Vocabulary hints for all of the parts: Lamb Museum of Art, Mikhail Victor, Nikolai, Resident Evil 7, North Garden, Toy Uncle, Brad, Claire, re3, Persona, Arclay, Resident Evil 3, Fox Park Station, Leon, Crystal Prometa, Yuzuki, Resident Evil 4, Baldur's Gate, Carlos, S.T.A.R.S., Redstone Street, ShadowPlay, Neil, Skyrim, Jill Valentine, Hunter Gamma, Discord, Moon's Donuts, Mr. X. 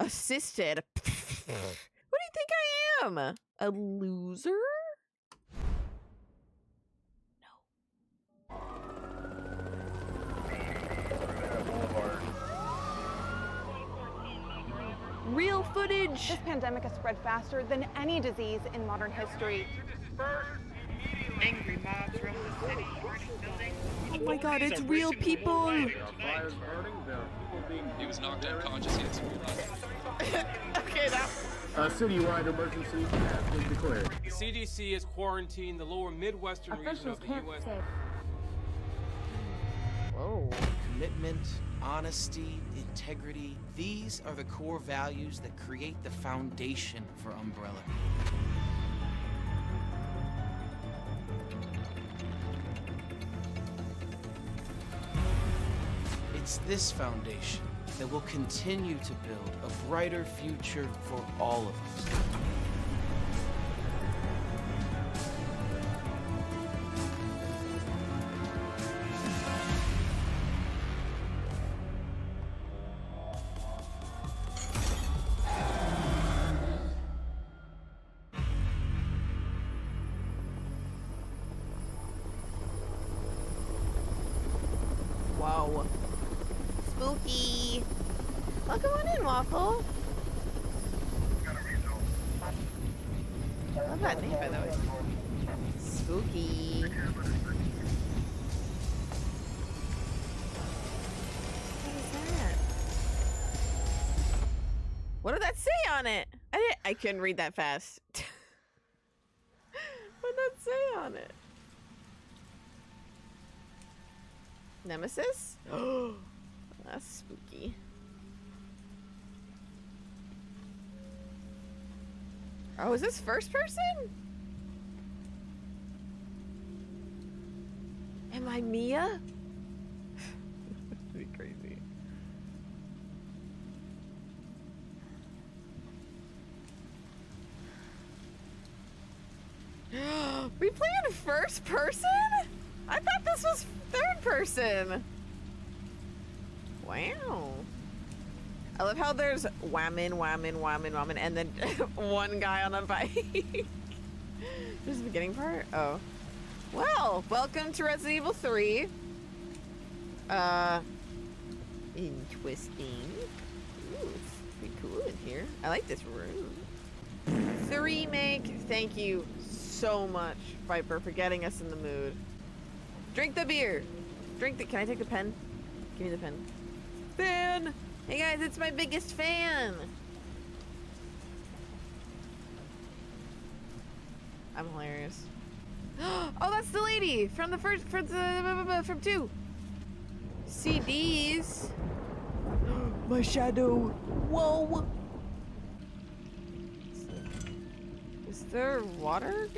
Assisted. What do you think I am? A loser? No. Real footage. This pandemic has spread faster than any disease in modern history. Angry mobs roam the city, burning buildings. Oh my god, it's real people! He was knocked unconscious, he had to realize. Okay, now. A citywide emergency has been declared. The CDC has quarantined the lower Midwestern region of the U.S. Whoa. Commitment, honesty, integrity, these are the core values that create the foundation for Umbrella. It's this foundation that will continue to build a brighter future for all of us. I couldn't read that fast. What did that say on it? Nemesis? Oh, that's spooky. Oh, is this first person? Am I Mia? That'd be crazy. We played first person? I thought this was third person. Wow. I love how there's women, women, women, women, and then one guy on a bike. This is the beginning part? Oh. Well, welcome to Resident Evil 3. Interesting. Ooh, it's pretty cool in here. I like this room. The remake, thank you so much, Viper, for getting us in the mood. Drink the beer. Drink the. Can I take the pen? Give me the pen. Fan. Hey guys, it's my biggest fan. I'm hilarious. Oh, that's the lady from the first from 2. CDs. My shadow. Whoa. Is there water?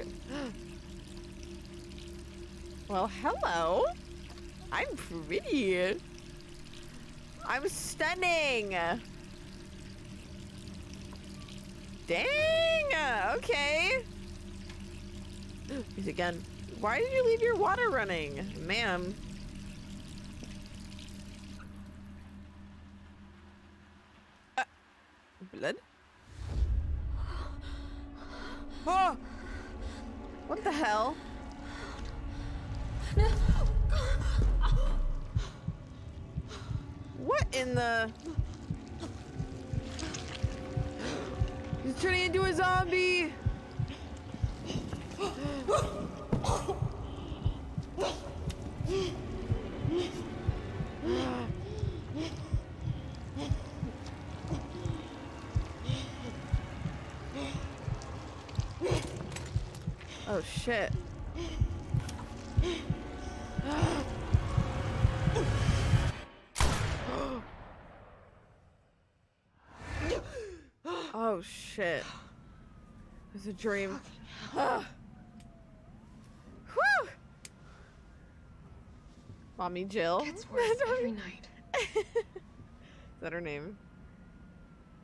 Well, hello. I'm pretty. I'm stunning. Dang. Okay. Music again. Why did you leave your water running, ma'am? Blood? Oh! What the hell? No. What in the... He's turning into a zombie! Oh shit. Oh shit. It was a dream. Whew. Mommy Jill. Gets worse every night. Is that her name?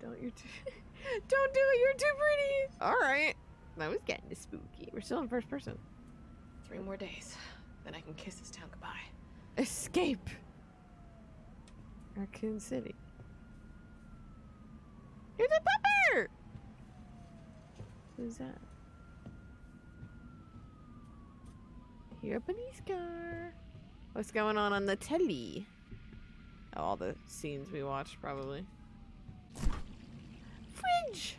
Don't do it, you're too pretty! Alright. I was getting spooky. We're still in first person. 3 more days, then I can kiss this town goodbye. Escape Raccoon City. Who's that? Japanese car. What's going on the telly? Oh, all the scenes we watched, probably. Fridge!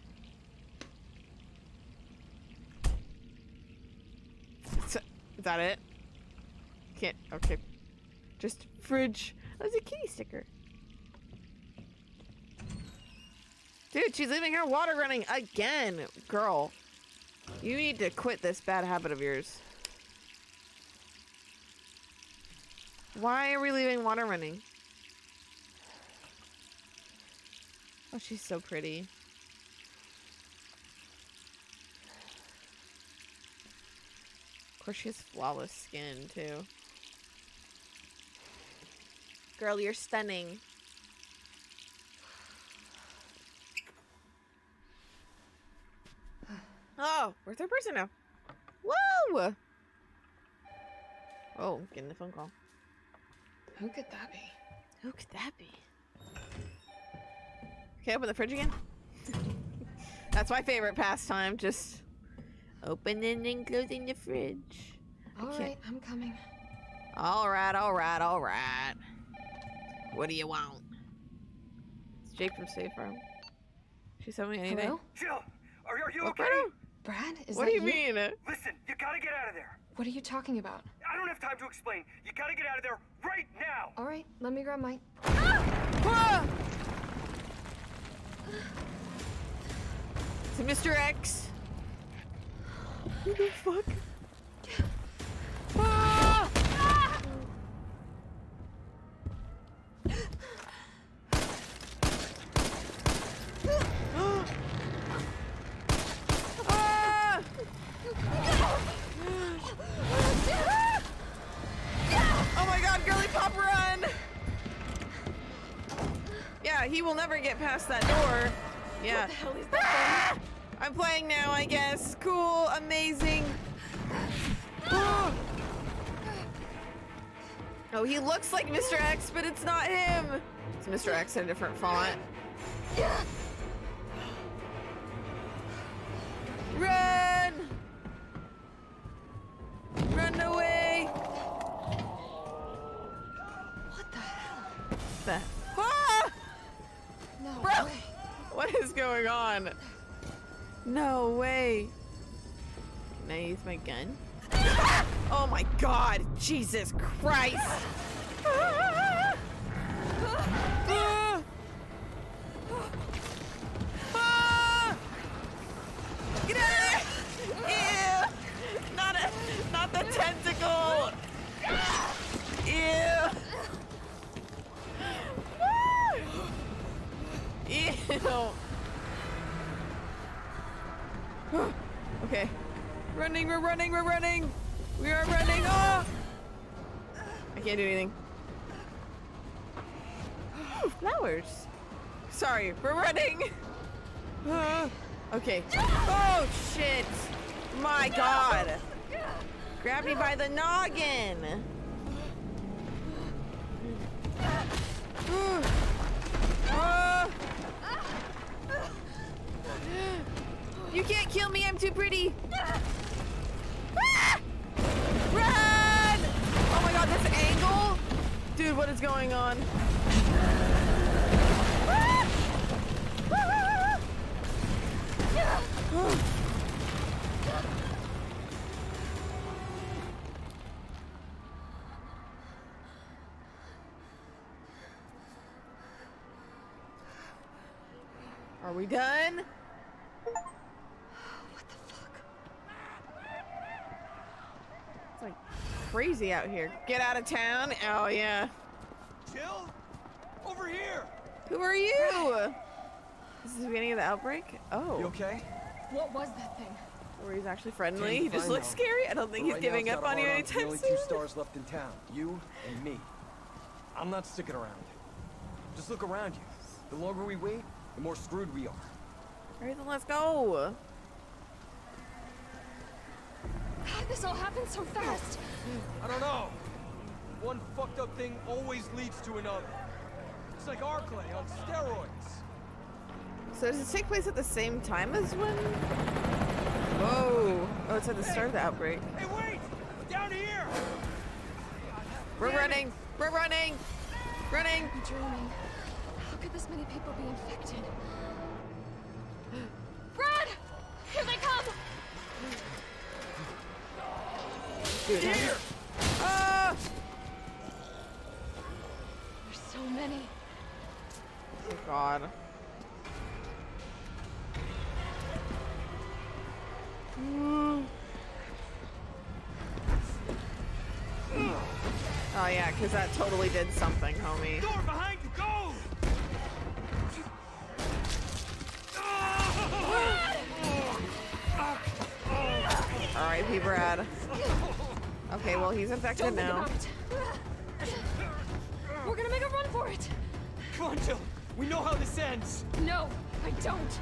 Is that it? Can't, okay. Just fridge. Oh, there's a kitty sticker. Dude, she's leaving her water running again. Girl, you need to quit this bad habit of yours. Why are we leaving water running? Oh, she's so pretty. Of course, she has flawless skin, too. Girl, you're stunning. Oh, we're third person now. Whoa! Oh, I'm getting a phone call. Who could that be? Who could that be? Okay, open the fridge again. That's my favorite pastime, just opening and closing the fridge. Alright, I'm coming. Alright, alright, alright. What do you want? It's Jake from Safe Room. She sent me anything. Hello? Jill, are you okay? Brad, is that you? What do you mean? Listen, you gotta get out of there. What are you talking about? I don't have time to explain. You gotta get out of there right now. All right, let me grab my. Ah! It's Mr. X. Who the fuck? Ah! Ah! Ah! Oh my god, girly pop run! Yeah, he will never get past that door. Yeah. What the hell is that thing? I'm playing now, I guess. Cool, amazing. Oh. Oh, he looks like Mr. X, but it's not him. It's Mr. X in a different font. Run! Run away! What the hell? The ah! No bro! Way. What is going on? No way. Can I use my gun? Ah! Oh my god! Jesus Christ! Ah! Ah! Ah! Get out of there! Ew! Not the tentacle! Ew! Ew! Okay. Running, we're running, we're running! We are running! Oh! I can't do anything. Ooh, flowers! Sorry, we're running! Okay. Oh, shit! My god! Grab me by the noggin! You can't kill me, I'm too pretty! Ah! Run! Oh my god, this angle? Dude, what is going on? Ah! Ah! Oh. Are we done? What the fuck? It's like crazy out here. Get out of town? Oh yeah. Jill, over here. Who are you? Brad. This is the beginning of the outbreak. Oh. You okay? What was that thing? Or he's actually friendly. He just looks scary. I don't think he's giving up on you anytime soon. Only 2 stars left in town. You and me. I'm not sticking around. Just look around you. The longer we wait, the more screwed we are. All right, then let's go. How this all happened so fast? I don't know. One fucked up thing always leads to another. It's like Arclay on steroids. So does it take place at the same time as when? Whoa. Oh, it's at the start of the outbreak. Hey, wait! Down here! We're running! We're running! Running! I'm dreaming. How could this many people be infected? Brad! Here they come! Dude, here! Ah! There's so many. Oh, God. Oh yeah, because that totally did something, homie. Door behind you, go! R.I.P. Brad. Okay, well he's infected now. We're gonna make a run for it. Come on, Jill. We know how this ends. No, I don't.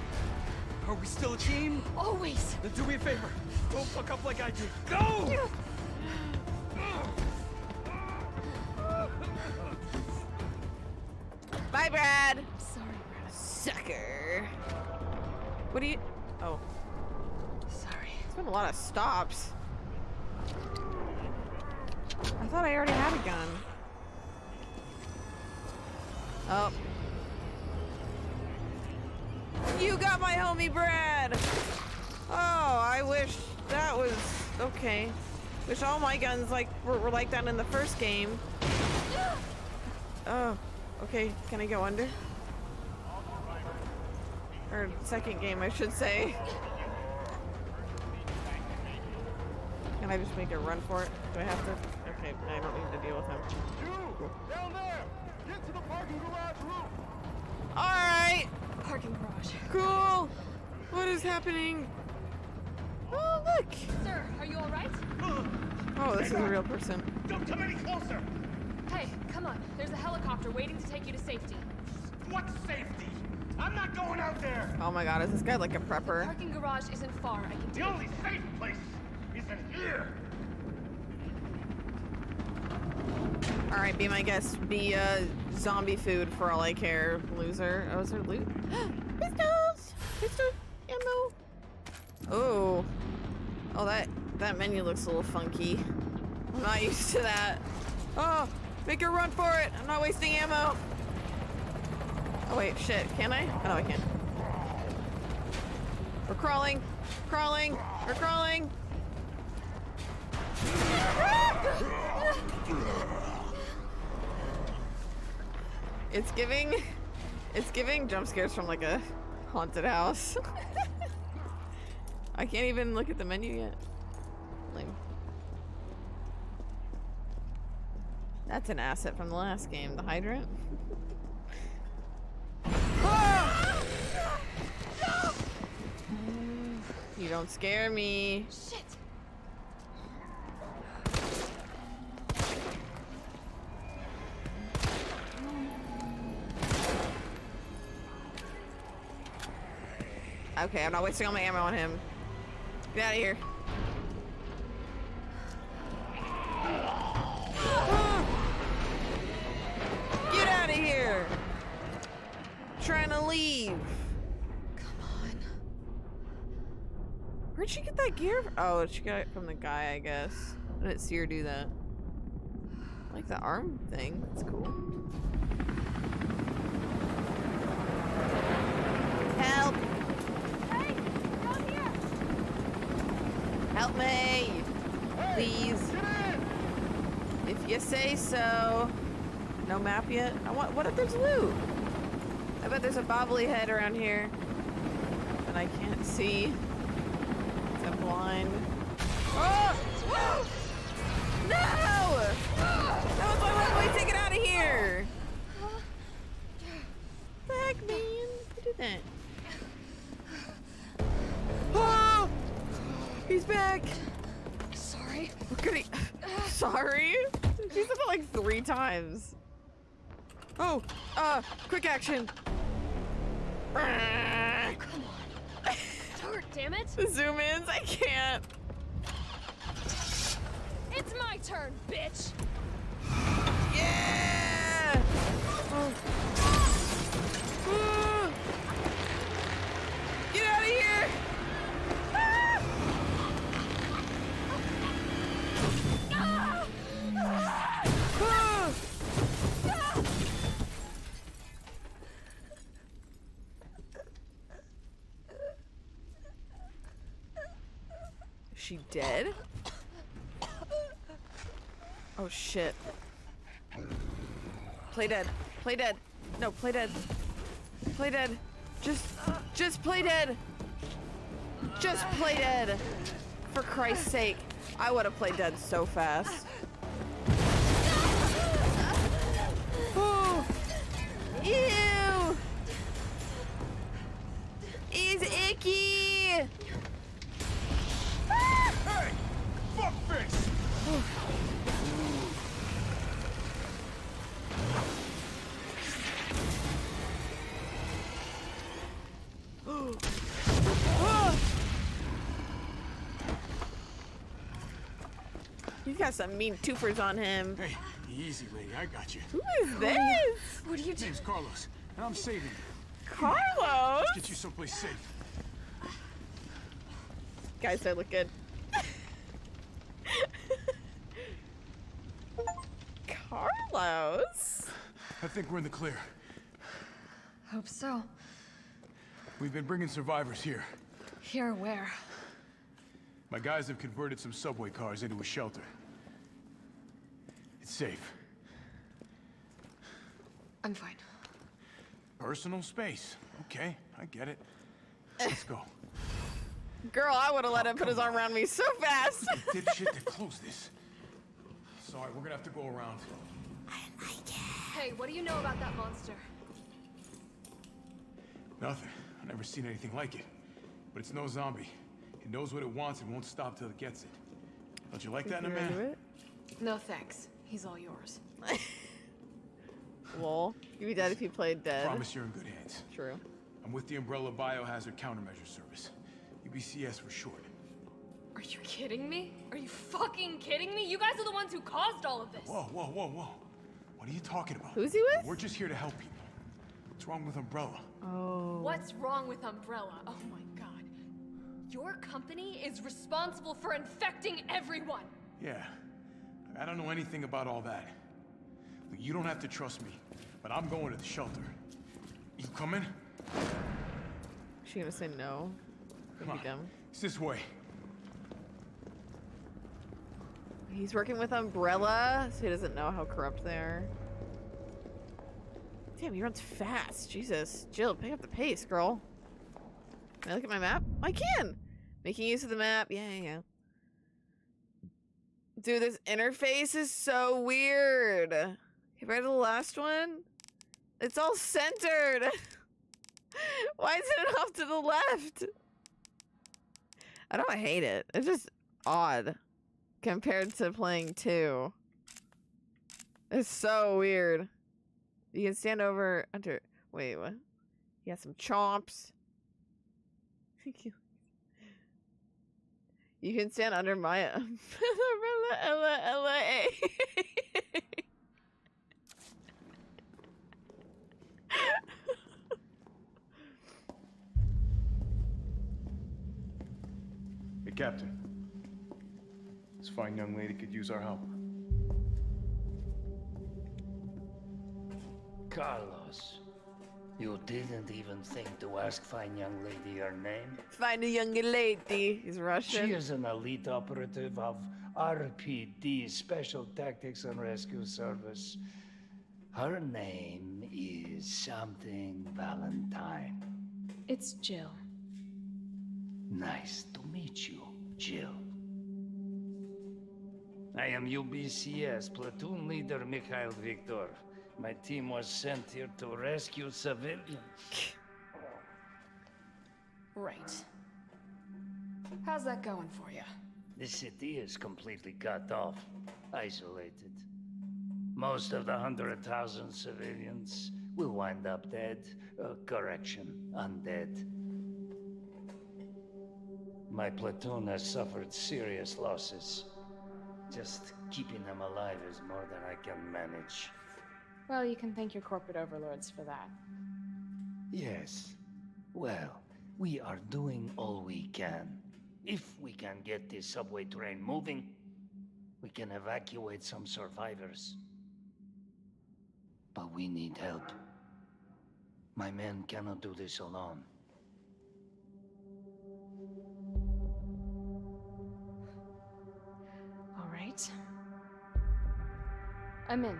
Are we still a team? Always. Then do me a favor. Don't fuck up like I did. Go! Bye, Brad. I'm sorry, Brad. Sucker. What do you? Oh. Sorry. It's been a lot of stops. I thought I already had a gun. Oh. You got my homie Brad! Oh, I wish that was okay. Wish all my guns were like that in the first game. Oh, okay. Can I go under? Or second game, I should say. Can I just make a run for it? Do I have to? Okay, I don't need to deal with him. You down there! Get to the parking garage roof! Alright! Parking garage. Cool! What is happening? Oh, look! Sir, are you alright? Oh, this is a real person. Don't come any closer! Hey, come on. There's a helicopter waiting to take you to safety. What safety? I'm not going out there! Oh my god, is this guy like a prepper? The parking garage isn't far. I can take the only safe place isn't here! Alright, be my guest. Be zombie food for all I care, loser. Oh, is there loot? Pistols! Pistol ammo! Oh. Oh, that menu looks a little funky. I'm not used to that. Oh! Make a run for it! I'm not wasting ammo! Oh wait, shit. Can I? Oh, I can. We're crawling! Crawling! We're crawling! It's giving jump scares from like a haunted house. I can't even look at the menu yet. Lame. That's an asset from the last game, the hydrant. Oh! No! You don't scare me. Shit. Okay, I'm not wasting all my ammo on him. Get out of here. Get out of here! I'm trying to leave. Come on. Where'd she get that gear from? Oh, she got it from the guy, I guess. I didn't see her do that. I like the arm thing. That's cool. Help! Help me! Please. If you say so. No map yet? I want, what if there's loot? I bet there's a bobblehead around here. And I can't see. I'm blind. Oh! Oh! No! That was my one way to get out of here! What the heck, man? Who did that? Oh! He's back! Sorry. Sorry? She's done it like 3 times. Oh! Quick action! Oh, come on. Start, damn it! The zoom ins, I can't. It's my turn, bitch! Yeah! Oh. Oh. Get out of here! Ah! she dead? Oh shit. Play dead. Play dead. No, play dead. Play dead. Just play dead. Just play dead. For Christ's sake. I would have played dead so fast. Ooh. Ew. He's icky. Hey, fuckface. He's got some mean twofers on him. Hey, easy, lady. I got you. Who is this? What are you doing? His name's Carlos, and I'm saving you. Carlos? Let's get you someplace safe. Guys, I look good. Carlos? I think we're in the clear. Hope so. We've been bringing survivors here. Here where? My guys have converted some subway cars into a shelter. It's safe. I'm fine. Personal space. Okay, I get it. Let's go. Girl, I would have let him put his arm around me so fast. Dipshit to close this. Sorry, we're gonna have to go around. I like it. Hey, what do you know about that monster? Nothing. I've never seen anything like it. But it's no zombie. It knows what it wants and won't stop till it gets it. Don't you like that in a man? No thanks. He's all yours. Lol. You'd be dead if you played dead. I promise you're in good hands. True. I'm with the Umbrella Biohazard Countermeasure Service. UBCS for short. Are you kidding me? Are you fucking kidding me? You guys are the ones who caused all of this. Whoa, whoa, whoa, whoa. What are you talking about? Who's he with? We're just here to help people. What's wrong with Umbrella? Oh. What's wrong with Umbrella? Oh my god. Your company is responsible for infecting everyone! Yeah. I don't know anything about all that. Look, you don't have to trust me, but I'm going to the shelter. You coming? Is she gonna say no? Come on. Dumb. It's this way. He's working with Umbrella, so he doesn't know how corrupt they are. Damn, he runs fast. Jesus. Jill, pick up the pace, girl. Can I look at my map? I can! Making use of the map. Yeah, yeah, yeah. Dude, this interface is so weird. You read the last one? It's all centered. Why is it off to the left? I don't hate it. It's just odd compared to playing 2. It's so weird. You can stand over under. Wait, what? You got some chomps. You can stand under my umbrella. Hey, Captain. This fine young lady could use our help. Carlos. You didn't even think to ask fine young lady her name? Fine young lady. He's Russian. She is an elite operative of RPD, Special Tactics and Rescue Service. Her name is something Valentine. It's Jill. Nice to meet you, Jill. I am UBCS Platoon Leader Mikhail Victor. My team was sent here to rescue civilians. Right. How's that going for you? The city is completely cut off, isolated. Most of the 100,000 civilians will wind up dead. Correction, undead. My platoon has suffered serious losses. Just keeping them alive is more than I can manage. Well, you can thank your corporate overlords for that. Yes. Well, we are doing all we can. If we can get this subway train moving, we can evacuate some survivors. But we need help. My men cannot do this alone. right. I'm in.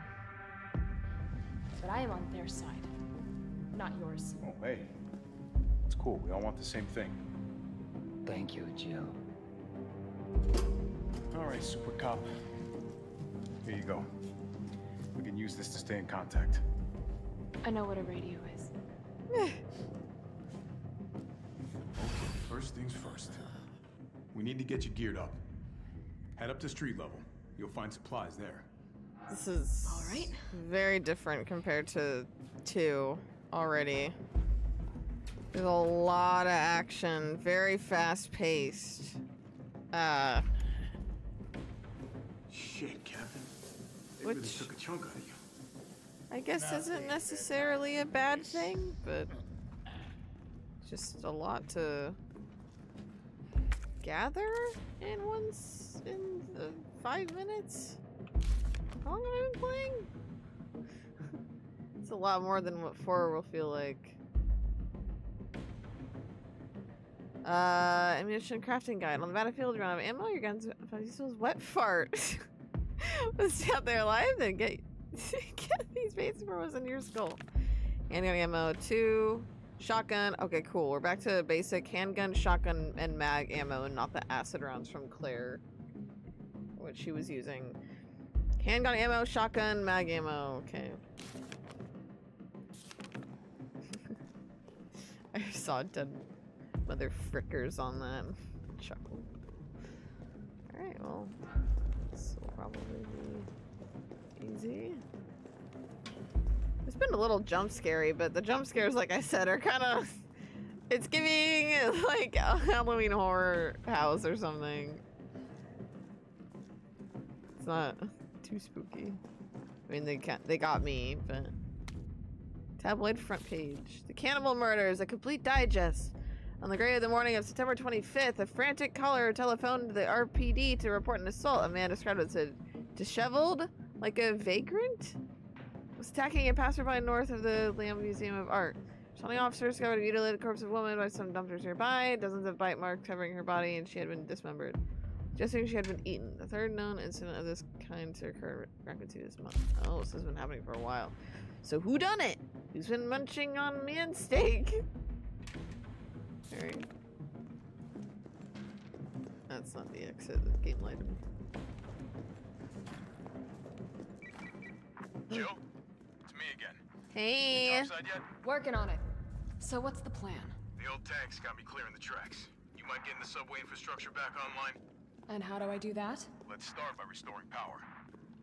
But I am on their side, not yours. Oh, hey. It's cool. We all want the same thing. Thank you, Jill. All right, Super Cop. Here you go. We can use this to stay in contact. I know what a radio is. Okay, first things first. We need to get you geared up. Head up to street level. You'll find supplies there. This is all right. Very different compared to 2 already. There's a lot of action, very fast paced. Shit, Captain. They really took a chunk out of you. I guess isn't necessarily a bad thing, but just a lot to gather in once in the 5 minutes. How long have I been playing? It's a lot more than what 4 will feel like. Ammunition crafting guide. On the battlefield, you run out of ammo, your guns smells wet fart. Let's stay out there alive, then get these base arrows into your skull. Handgun ammo, 2. Shotgun. Okay, cool. We're back to basic handgun, shotgun, and mag ammo, and not the acid rounds from Claire, which she was using. Handgun ammo, shotgun, mag ammo. Okay. I saw dead mother frickers on that. Chuckle. Alright, well, this will probably be easy. It's been a little jump scary, but the jump scares, like I said, are kind of... It's giving, like, a Halloween horror house or something. It's not too spooky. I mean, they got me, but... Tabloid front page. The Cannibal Murders, a complete digest. On the gray of the morning of September 25th, a frantic caller telephoned the RPD to report an assault. A man described it as a disheveled, like a vagrant, was attacking a passerby north of the Lamb Museum of Art. Responding officers discovered a mutilated corpse of a woman by some dumpsters nearby, dozens of bite marks covering her body, and she had been dismembered, suggesting she had been eaten. The third known incident of this kind to occur at Raccoon City this month. Oh, this has been happening for a while. So who done it? Who's been munching on man steak? Alright. That's not the exit, the game light. Jill? It's me again. Hey! Yet? Working on it. So what's the plan? The old tanks got me clearing the tracks. You mind getting the subway infrastructure back online? And how do I do that? Let's start by restoring power.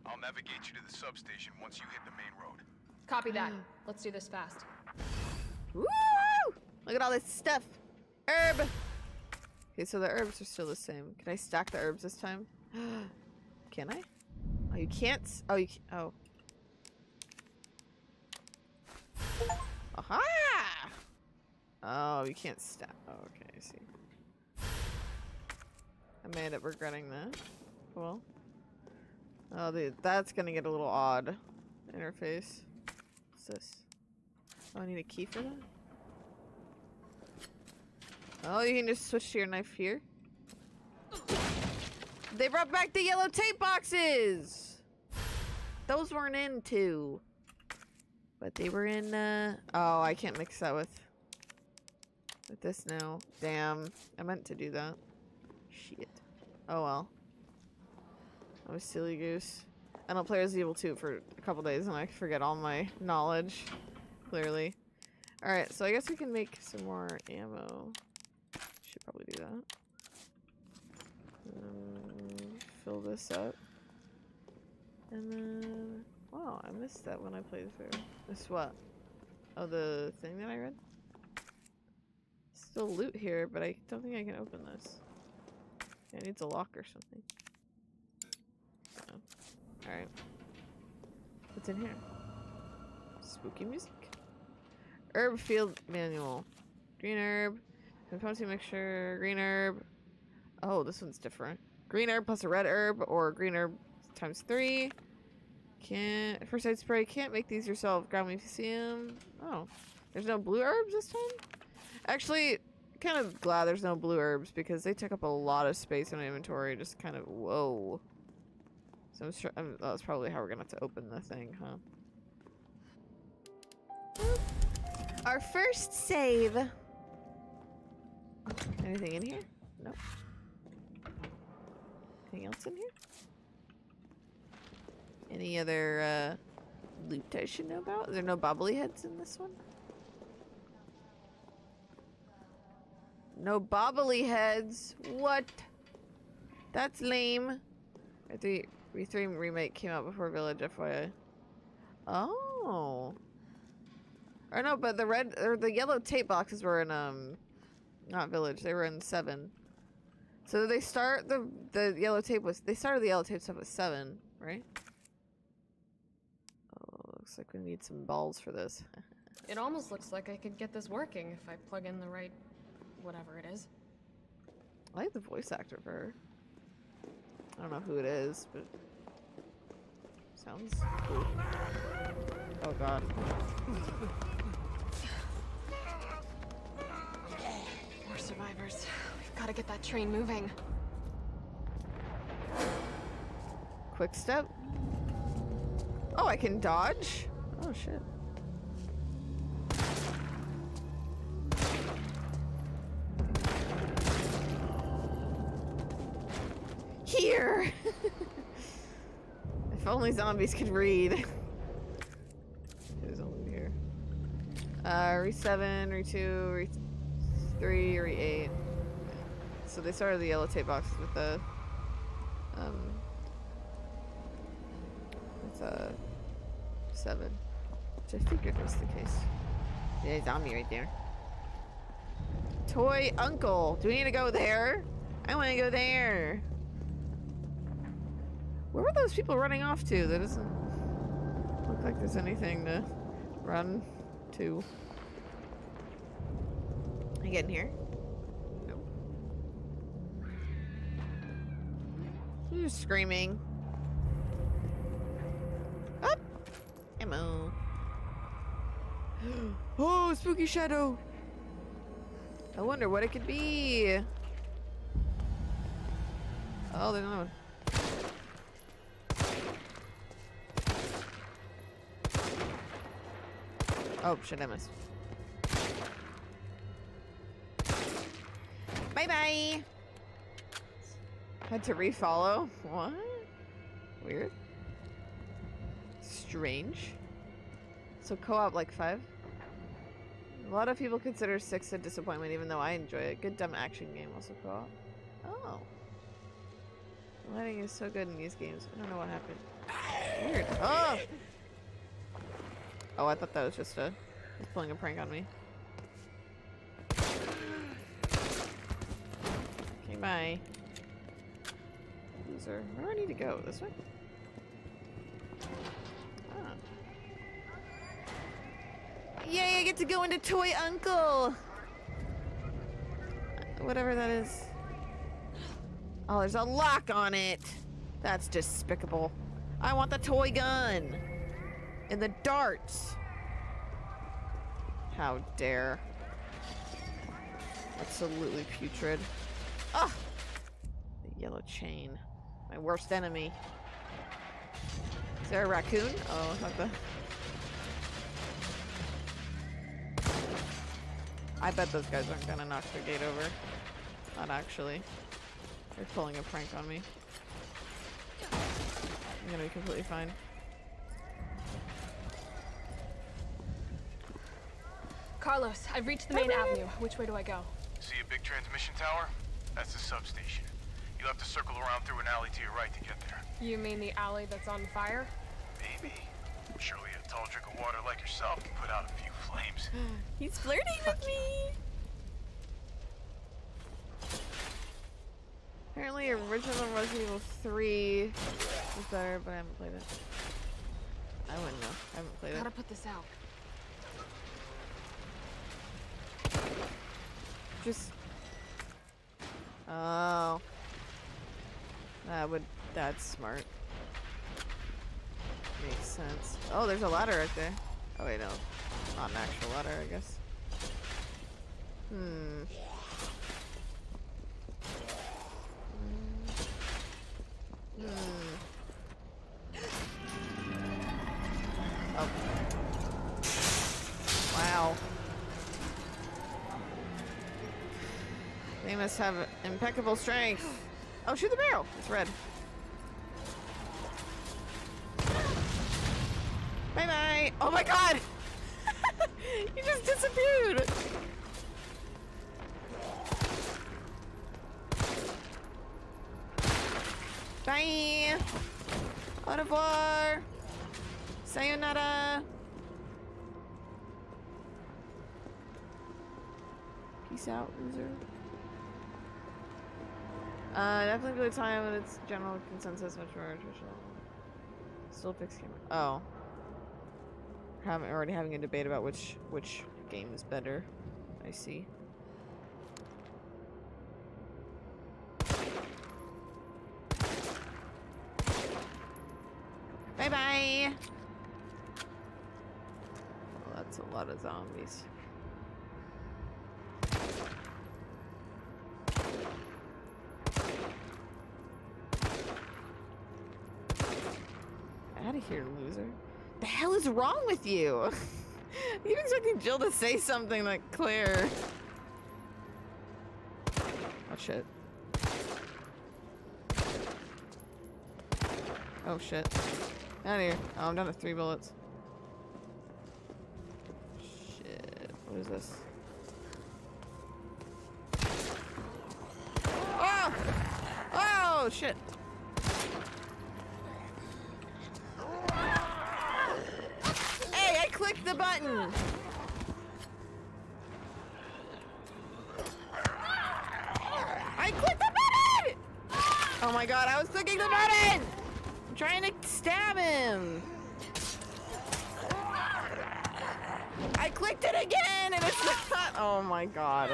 I'll navigate you to the substation once you hit the main road. Copy that. Let's do this fast. Woo! Look at all this stuff. Herb. Okay, so the herbs are still the same. Can I stack the herbs this time? Can I? Oh, you can't. Oh, you can't. Oh. Aha! Oh, you can't stack. Oh, okay, I see. I made up regretting that. Cool. Oh, dude, that's gonna get a little odd. Interface. What's this? Oh, I need a key for that? Oh, you can just switch to your knife here. They brought back the yellow tape boxes! Those weren't in 2. But they were in, oh, I can't mix that with this now. Damn. I meant to do that. Shit. Oh well. I'm a silly goose. I don't play Resident Evil 2 for a couple days and I forget all my knowledge. Clearly. Alright, so I guess we can make some more ammo. Should probably do that. Fill this up. And then... Wow, I missed that when I played through. This what? Oh, the thing that I read? Still loot here, but I don't think I can open this. It needs a lock or something. Oh. Alright. What's in here? Spooky music? Herb field manual. Green herb. Component mixture. Green herb. Oh, this one's different. Green herb plus a red herb, or green herb times 3. Can't. First aid spray. Can't make these yourself. Ground museum. Oh, there's no blue herbs this time. Actually, kind of glad there's no blue herbs because they took up a lot of space in my inventory. Just kind of whoa. So I'm sure that's probably how we're gonna have to open the thing, huh? Our first save. Anything in here? Nope. Anything else in here? Any other loot I should know about? Are there no bobbleheads in this one? No bobbleheads? What? That's lame. The R3 remake came out before Village, FYI. Oh. Or no, but the red or the yellow tape boxes were in not Village, they were in 7. So they start the yellow tape was they started the yellow tape stuff with 7, right? Oh, looks like we need some balls for this. It almost looks like I could get this working if I plug in the right whatever it is. I like the voice actor for her. I don't know who it is, but sounds cool. Oh god. More survivors. We've got to get that train moving. Quick step. Oh, I can dodge? Oh shit. Here! If only zombies could read. There's only here. Re7, re2, re3, re8. So they started the yellow tape boxes with the with a 7. Which I figured was the case. Yeah, zombie right there. Toy Uncle! Do we need to go there? I wanna go there! Where were those people running off to? That doesn't look like there's anything to run to. Can I get in here? Nope. Who's screaming? Up! Ammo. Oh, spooky shadow! I wonder what it could be. Oh, there's another one. Oh, shit, I missed. Bye-bye! Had to refollow? What? Weird. Strange. So co-op like 5. A lot of people consider 6 a disappointment, even though I enjoy it. Good dumb action game, also co-op. Oh. The lighting is so good in these games. I don't know what happened. Weird. Oh! Oh, I thought that was just a... He's pulling a prank on me. Okay, bye. Loser. Where do I need to go? This way? Ah. Yay, I get to go into Toy Uncle! Whatever that is. Oh, there's a lock on it! That's despicable. I want the toy gun! And the darts! How dare. Absolutely putrid. Ah! The yellow chain. My worst enemy. Is there a raccoon? Oh, not the... I bet those guys aren't gonna knock the gate over. Not actually. They're pulling a prank on me. I'm gonna be completely fine. Carlos, I've reached the main avenue. Which way do I go? See a big transmission tower? That's the substation. You'll have to circle around through an alley to your right to get there. You mean the alley that's on fire? Maybe. Surely a tall drink of water like yourself can put out a few flames. He's flirting with me! Apparently original Resident Evil 3 was better, but I haven't played it. I wouldn't know. I haven't played it. Gotta put this out. Just... Oh. That would... That's smart. Makes sense. Oh, there's a ladder right there. Oh, wait, no. Not an actual ladder, I guess. Hmm. They must have impeccable strength. Oh, shoot the barrel. It's red. Bye-bye. Oh my god! You just disappeared! Bye! Au revoir! Sayonara! Peace out, loser. Definitely good time, but it's general consensus much more traditional. Still fixed camera. Oh. Haven't already having a debate about which game is better. I see. Bye bye. Well, that's a lot of zombies. Out of here, loser. The hell is wrong with you? You expecting Jill to say something like Claire? Oh shit. Oh shit. Out of here. Oh, I'm down to 3 bullets. Shit. What is this? Oh! Oh shit. Click the button. I clicked the button! Oh my god, I was clicking the button! I'm trying to stab him. I clicked it again and it's not. Oh my god.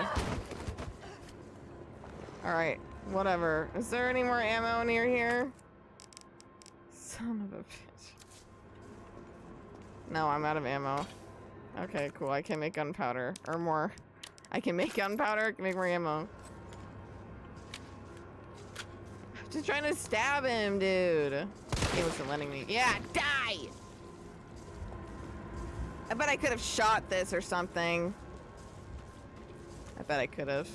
Alright, whatever. Is there any more ammo near here? Son of a bitch. No, I'm out of ammo. Okay, cool. I can make gunpowder. Or more. I can make gunpowder, I can make more ammo. I'm just trying to stab him, dude. He wasn't letting me. Yeah, die! I bet I could have shot this or something. I bet I could have.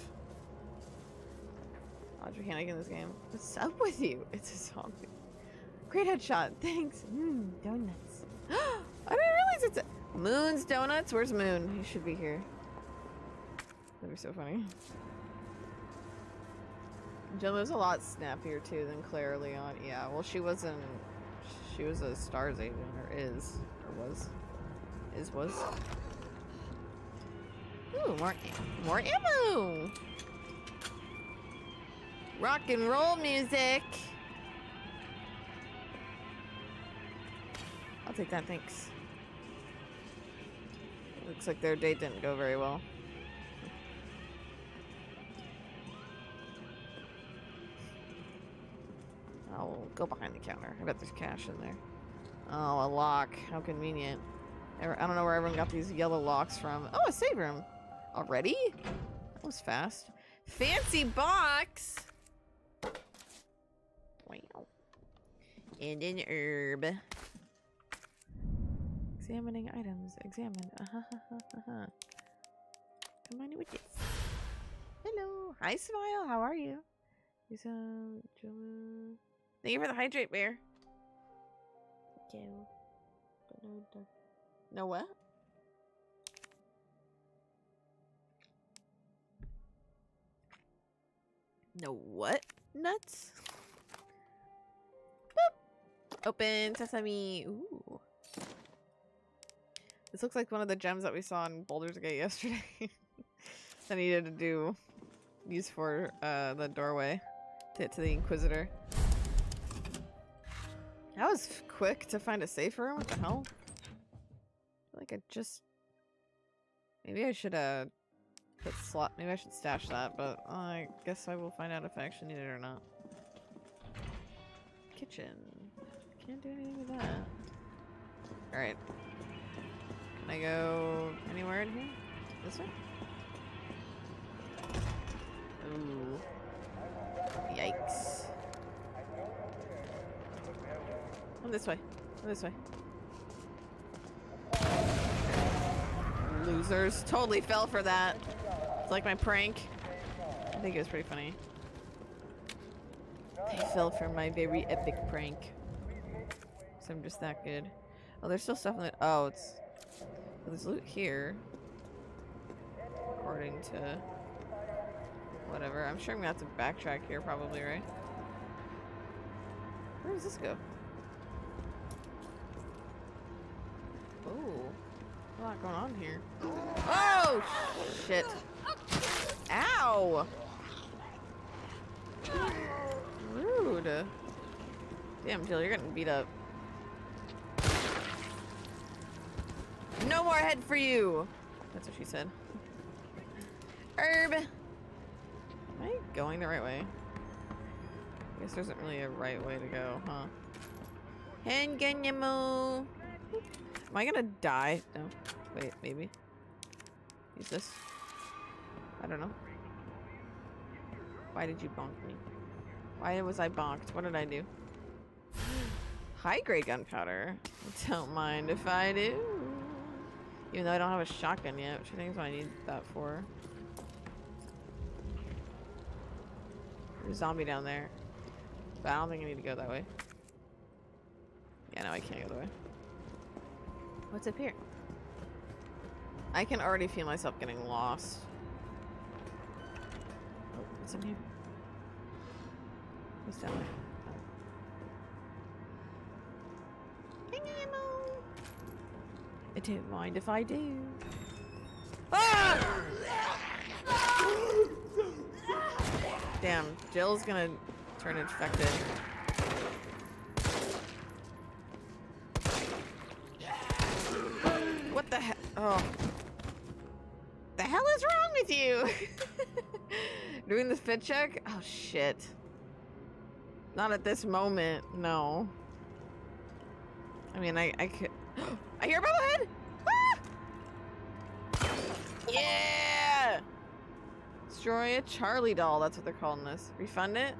Audrey Hannigan in this game. What's up with you? It's a zombie. Great headshot. Thanks. Mmm, donuts. I didn't realize it's a Moon's Donuts. Where's Moon? He should be here. That'd be so funny. Jill was a lot snappier too than Claire Leon. Yeah, well she wasn't. She was a S.T.A.R.S. agent, or is, or was, is was. Ooh, more ammo. Rock and roll music. I'll take that, thanks. Looks like their date didn't go very well. I'll go behind the counter. I bet there's cash in there. Oh, a lock. How convenient. I don't know where everyone got these yellow locks from. Oh, a save room. Already? That was fast. Fancy box! Wow. And an herb. Examining items. Examine. Come on, witches. Hello. Hi, Smile. How are you? You sound chillin'. Thank you for the hydrate, bear. Thank you. No what? No what? Nuts? Boop. Open sesame. Ooh. This looks like one of the gems that we saw in Baldur's Gate yesterday. I needed to use for the doorway to get to the Inquisitor. That was quick to find a safe room. What the hell? I feel like I just maybe I should put slot. Maybe I should stash that, but I guess I will find out if I actually need it or not. Kitchen. Can't do anything with that. All right. Can I go anywhere in here? This way? Ooh. Yikes. Come this way. Come this way. Losers. Totally fell for that. It's like my prank. think it was pretty funny. They fell for my very epic prank. So I'm just that good. Oh, there's still stuff in the. Oh, it's. There's loot here. According to. Whatever. I'm sure I'm gonna have to backtrack here, probably, right? Where does this go? Oh. A lot going on here. Oh! Shit. Ow! Rude. Damn, Jill, you're getting beat up. No more head for you! That's what she said. Herb! Am I going the right way? I guess there isn't really a right way to go, huh? Hengenyamu! Am I gonna die? No. Wait, maybe. Use this. I don't know. Why did you bonk me? Why was I bonked? What did I do? High-grade gunpowder. Don't mind if I do. Even though I don't have a shotgun yet, which I think is what I need that for. There's a zombie down there. But I don't think I need to go that way. Yeah, no, I can't go that way. What's up here? I can already feel myself getting lost. Oh, what's in here? What's down there? Hang ammo! I don't mind if I do. Ah! Damn, Jill's gonna turn infected. What the hell? Oh. The hell is wrong with you? Doing the fit check? Oh, shit. Not at this moment, no. I mean, I could. I hear a bobblehead! Ah! Yeah! Destroy a Charlie doll, that's what they're calling this. Refund it?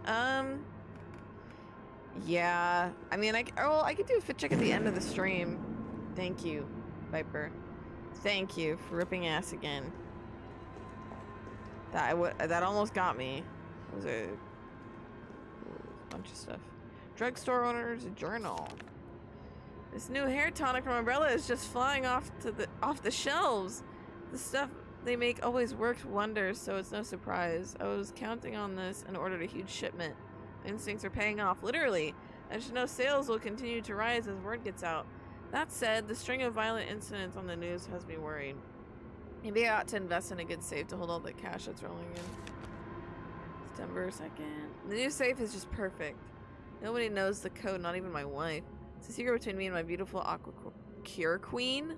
Yeah. I mean, I could do a fit check at the end of the stream. Thank you, Viper. Thank you for ripping ass again. That almost got me. It was a bunch of stuff. Drugstore owner's journal. This new hair tonic from Umbrella is just flying off the shelves. The stuff they make always works wonders, so it's no surprise. I was counting on this and ordered a huge shipment. My instincts are paying off, literally. I should know sales will continue to rise as word gets out. That said, the string of violent incidents on the news has me worried. Maybe I ought to invest in a good safe to hold all the cash that's rolling in. September 2nd. The new safe is just perfect. Nobody knows the code, not even my wife. It's a secret between me and my beautiful aqua cure queen.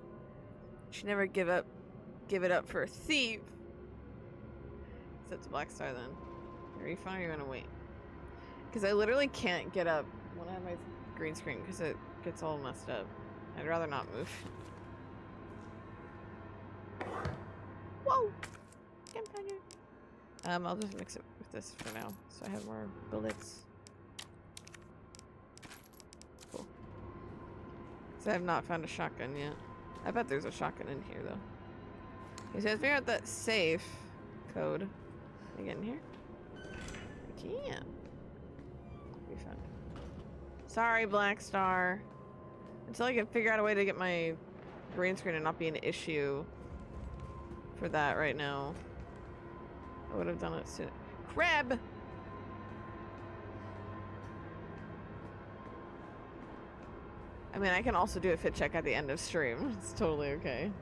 She never give it up for a thief. Except the Black Star then. Are you fine or you want to wait? Because I literally can't get up when I have my green screen because it gets all messed up. I'd rather not move. Whoa! I'll just mix it with this for now so I have more bullets. Cool. So I have not found a shotgun yet. I bet there's a shotgun in here though. Okay, so I figured out that safe code. Can I get in here? I can. Be fun. Sorry, Black Star. Until I can figure out a way to get my green screen and not be an issue for that right now. I would have done it soon. Crab! I mean, I can also do a fit check at the end of stream. It's totally okay.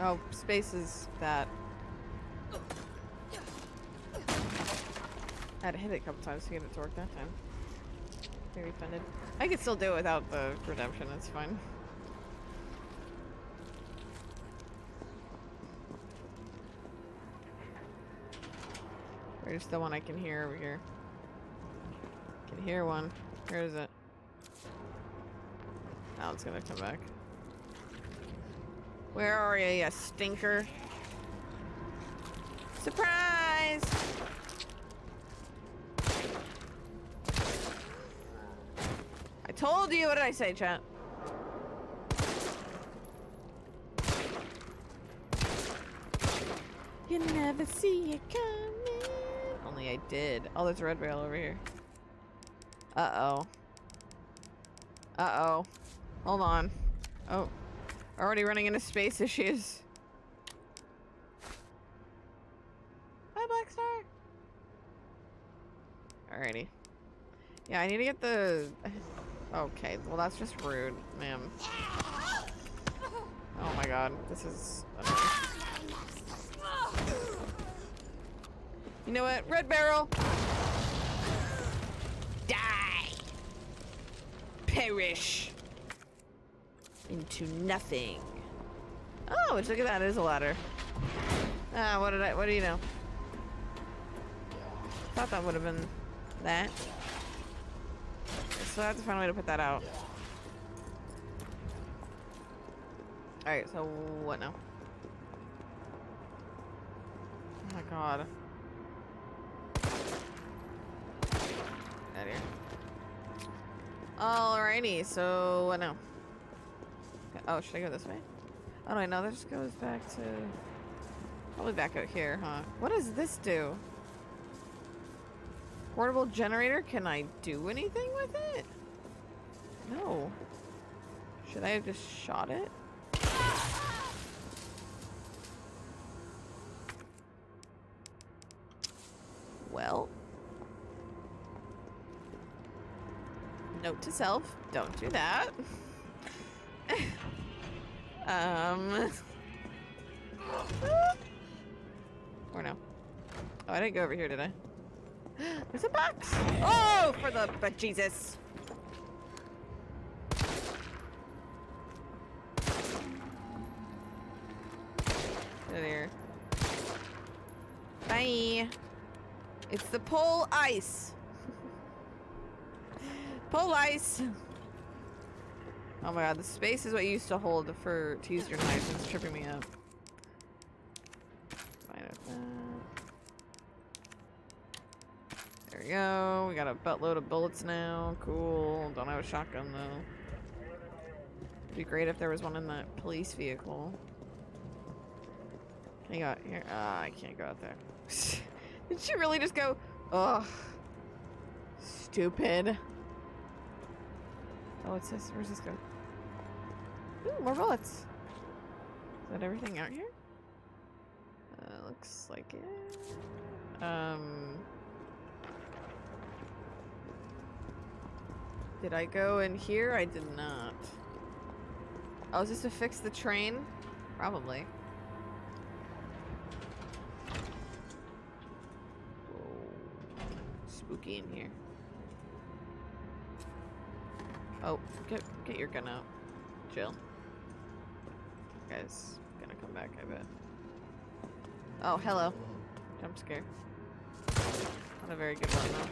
Oh, space is that. I had to hit it a couple times to get it to work that time. Very refunded. I could still do it without the redemption, it's fine. Where's the one I can hear over here? I can hear one. Where is it? Now it's gonna come back. Where are you stinker? Surprise! I told you. What did I say, chat? You never see it coming. Only I did. Oh, there's a red rail over here. Uh-oh. Uh-oh. Hold on. Oh. Already running into space issues. Hi, Black Star. Alrighty. Yeah, I need to get the... Okay, well that's just rude, ma'am. Oh my god, this is... You know what? Red barrel! Die! Perish! Into nothing. Oh, which, look at that, it is a ladder. Ah, what do you know? Thought that would have been that. So I have to find a way to put that out. Alright, so what now? Oh my god. Out of here. Alrighty, so what now? Oh, should I go this way? Oh, no, no, this goes back to... Probably back out here, huh? What does this do? Portable generator? Can I do anything with it? No. Should I have just shot it? Well. Note to self, don't do that. Or no. Oh, I didn't go over here, did I? There's a box! Oh, for the but Jesus! Get in here. Bye! It's the pole ice! Pole ice! Oh my god, the space is what you used to hold for to use your knife. It's tripping me up. Fine with that. There we go. We got a buttload of bullets now. Cool. Don't have a shotgun though. It'd be great if there was one in that police vehicle. Can I go out here? Ah, I can't go out there. Did she really just go? Ugh. Stupid. Oh, it's this. Where's this go? Ooh, more bullets. Is that everything out here? Looks like it. Did I go in here? I did not. Oh, is this to fix the train? Probably. Whoa. Spooky in here. Oh, get your gun out, Jill. You guys gonna come back, I bet. Oh, hello. Jump scare. Not a very good one, though.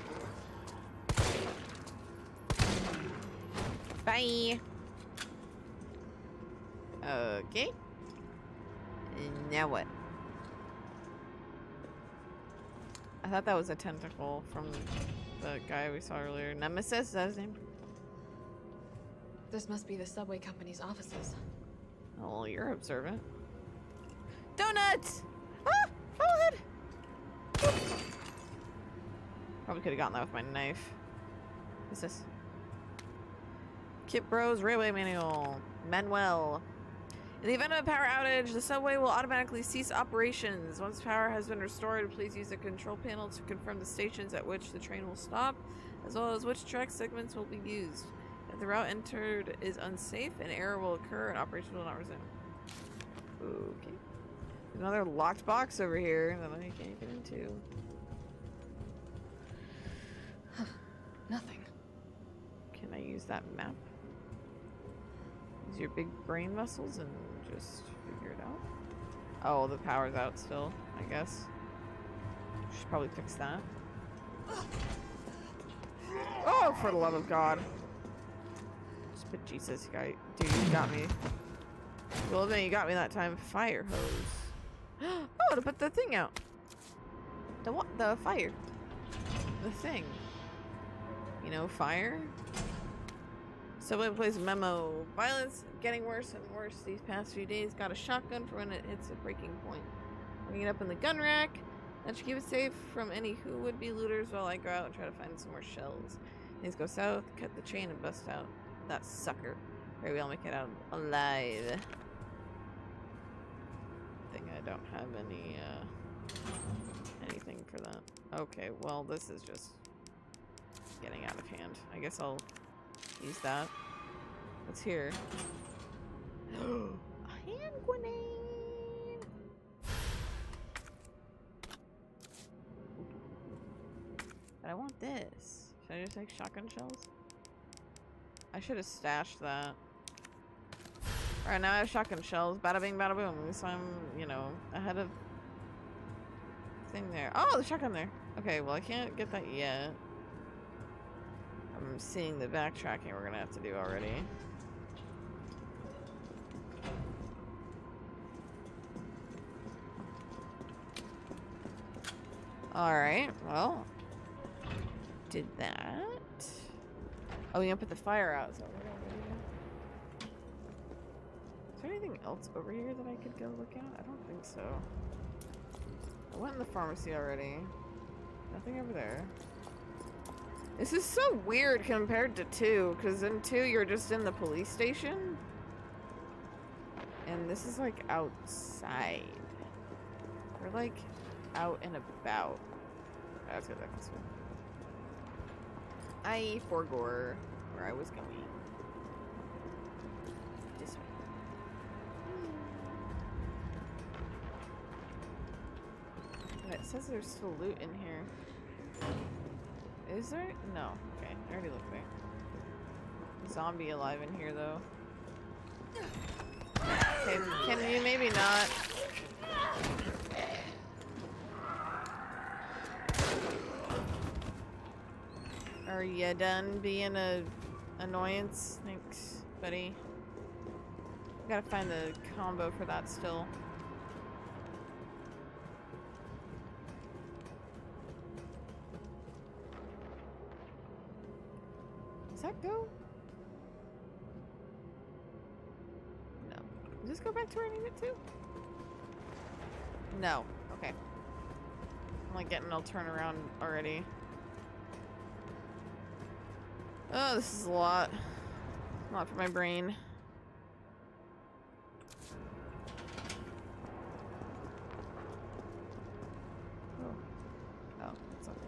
Bye! Okay. Now what? I thought that was a tentacle from the guy we saw earlier. Nemesis? Is that his name? This must be the subway company's offices. Oh, well, you're observant. Donuts! Ah! Oh, head! Probably could have gotten that with my knife. What's this? Kip Bros Railway Manual. Manuel. In the event of a power outage, the subway will automatically cease operations. Once power has been restored, please use the control panel to confirm the stations at which the train will stop, as well as which track segments will be used. If the route entered is unsafe, an error will occur and operation will not resume. Okay. Another locked box over here that I can't get into. Huh. Nothing. Can I use that map? Use your big brain muscles and just figure it out? Oh, the power's out still, I guess. Should probably fix that. Oh, for the love of God. But Jesus, guy, dude, you got me. Well, then you got me that time. Fire hose. Oh, to put the thing out. The what? The fire. The thing. You know, fire. Someone plays memo. Violence getting worse and worse these past few days. Got a shotgun for when it hits a breaking point. Bring it up in the gun rack. That should keep it safe from any who would be looters while I go out and try to find some more shells. Things go south, cut the chain and bust out that sucker. Maybe I'll make it out alive. I think I don't have any anything for that. Okay, well this is just getting out of hand. I guess I'll use that. What's here? A hand grenade. But I want this. Should I just take shotgun shells? I should have stashed that. Alright, now I have shotgun shells. Bada bing, bada boom. So I'm, you know, ahead of thing there. Oh, the shotgun there. Okay, well I can't get that yet. I'm seeing the backtracking we're gonna have to do already. Alright, well. Did that. Oh, we gonna put the fire out. So is there anything else over here that I could go look at? I don't think so. I went in the pharmacy already. Nothing over there. This is so weird compared to 2, because in 2 you're just in the police station. And this is like outside. We're like out and about. Right, let's go back this way. I forgot where I was going. This way. But it says there's still loot in here. Is there? No. Okay, I already looked there. Zombie alive in here though. Okay, can you maybe not? Are you done being a annoyance? Thanks, buddy. I gotta find the combo for that still. Does that go? No. Does this go back to where I need it to? No. Okay. I'm like getting all turn around already. Oh, this is a lot. A lot for my brain. Oh. Oh, that's okay.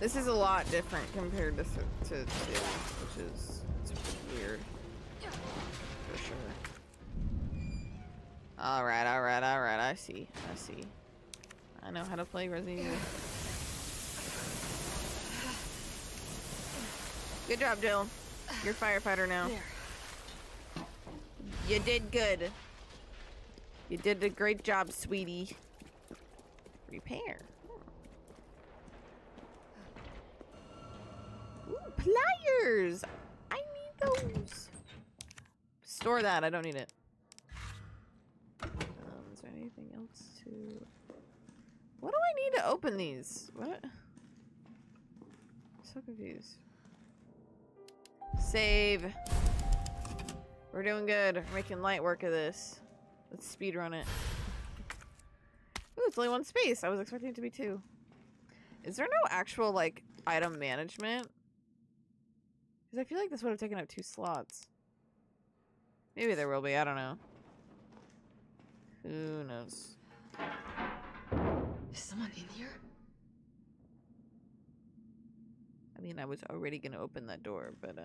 This is a lot different compared to 2, which is weird. For sure. Alright, alright, alright. I see. I see. I know how to play Resident Evil. Good job, Jill. You're a firefighter now. There. You did good. You did a great job, sweetie. Repair. Ooh, pliers! I need those. Store that. I don't need it. Is there anything else to... What do I need to open these? What? I'm so confused. Save. We're doing good. We're making light work of this. Let's speedrun it. Ooh, it's only one space. I was expecting it to be 2. Is there no actual, like, item management? Because I feel like this would have taken up 2 slots. Maybe there will be. I don't know. Who knows? Is someone in here? I mean, I was already gonna open that door, but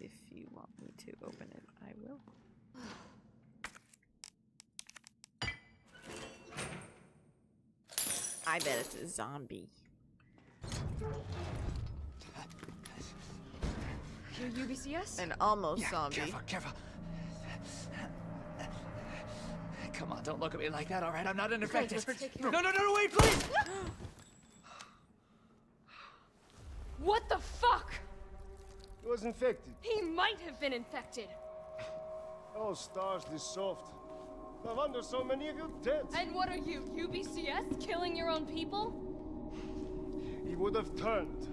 if you want me to open it, I will. I bet it's a zombie. You're UBCS? An almost zombie. Careful, careful. Come on, don't look at me like that, all right? I'm not an infected. No, no, no, no, wait, please! What the fuck? He was infected. He might have been infected. Oh, Stars, this soft. No wonder so many of you dead. And what are you, UBCS? Killing your own people? he would have turned.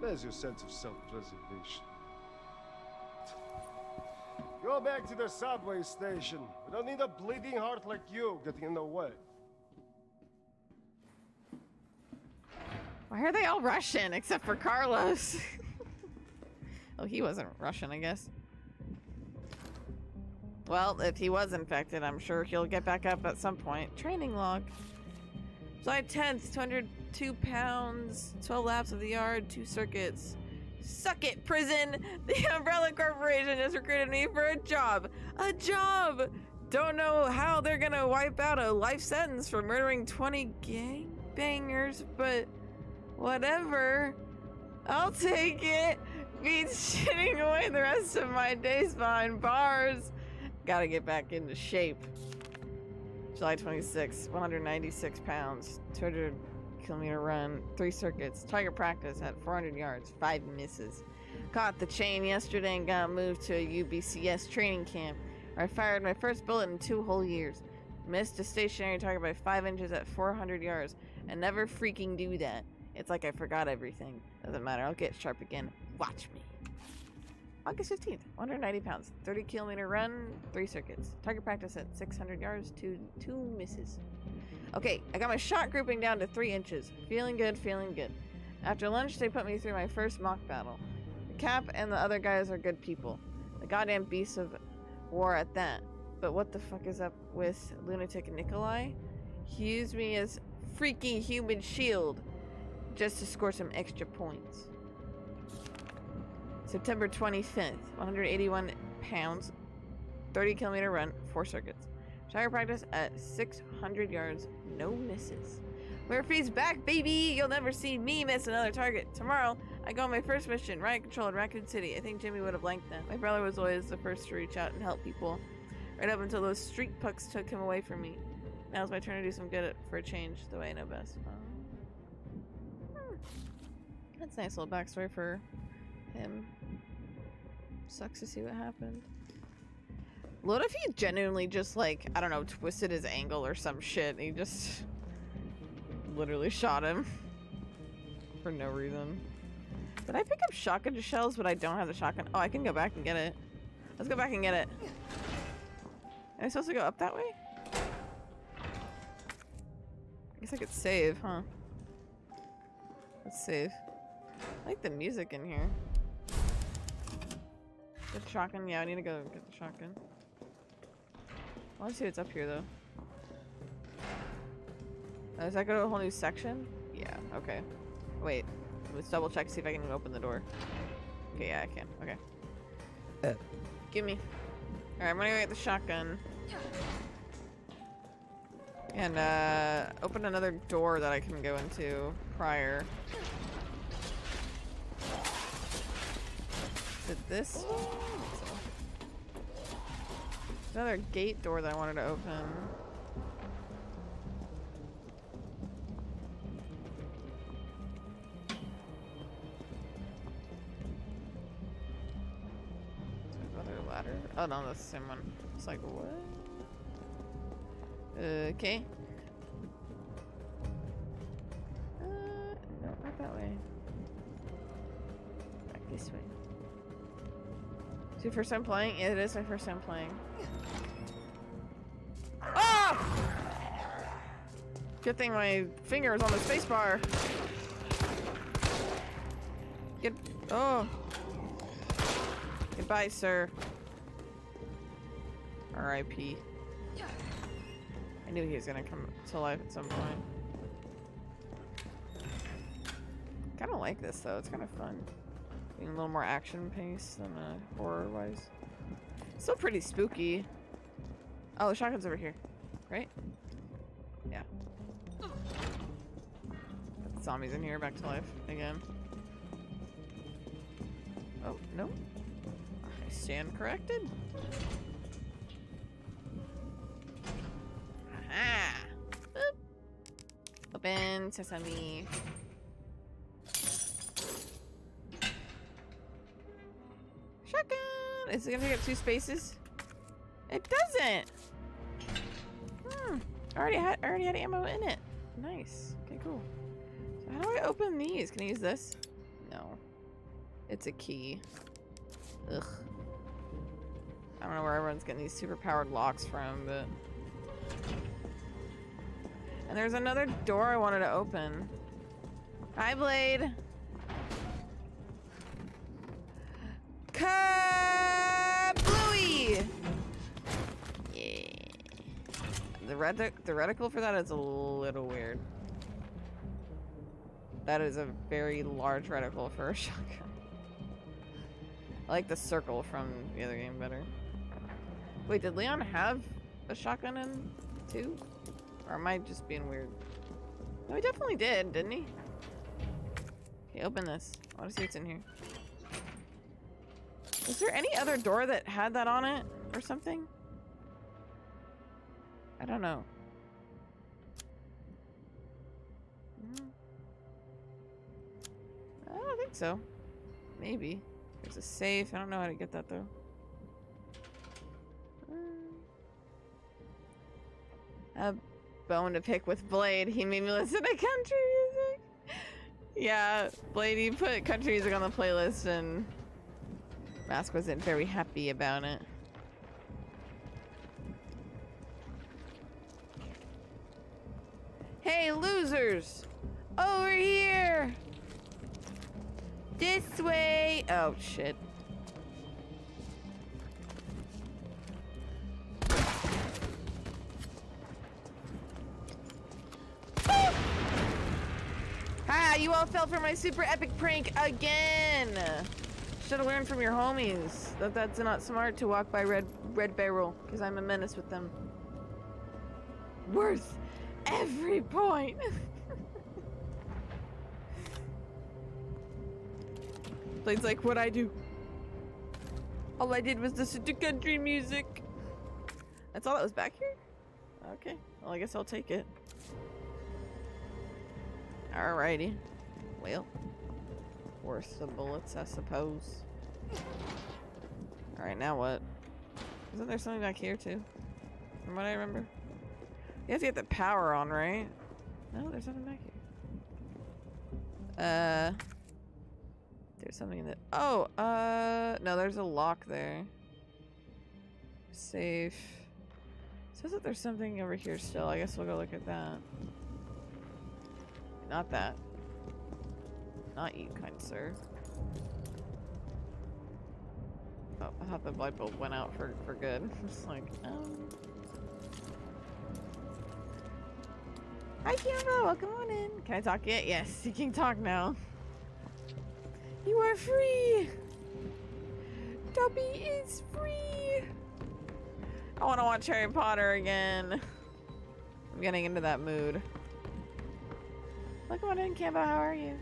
There's your sense of self-preservation. Go back to the subway station. We don't need a bleeding heart like you getting in the way. Why are they all Russian except for Carlos? Oh, he wasn't Russian, I guess. Well, if he was infected, I'm sure he'll get back up at some point. Training log. July 10th, 202 pounds, 12 laps of the yard, 2 circuits. Suck it, prison! The Umbrella Corporation has recruited me for a job! A job! Don't know how they're gonna wipe out a life sentence for murdering 20 gangbangers, but whatever. I'll take it! Beats shitting away the rest of my days behind bars. Gotta get back into shape. July 26, 196 pounds, 200-kilometer run, 3 circuits, target practice at 400 yards, 5 misses. Caught the chain yesterday and got moved to a UBCS training camp, where I fired my first bullet in 2 whole years. Missed a stationary target by 5 inches at 400 yards, and never freaking do that. It's like I forgot everything. Doesn't matter, I'll get sharp again. Watch me. August 15th, 190 pounds, 30-kilometer run, 3 circuits. Target practice at 600 yards, 2 misses. Okay, I got my shot grouping down to 3 inches. Feeling good, feeling good. After lunch, they put me through my first mock battle. The Cap and the other guys are good people. The goddamn beasts of war at that. But what the fuck is up with lunatic Nikolai? He used me as freaky human shield just to score some extra points. September 25th, 181 pounds, 30-kilometer run, 4 circuits. Target practice at 600 yards, no misses. Murphy's back, baby! You'll never see me miss another target. Tomorrow, I go on my first mission, riot control in Raccoon City. I think Jimmy would have liked that. My brother was always the first to reach out and help people, right up until those street pucks took him away from me. Now it's my turn to do some good for a change, the way I know best. That's a nice little backstory for him. Sucks to see what happened. What if he genuinely just, like, I don't know, twisted his angle or some shit and he just literally shot him for no reason? Did I pick up shotgun shells but I don't have the shotgun? Oh, I can go back and get it. Let's go back and get it. Am I supposed to go up that way? I guess I could save, huh? Let's save. I like the music in here. Get the shotgun? Yeah, I need to go get the shotgun. I want to see what's up here, though. Oh, does that go to a whole new section? Yeah, okay. Wait. Let's double check, see if I can open the door. Okay, yeah, I can. Okay. Give me. Alright, I'm gonna go get the shotgun. And, open another door that I can go into prior. This one? Another gate door that I wanted to open. Is there another ladder? Oh no, that's the same one. It's like, what? Okay. No, not that way. Back this way. Is it your first time playing? It is my first time playing. Oh! Good thing my finger is on the spacebar. Good. Oh. Goodbye, sir. R.I.P. I knew he was gonna come to life at some point. Kinda like this though. It's kinda fun. A little more action pace than horror-wise. Still pretty spooky. Oh, the shotgun's over here, right? Yeah. Got the zombies in here, back to life again. Oh no! I stand corrected. Aha! Boop. Open sesame. Is it gonna take up 2 spaces? It doesn't. I already had ammo in it. Nice. Okay, cool. So how do I to open these. Can I use this? No. It's a key. Ugh. I don't know where everyone's getting these super powered locks from, but... And there's another door I wanted to open. Hi, Blade! Kablooey! Yeah. The reticle for that is a little weird. That is a very large reticle for a shotgun. I like the circle from the other game better. Wait, did Leon have a shotgun in 2? Or am I just being weird? No, he definitely did, didn't he? Okay, open this. I want to see what's in here. Is there any other door that had that on it or something? I don't know. I don't think so. Maybe. There's a safe. I don't know how to get that though. A bone to pick with Blade. He made me listen to country music. Yeah, Blade, you put country music on the playlist and Mask wasn't very happy about it. Hey, losers! Over here! This way! Oh, shit. Ah, you all fell for my super epic prank again! Should've learned from your homies that that's not smart to walk by Red Barrel, because I'm a menace with them. Worth every point! Blade's like, what'd I do? All I did was listen to country music. That's all that was back here? Okay, well I guess I'll take it. Alrighty. Well, worth the bullets, I suppose. Alright, now what? Isn't there something back here, too? From what I remember? You have to get the power on, right? No, there's nothing back here. There's something that... Oh! No, there's a lock there. Safe. It says that there's something over here still. I guess we'll go look at that. Not that. Not you, kind sir. Oh, I thought the light bulb went out for good. It's like, oh. Hi, Kiara. Welcome on in. Can I talk yet? Yes, you can talk now. You are free. Dobby is free. I want to watch Harry Potter again. I'm getting into that mood. Welcome on in, Cambo. How are you?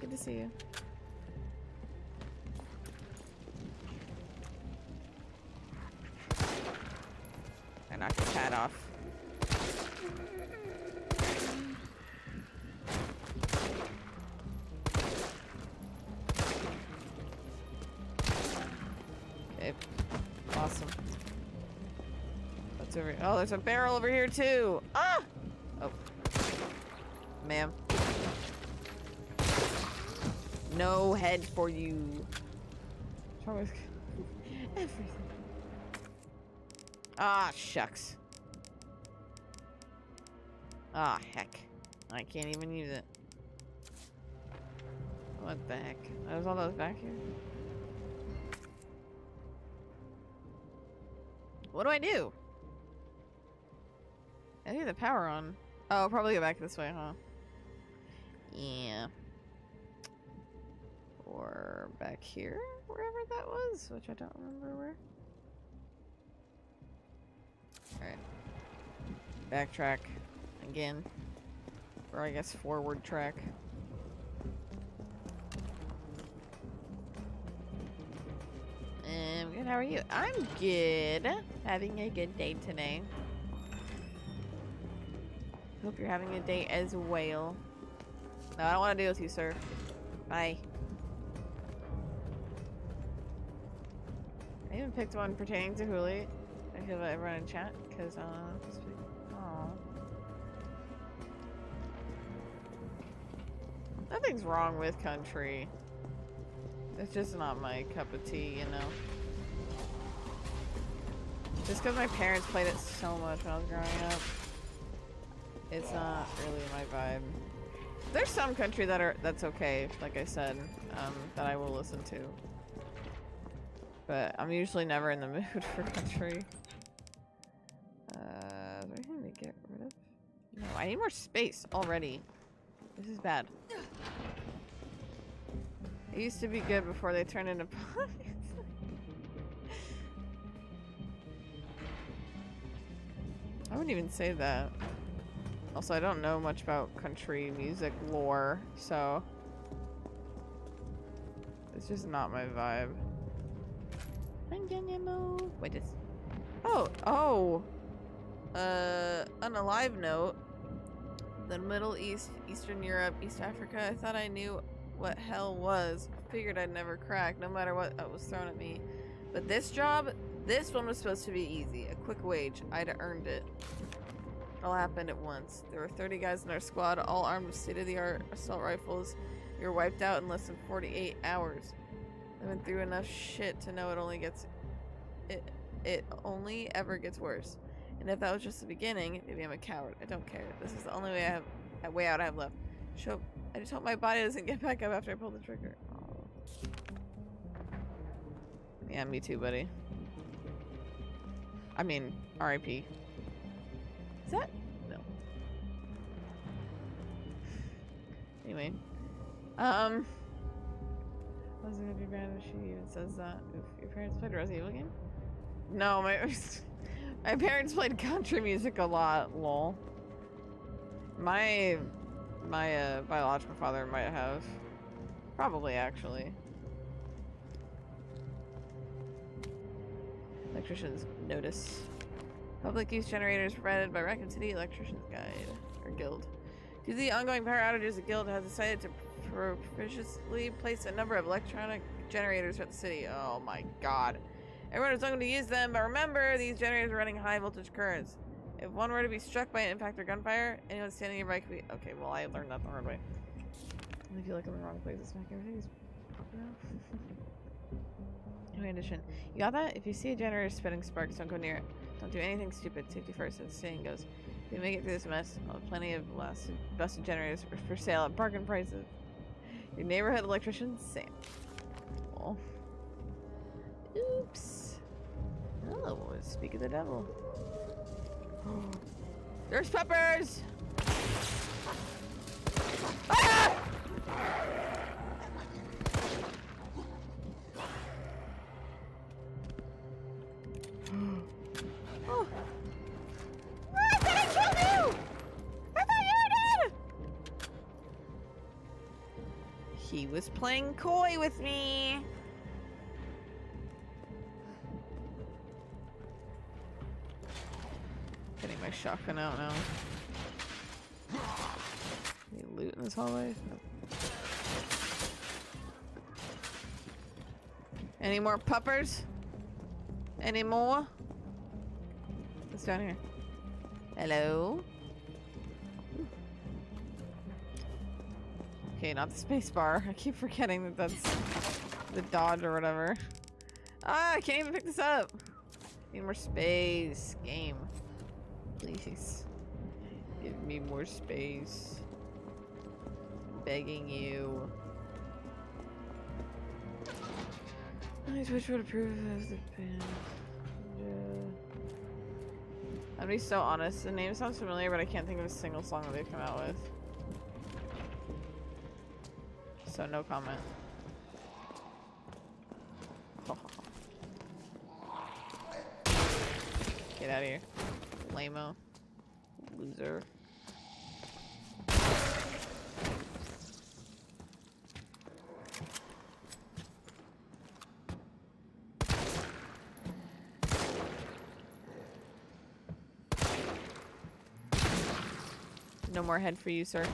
Good to see you. I knocked his hat off. Okay. Awesome. What's over here? Oh, there's a barrel over here, too. Ah! Oh. Ma'am. No head for you. Everything. Ah, shucks. Ah, heck. I can't even use it. What the heck? That was all that was back here? What do I do? I need the power on. Oh, I'll probably go back this way, huh? Yeah. Or back here, wherever that was, which I don't remember where. Alright. Backtrack. Again. Or I guess forward track. Good, how are you? I'm good. Having a good day today. Hope you're having a day as well. No, I don't want to deal with you, sir. Bye. I even picked one pertaining to Huli. I feel like everyone in chat because I don't know. Aww. Nothing's wrong with country. It's just not my cup of tea, you know? Just because my parents played it so much when I was growing up. It's not really my vibe. There's some country that's okay, like I said, that I will listen to. But I'm usually never in the mood for country. Is there anything to get rid of? No, I need more space already. This is bad. It used to be good before they turned into puns. I wouldn't even say that. Also, I don't know much about country music lore, so it's just not my vibe. I'm gonna move. Wait, this. Oh, on a live note, the Middle East, Eastern Europe, East Africa. I thought I knew what hell was. Figured I'd never crack, no matter what was thrown at me. But this job, this one was supposed to be easy. A quick wage. I'd have earned it. All happened at once. There were 30 guys in our squad, all armed with state-of-the-art assault rifles. We were wiped out in less than 48 hours. I went through enough shit to know it only ever gets worse. And if that was just the beginning, maybe I'm a coward. I don't care. This is the only way I have left. I just hope my body doesn't get back up after I pull the trigger. Aww. Yeah, me too, buddy. I mean, R.I.P. Is that? No. Anyway. I wasn't gonna be mad if she even says that. If your parents played a Resident Evil game? No, my parents played country music a lot, lol. My biological father might have. Probably, actually. Electricians notice. Public use generators provided by Raccoon City Electricians Guide, or Guild. Due to the ongoing power outages, the Guild has decided to propitiously place a number of electronic generators throughout the city. Oh my god. Everyone is welcome to use them, but remember, these generators are running high voltage currents. If one were to be struck by an impact or gunfire, anyone standing nearby could be— Okay, well, I learned that the hard way. I feel like I'm in the wrong place to smack everything. In addition, you got that? If you see a generator spitting sparks, don't go near it. Don't do anything stupid. Safety first, as the saying goes. If you make it through this mess, I'll have plenty of busted generators for sale at bargain prices. Your neighborhood electrician, Sam. Oh. Oops. Oh, speak of the devil. Oh. There's peppers! Ah! Oh. I thought I killed you! I thought you were dead! He was playing coy with me! Getting my shotgun out now. Any loot in this hallway? No. Any more puppers? Any more? What's down here? Hello? Ooh. Okay, not the space bar. I keep forgetting that that's the dodge or whatever. Ah, I can't even pick this up. Need more space. Game. Please. Give me more space. I'm begging you. I Twitch would approve of the band. I'll be so honest, the name sounds familiar, but I can't think of a single song that they've come out with. So, no comment. Oh. Get out of here. Lame-o. Loser. No more head for you, sir.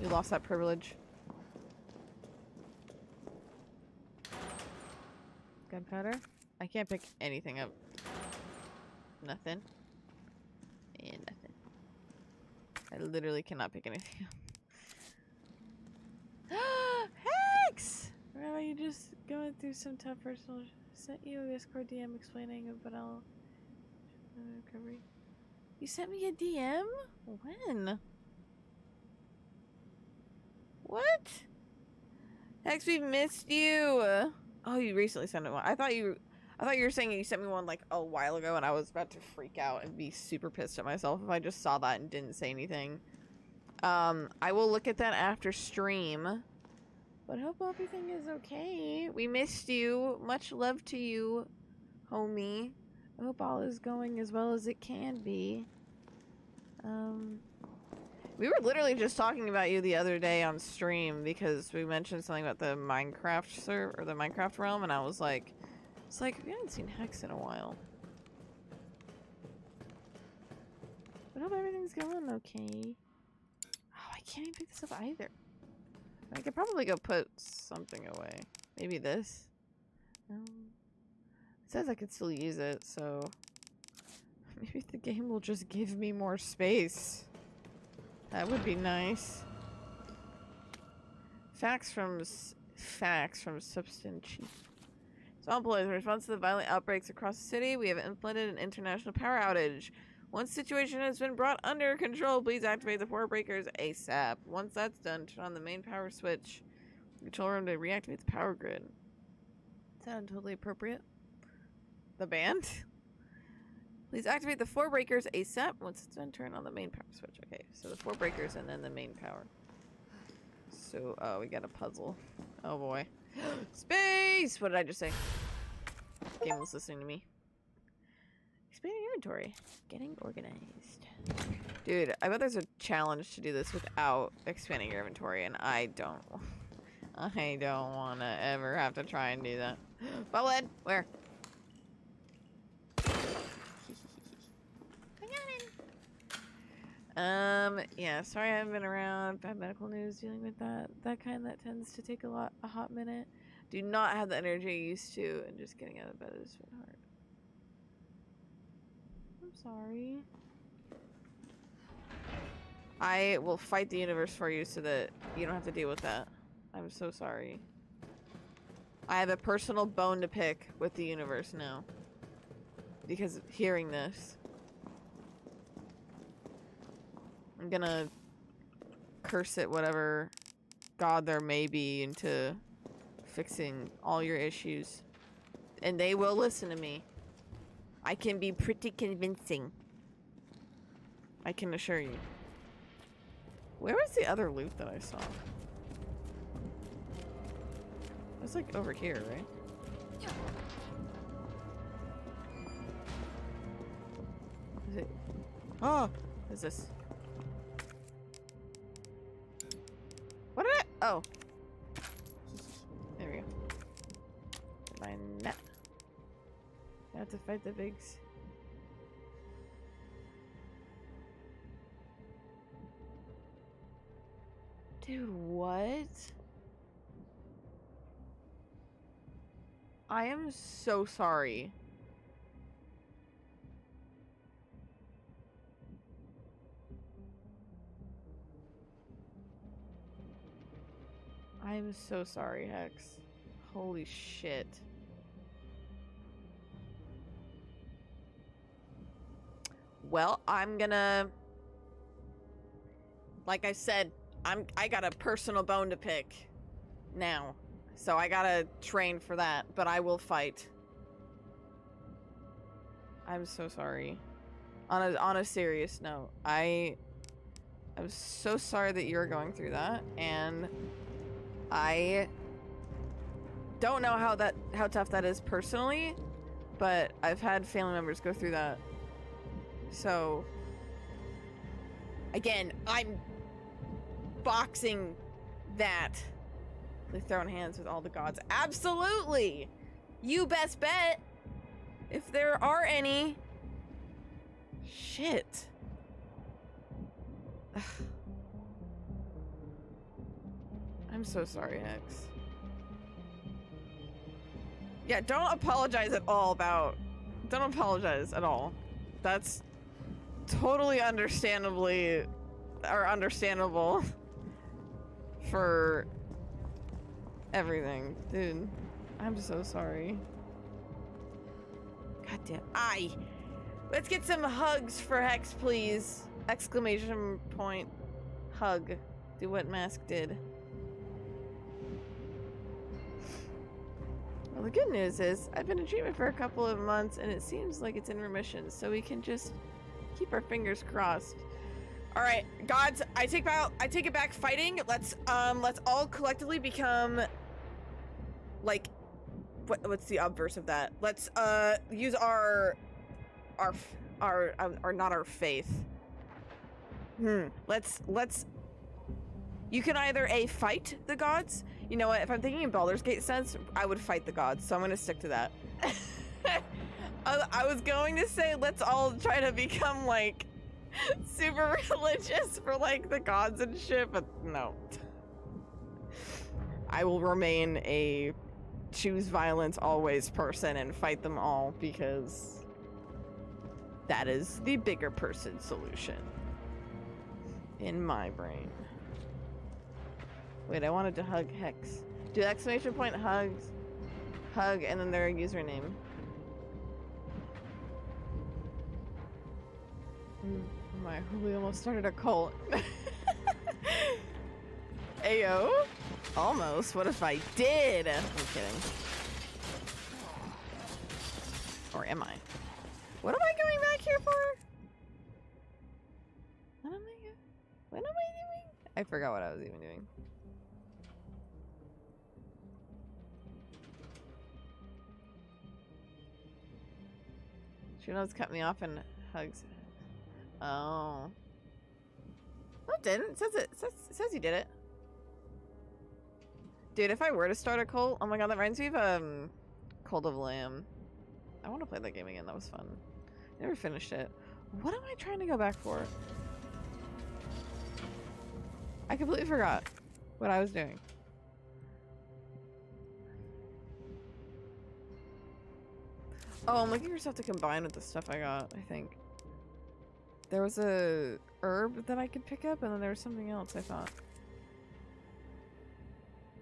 You lost that privilege. Gunpowder? I can't pick anything up. Nothing. And nothing. I literally cannot pick anything up. Hex! Remember you just going through some tough personal... Sent you a Discord DM explaining about all... recovery. You sent me a DM? When? What? Hex, we've missed you! Oh, you recently sent me one. I thought you were saying you sent me one like a while ago, and I was about to freak out and be super pissed at myself if I just saw that and didn't say anything. I will look at that after stream. But hope everything is okay. We missed you. Much love to you, homie. I hope all is going as well as it can be. We were literally just talking about you the other day on stream because we mentioned something about the Minecraft server or the Minecraft realm, and I was like, it's like we haven't seen Hex in a while. But hope everything's going okay. Oh, I can't even pick this up either. I could probably go put something away. Maybe this. It says I could still use it, so maybe the game will just give me more space. That would be nice. Facts from Substance. So employees, in response to the violent outbreaks across the city, we have implemented an international power outage. Once the situation has been brought under control, please activate the power breakers ASAP. Once that's done, turn on the main power switch in the control room to reactivate the power grid. Sound totally appropriate? The band? Please activate the four breakers ASAP. Once it's done, turn on the main power switch. Okay, so the four breakers and then the main power. So, we got a puzzle. Oh boy. Space! What did I just say? The game was listening to me. Expanding inventory. Getting organized. Dude, I bet there's a challenge to do this without expanding your inventory, and I don't want to ever have to try and do that. Bubblehead, where? I got it. Yeah, sorry I haven't been around. Bad medical news, dealing with that. That kind that tends to take a hot minute. Do not have the energy I used to, and just getting out of bed is been hard. Sorry. I will fight the universe for you so that you don't have to deal with that. I'm so sorry. I have a personal bone to pick with the universe now. Because of hearing this. I'm gonna curse at whatever god there may be into fixing all your issues. And they will listen to me. I can be pretty convincing. I can assure you. Where was the other loot that I saw? It was like over here, right? Yeah. Is it? Oh! What is this? What did it? Oh! There we go. Find that. I have to fight the pigs. Dude, what? I am so sorry. I am so sorry, Hex. Holy shit. Well, I'm gonna, like I said, I got a personal bone to pick now, so I gotta train for that, but I will fight. I'm so sorry. On a serious note, I'm so sorry that you're going through that, and I don't know how tough that is personally, but I've had family members go through that. So, again, I'm boxing that with thrown hands with all the gods. Absolutely! You best bet! If there are any. Shit. Ugh. I'm so sorry, Hex. Yeah, don't apologize at all about... Don't apologize at all. That's... totally understandable for everything. Dude, I'm so sorry. Goddamn. Aye! Let's get some hugs for Hex, please! Exclamation point. Hug. Do what Mask did. Well, the good news is, I've been in treatment for a couple of months and it seems like it's in remission, so we can just keep our fingers crossed. Alright, gods, I take it back fighting. Let's all collectively become, like, what's the obverse of that? Let's, use not our faith. Let's you can either A, fight the gods. You know what, if I'm thinking in Baldur's Gate sense, I would fight the gods, so I'm gonna stick to that. I was going to say, let's all try to become, like, super religious for, like, the gods and shit, but no. I will remain a choose violence always person and fight them all, because that is the bigger person solution in my brain. Wait, I wanted to hug Hex. Do exclamation point hugs, hug, and then their username. My, we almost started a cult. Ayo. Almost. What if I did? I'm kidding. Or am I? What am I going back here for? What am I doing? I forgot what I was even doing. She knows cut me off and hugs. Oh. No, it didn't. It says you did it. Dude, if I were to start a cult, oh my god, that reminds me of Cult of Lamb. I want to play that game again. That was fun. Never finished it. What am I trying to go back for? I completely forgot what I was doing. Oh, I'm looking for stuff to combine with the stuff I got, I think. There was a herb that I could pick up, and then there was something else, I thought.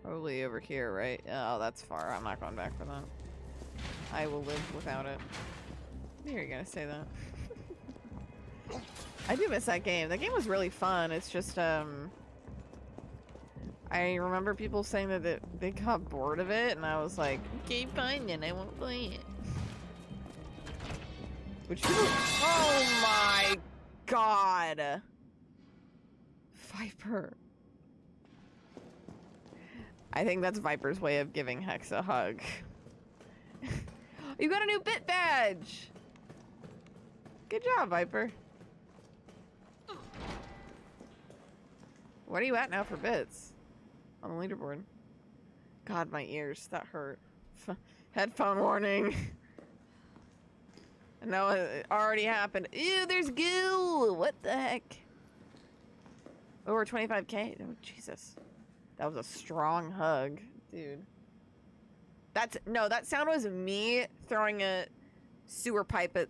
Probably over here, right? Oh, that's far. I'm not going back for that. I will live without it. You're gonna say that. I do miss that game. That game was really fun. It's just, I remember people saying that they got bored of it, and I was like, okay, fine then, I won't play it. Which people— oh my god! Viper. I think that's Viper's way of giving Hex a hug. You got a new bit badge! Good job, Viper. What are you at now for bits? On the leaderboard. God, my ears. That hurt. Headphone warning. No, it already happened. Ew, there's goo! What the heck? Over 25k? Oh, Jesus. That was a strong hug. Dude. That's— no, that sound was me throwing a sewer pipe at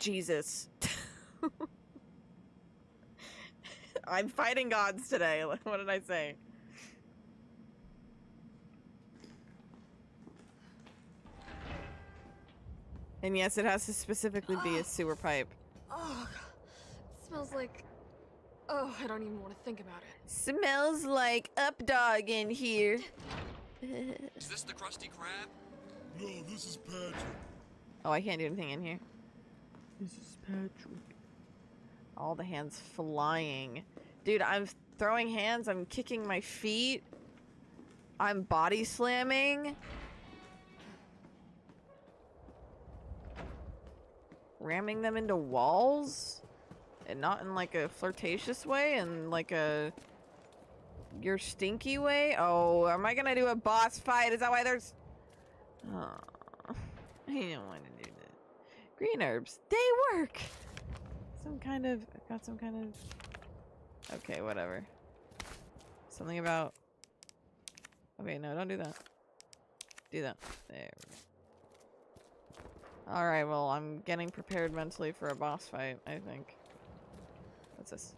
Jesus. I'm fighting gods today. What did I say? And yes, it has to specifically be a sewer pipe. Oh, it smells like... oh, I don't even want to think about it. Smells like up dog in here. Is this the Krusty Krab? No, this is Patrick. Oh, I can't do anything in here. This is Patrick. All the hands flying. Dude, I'm throwing hands. I'm kicking my feet. I'm body slamming. Ramming them into walls, and not in like a flirtatious way, and like a your stinky way. Oh, am I gonna do a boss fight? Is that why there's— oh, I don't want to do that. Green herbs, they work. Some kind of— I got some kind of— okay, whatever. Something about— okay, no, don't do that. Do that. There we go. Alright, well, I'm getting prepared mentally for a boss fight, I think. What's this?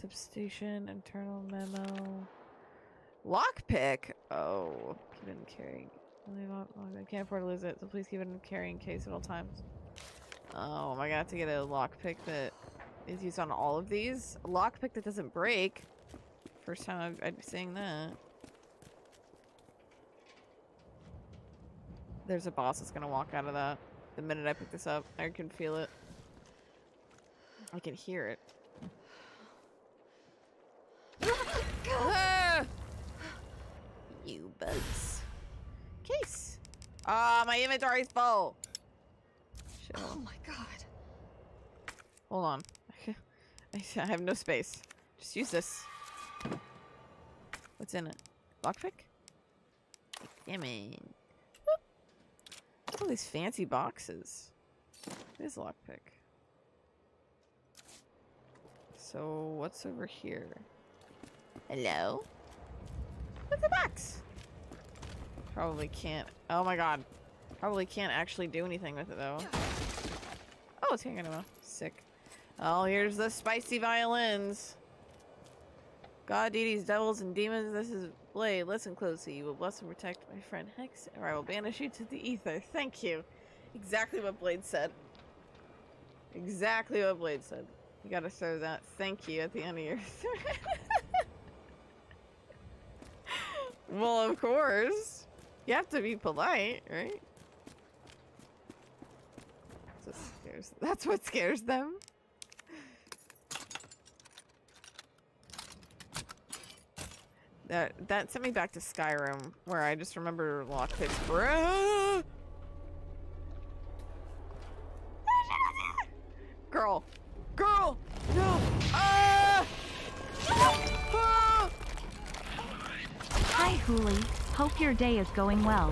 Substation, internal memo. Lockpick? Oh, keep it in carrying. I can't afford to lose it, so please keep it in carrying case at all times. Oh, am I gonna have to get a lockpick that is used on all of these? A lockpick that doesn't break? First time I'd be seeing that. There's a boss that's gonna walk out of that. The minute I pick this up, I can feel it. I can hear it. Ah! You bugs. Case. Ah, my inventory's full. Shit. Oh my god. Hold on. I have no space. Just use this. What's in it? Lockpick? Gimme. What's all these fancy boxes? This lockpick. So, what's over here? Hello? What's the box? Probably can't. Oh my god. Probably can't actually do anything with it though. Oh, it's hanging out. Sick. Oh, here's the spicy violins. God, deities, devils, and demons, this is Blade. Listen closely. You will bless and protect my friend Hex, or I will banish you to the ether. Thank you. Exactly what Blade said. Exactly what Blade said. You gotta throw that thank you at the end of your thread. Well, of course. You have to be polite, right? That's what scares them. That sent me back to Skyrim, where I just remember lockpicks. Bruh! Girl! Girl! No! Ah! Ah! Hi, Hooli. Hope your day is going well.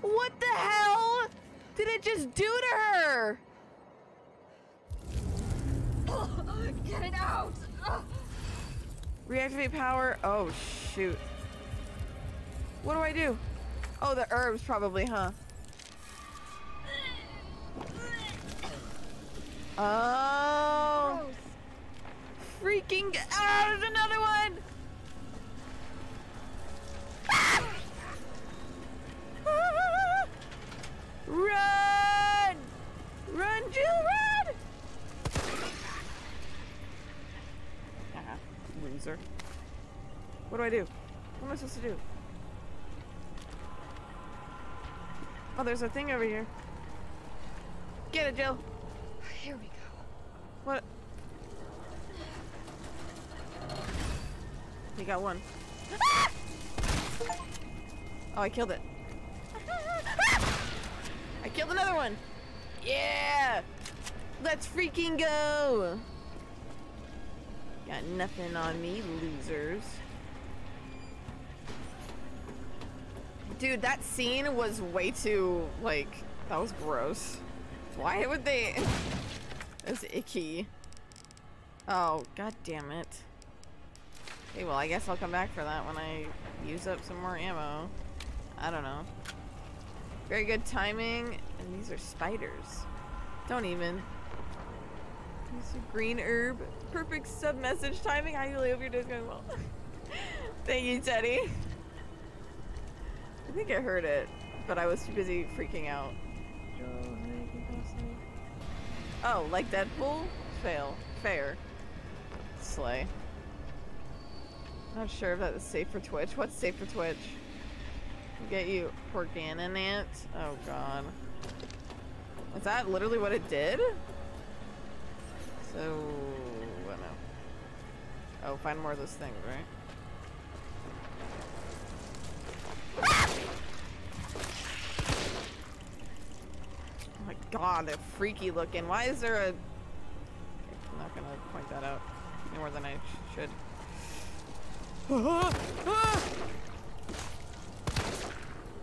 What the hell did it just do to her? Get it out! Reactivate power. Oh, shoot. What do I do? Oh, the herbs probably, huh? Oh! Gross. Freaking out! There's another one! Ah! Ah! Run! Run, Jill, run! Ah, loser. What do I do? What am I supposed to do? Oh, there's a thing over here. Get it, Jill! Here we go. What? We got one. Ah! Oh, I killed it. Ah! I killed another one. Yeah! Let's freaking go! Got nothing on me, losers. Dude, that scene was way too, like, that was gross. Why would they... That's icky. Oh, god damn it. Okay, well, I guess I'll come back for that when I use up some more ammo. I don't know. Very good timing. And these are spiders. Don't even. This green herb. Perfect sub-message timing. I really hope your day's going well. Thank you, Teddy. I think I heard it, but I was too busy freaking out. Oh, like Deadpool? Fail. Fair. Slay. Not sure if that is safe for Twitch. What's safe for Twitch? Get you Porganonant. Oh god. Was that literally what it did? So... I don't know. Oh, find more of those things, right? Ah! Oh my god, they're freaky looking. Why is there a... Okay, I'm not gonna point that out any more than I should. Ah! Ah!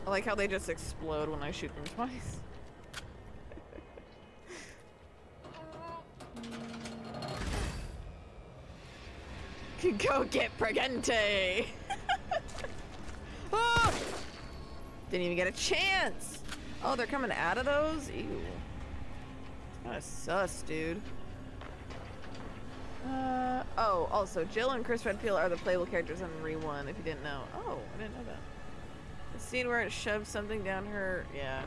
I like how they just explode when I shoot them twice. Go get pregente! Ah! Didn't even get a chance! Oh, they're coming out of those? Ew. Kinda sus, dude. Oh, also, Jill and Chris Redfield are the playable characters in Re1, if you didn't know. Oh, I didn't know that. The scene where it shoves something down her, yeah.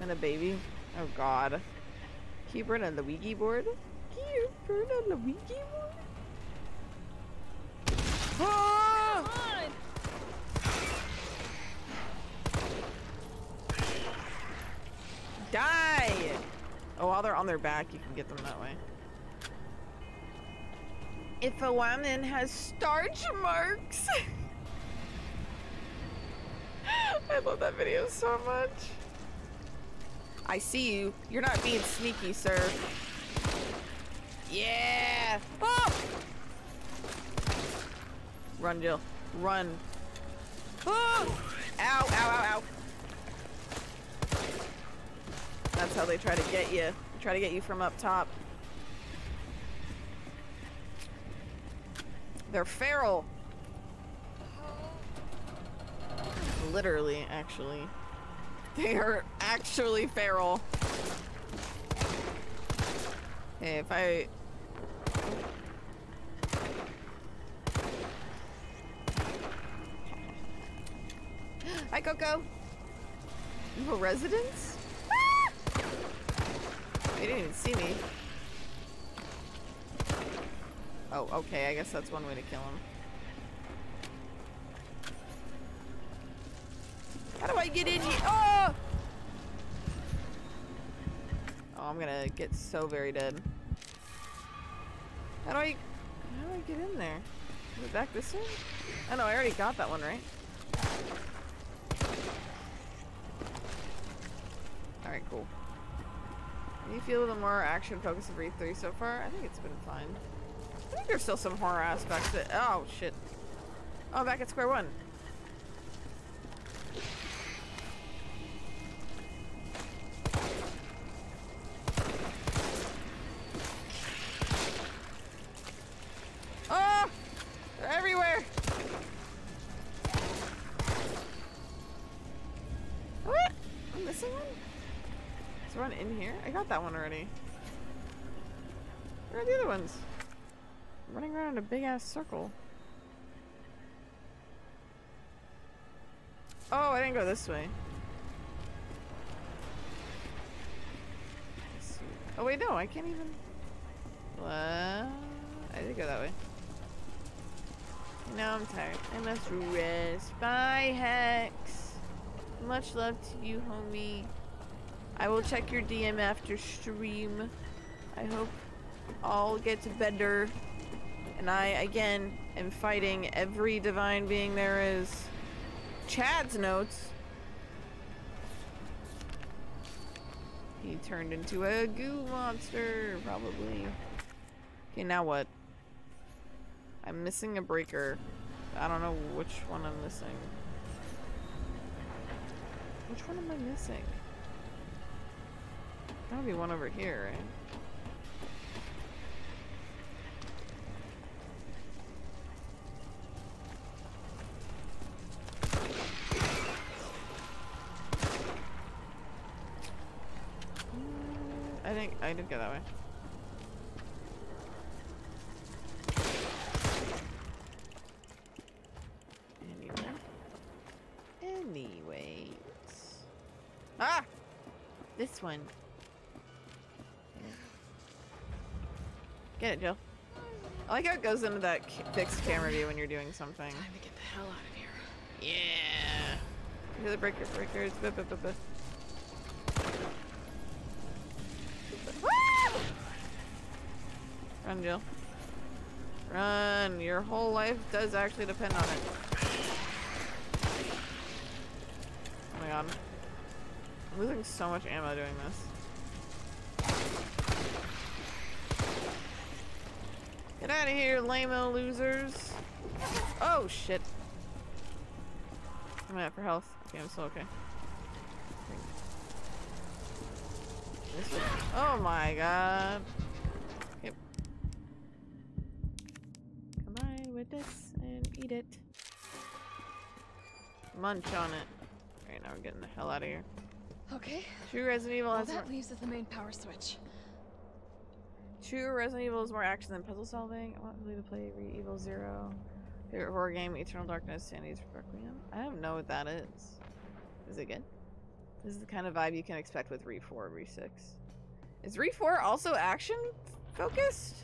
And a baby. Oh, God. Keeper and a Luigi board? Keeper and a Luigi board? Ah! Die! Oh, while they're on their back, you can get them that way. If a woman has starch marks. I love that video so much. I see you. You're not being sneaky, sir. Yeah! Oh! Run, Jill. Run. Oh! Ow, ow, ow, ow. That's how they try to get you. They try to get you from up top. They're feral. Literally, actually. They are actually feral. Hey, if I... Hi, Coco. You have a residence? Ah! They didn't even see me. Oh, okay, I guess that's one way to kill him. How do I get in here? Oh! Oh, I'm gonna get so very dead. How do I get in there? Is it back this way? Oh no, I already got that one, right? Alright, cool. How do you feel the more action focus of Re3 so far? I think it's been fine. I think there's still some horror aspects that- oh, shit. Oh, back at square one. That one already. Where are the other ones? I'm running around in a big ass circle. Oh, I didn't go this way. Oh wait, no, I can't even. What? I did go that way. Now I'm tired. I must rest. Bye, Hex. Much love to you, homie. I will check your DM after stream. I hope all gets better. And I, again, am fighting every divine being there is. Chad's notes. He turned into a goo monster, probably. Okay, now what? I'm missing a breaker. I don't know which one I'm missing. Which one am I missing? That'll be one over here, right? I think I did go that way. Anyways. Ah! This one. Get it, Jill. I like how it goes into that fixed camera view when you're doing something. Time to get the hell out of here. Yeah. Here's the breakers. Bip, bip, bip, bip. Run, Jill. Run. Your whole life does actually depend on it. Oh my god. I'm losing so much ammo doing this. Get out of here, lame-o losers. Oh, shit. I'm out for health. Okay, I'm still okay. Oh my god. Yep. Come on with this and eat it. Munch on it. Alright, now we're getting the hell out of here. Okay. True Resident Evil has that leaves us the main power switch. True, Resident Evil is more action than puzzle solving. I want to play Resident Evil 0. Favorite horror game, Eternal Darkness, Sandy's Requiem. I don't know what that is. Is it good? This is the kind of vibe you can expect with Re 4, Re 6. Is Re 4 also action focused?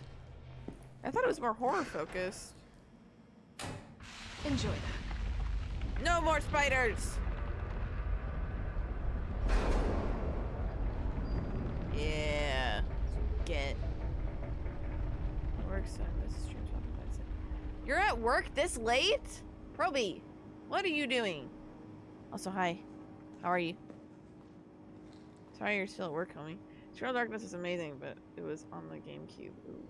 I thought it was more horror focused. Enjoy that. No more spiders! Yeah. Get. Works on this stream. You're at work this late? Proby, what are you doing? Also, hi. How are you? Sorry you're still at work, homie. Eternal Darkness is amazing, but it was on the GameCube. Ooh.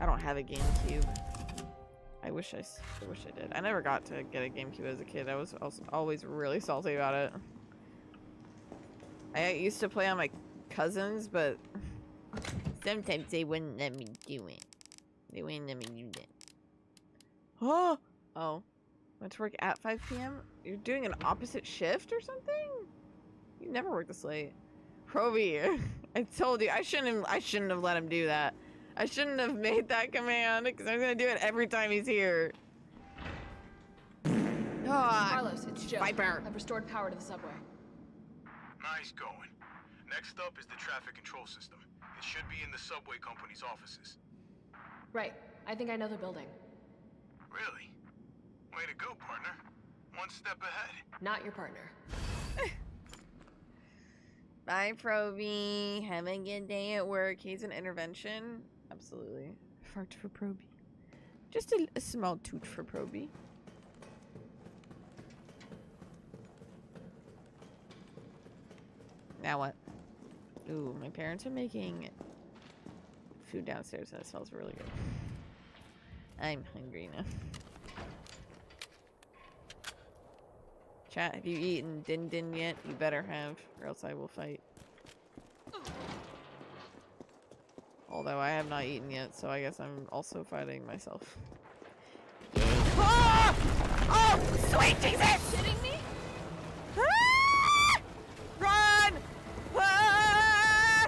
I don't have a GameCube. I wish I did. I never got to get a GameCube as a kid. I was also always really salty about it. I used to play on my cousins, but sometimes they wouldn't let me do it. They wouldn't let me do that. Oh! Oh. Went to work at 5 p.m.? You're doing an opposite shift or something? You never work this late. Proby, I told you, I shouldn't have let him do that. I shouldn't have made that command, because I'm gonna do it every time he's here. Carlos, it's Joe. Viper. I've restored power to the subway. Nice going. Next up is the traffic control system. It should be in the subway company's offices. Right. I think I know the building. Really? Way to go, partner. One step ahead. Not your partner. Bye, Proby. Have a good day at work. He's an intervention. Absolutely. Fart for Proby. Just a small toot for Proby. Now what? Ooh, my parents are making food downstairs and it smells really good. I'm hungry now. Chat, have you eaten Din Din yet? You better have, or else I will fight. Although I have not eaten yet, so I guess I'm also fighting myself. Oh! Oh! Sweet Jesus! Are you kidding me? Ah! Run! Ah!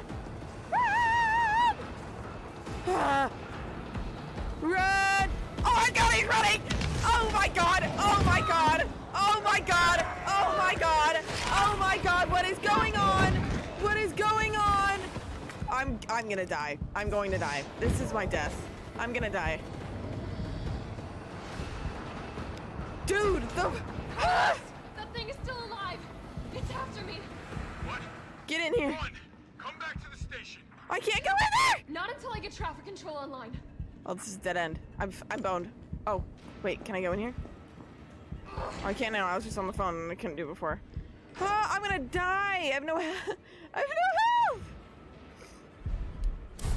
Run! Ah! Run! Oh my god, he's running! Oh my god! Oh my god! Oh my god! Oh my god! Oh my god! What is going on? What is going on? I'm gonna die. I'm going to die. This is my death. I'm gonna die. Dude, the that thing is still alive. It's after me. What? Get in here. Run. Come back to the station. I can't go in there. Not until I get traffic control online. Oh, this is dead end. I'm boned. Oh, wait. Can I go in here? Oh, I can't now. I was just on the phone and I couldn't do it before. Oh, I'm gonna die. I have no health. I have no health.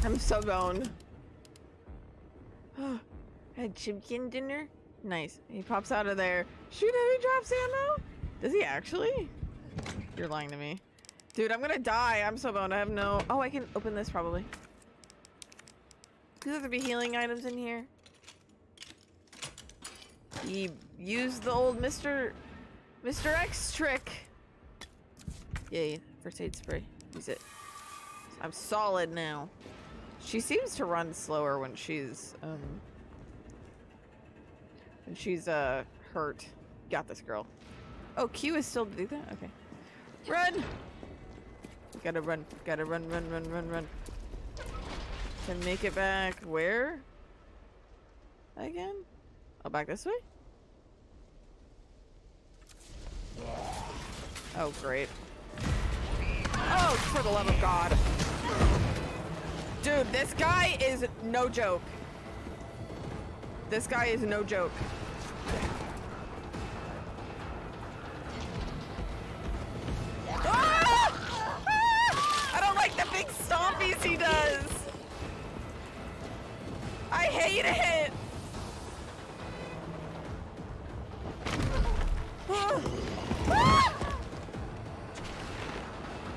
I'm so boned. Oh, I had chipkin dinner. Nice. He pops out of there. Shoot him. He drops ammo. Does he actually? You're lying to me. Dude, I'm gonna die. I'm so boned. I have no... Oh, I can open this probably. Could there be healing items in here? He used the old Mr. X trick. Yay, first aid spray. Use it. I'm solid now. She seems to run slower when she's hurt. Got this girl. Oh, Q is still do that? Okay. Run! Gotta run. Gotta run. Can make it back where? Again? Oh, back this way? Oh, great. Oh, for the love of God. Dude, this guy is no joke. This guy is no joke. Ah! Ah! I don't like the big stompies he does. I hate it!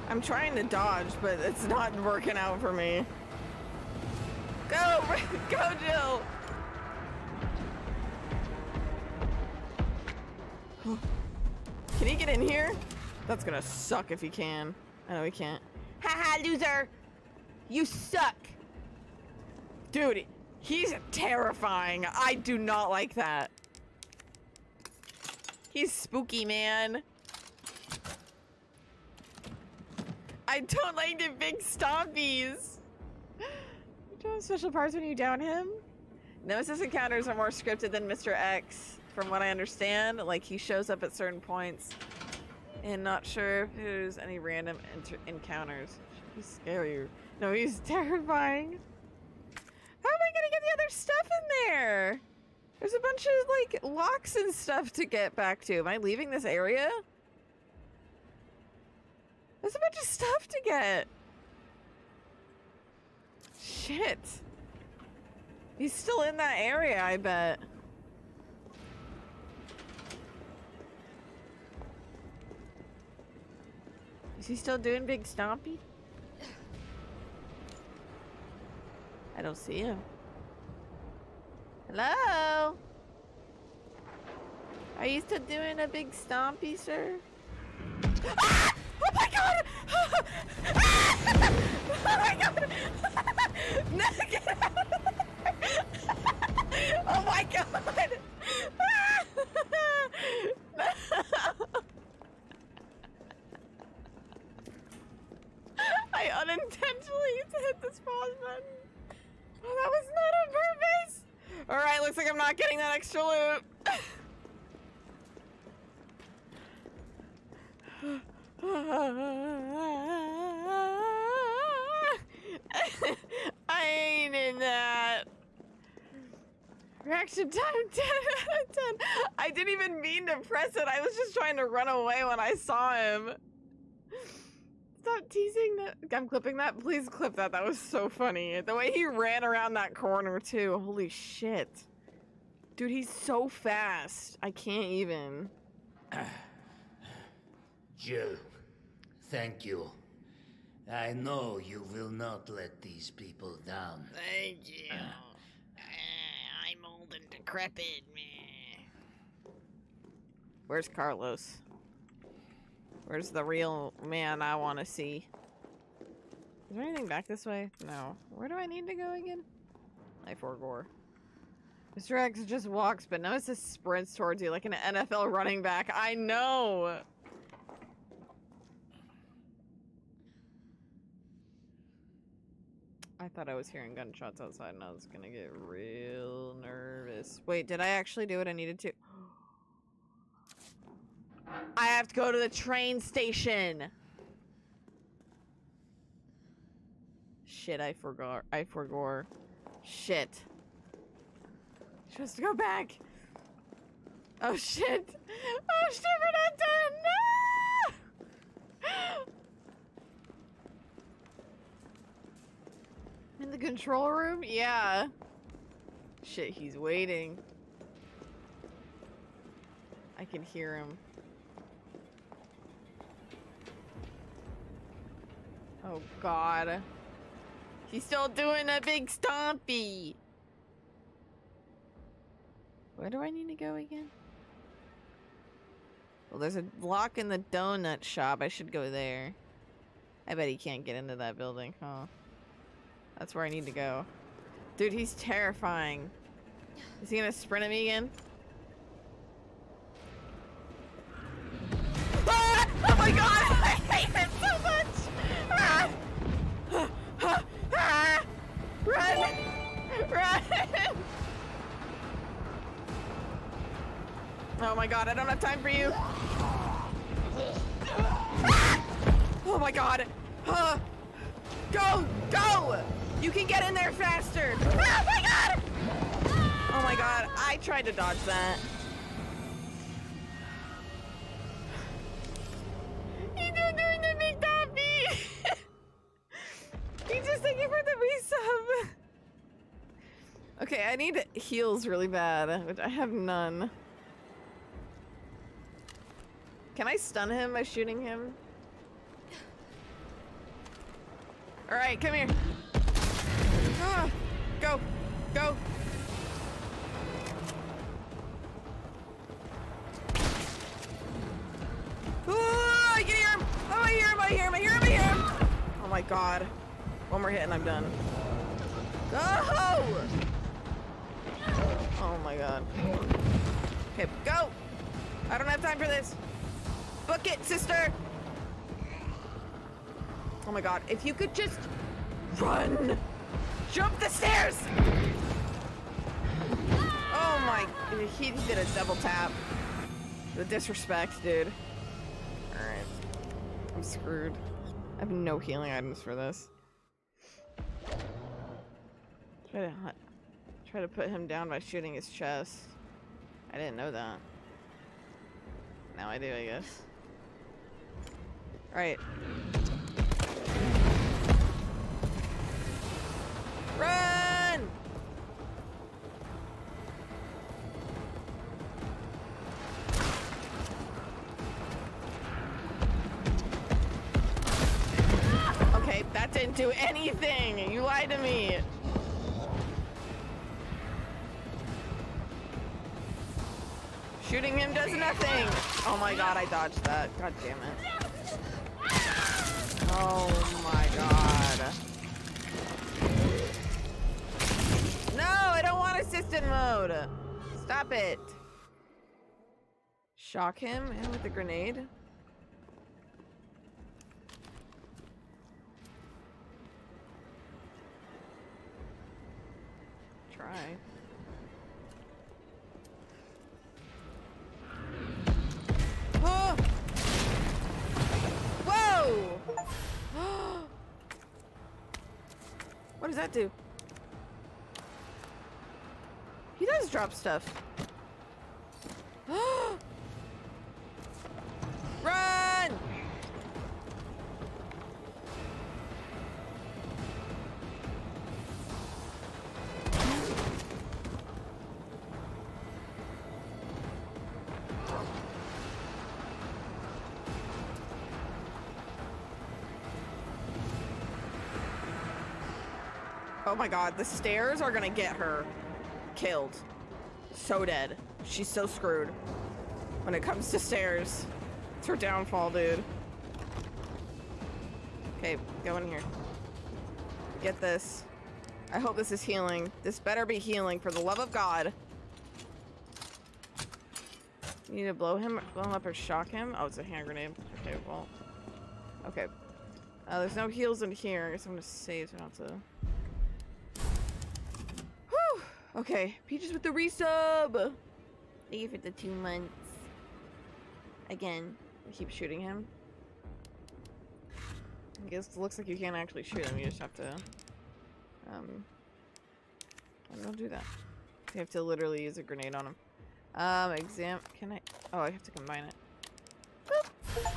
I'm trying to dodge, but it's not working out for me. Go! Go, Jill! Can he get in here? That's gonna suck if he can. I know he can't. Haha, loser! You suck. Dude, he's terrifying. I do not like that. He's spooky, man. I don't like the big stompies. You don't have special parts when you down him? Nemesis encounters are more scripted than Mr. X, from what I understand. Like, he shows up at certain points. And not sure if there's any random encounters. He's scarier. No, he's terrifying. How am I gonna get the other stuff in there? There's a bunch of, like, locks and stuff to get back to. Am I leaving this area? There's a bunch of stuff to get. Shit. He's still in that area, I bet. Is he still doing big stompy? I don't see him. Hello? Are you still doing a big stompy, sir? Ah! Oh my god! Oh my god! No, get out of there! Oh my god! No. I unintentionally hit this pause button. Oh, that was not on purpose! Alright, looks like I'm not getting that extra loot. I ain't in that. Reaction time 10 out of 10. I didn't even mean to press it. I was just trying to run away when I saw him. Stop teasing that. I'm clipping that. Please clip that. That was so funny. The way he ran around that corner too. Holy shit. Dude, he's so fast. I can't even. Jill, thank you. I know you will not let these people down. Thank you. I'm old and decrepit, man. Where's Carlos? Where's the real man I want to see? Is there anything back this way? No. Where do I need to go again? I forgot. Mr. X just walks, but Nemesis sprints towards you like an NFL running back. I know! I thought I was hearing gunshots outside and I was gonna get real nervous. Wait, did I actually do what I needed to? I have to go to the train station. Shit, I forgot. I forgot. Shit. She has to go back. Oh shit. Oh shit, we're not done. No! In the control room? Yeah. Shit, he's waiting. I can hear him. Oh god. He's still doing a big stompy. Where do I need to go again? Well, there's a lock in the donut shop. I should go there. I bet he can't get into that building, huh? That's where I need to go. Dude, he's terrifying. Is he gonna sprint at me again? Ah! Oh my god! I hate it so much! Ah! Ah! Ah! Ah! Run! Run! Oh my god, I don't have time for you! Ah! Oh my god! Ah! Go! Go! You can get in there faster! Oh my god! Oh my god, I tried to dodge that. He's not doing the big doppy! He's just looking for the resub! Okay, I need heals really bad, which I have none. Can I stun him by shooting him? All right, come here. Ah, go, go. Ooh, I can hear him. Oh, I hear him. I hear him. I hear him. I hear him. Oh my god. One more hit and I'm done. Go! Oh my god. Okay, go! I don't have time for this. Book it, sister! Oh my god, if you could just run! Jump the stairs! Oh my, he did a double tap. The disrespect, dude. Alright. I'm screwed. I have no healing items for this. Try to put him down by shooting his chest. I didn't know that. Now I do, I guess. Alright. Run! Okay, that didn't do anything! You lied to me! Shooting him does nothing! Oh my god, I dodged that. God damn it. Oh my god. No, I don't want assistant mode! Stop it! Shock him with the grenade. Try. Oh! Whoa! What does that do? He does drop stuff. Run! Oh my god, the stairs are gonna get her. Killed. So dead. She's so screwed. When it comes to stairs, it's her downfall, dude. Okay, go in here. Get this. I hope this is healing. This better be healing, for the love of God. You need to blow him up or shock him. Oh, it's a hand grenade. Okay, well. Okay. There's no heals in here. I guess I'm gonna save so I don't have to. Okay, Peaches with the resub! Thank you for the 2 months. Again, I keep shooting him. I guess it looks like you can't actually shoot him, you just have to... I don't do that. You have to literally use a grenade on him. Can I... Oh, I have to combine it. Boop. Yay.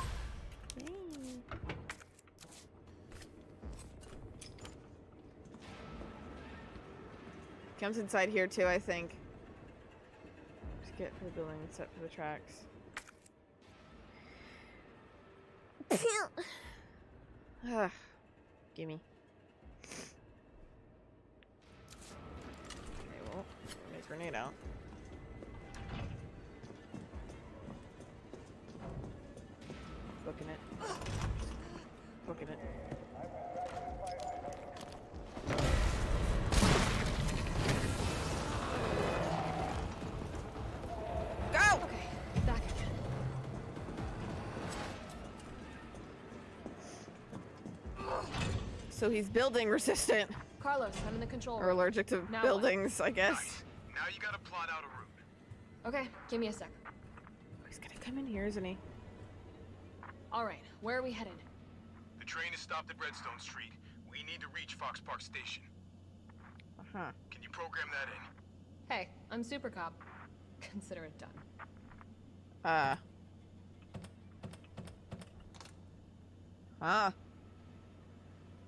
Comes inside here too, I think. Just get to the building and set for the tracks. Ugh. Gimme. Okay, well, get his grenade out. Booking it. Booking it. So he's building resistant. Carlos, I'm in the control room. Or allergic to now buildings, I guess. Nice. Now you gotta plot out a route. Okay, give me a sec. Oh, he's gonna come in here, isn't he? Alright, where are we headed? The train is stopped at Redstone Street. We need to reach Fox Park Station. Uh-huh. Can you program that in? Hey, I'm Super Cop. Consider it done. Huh.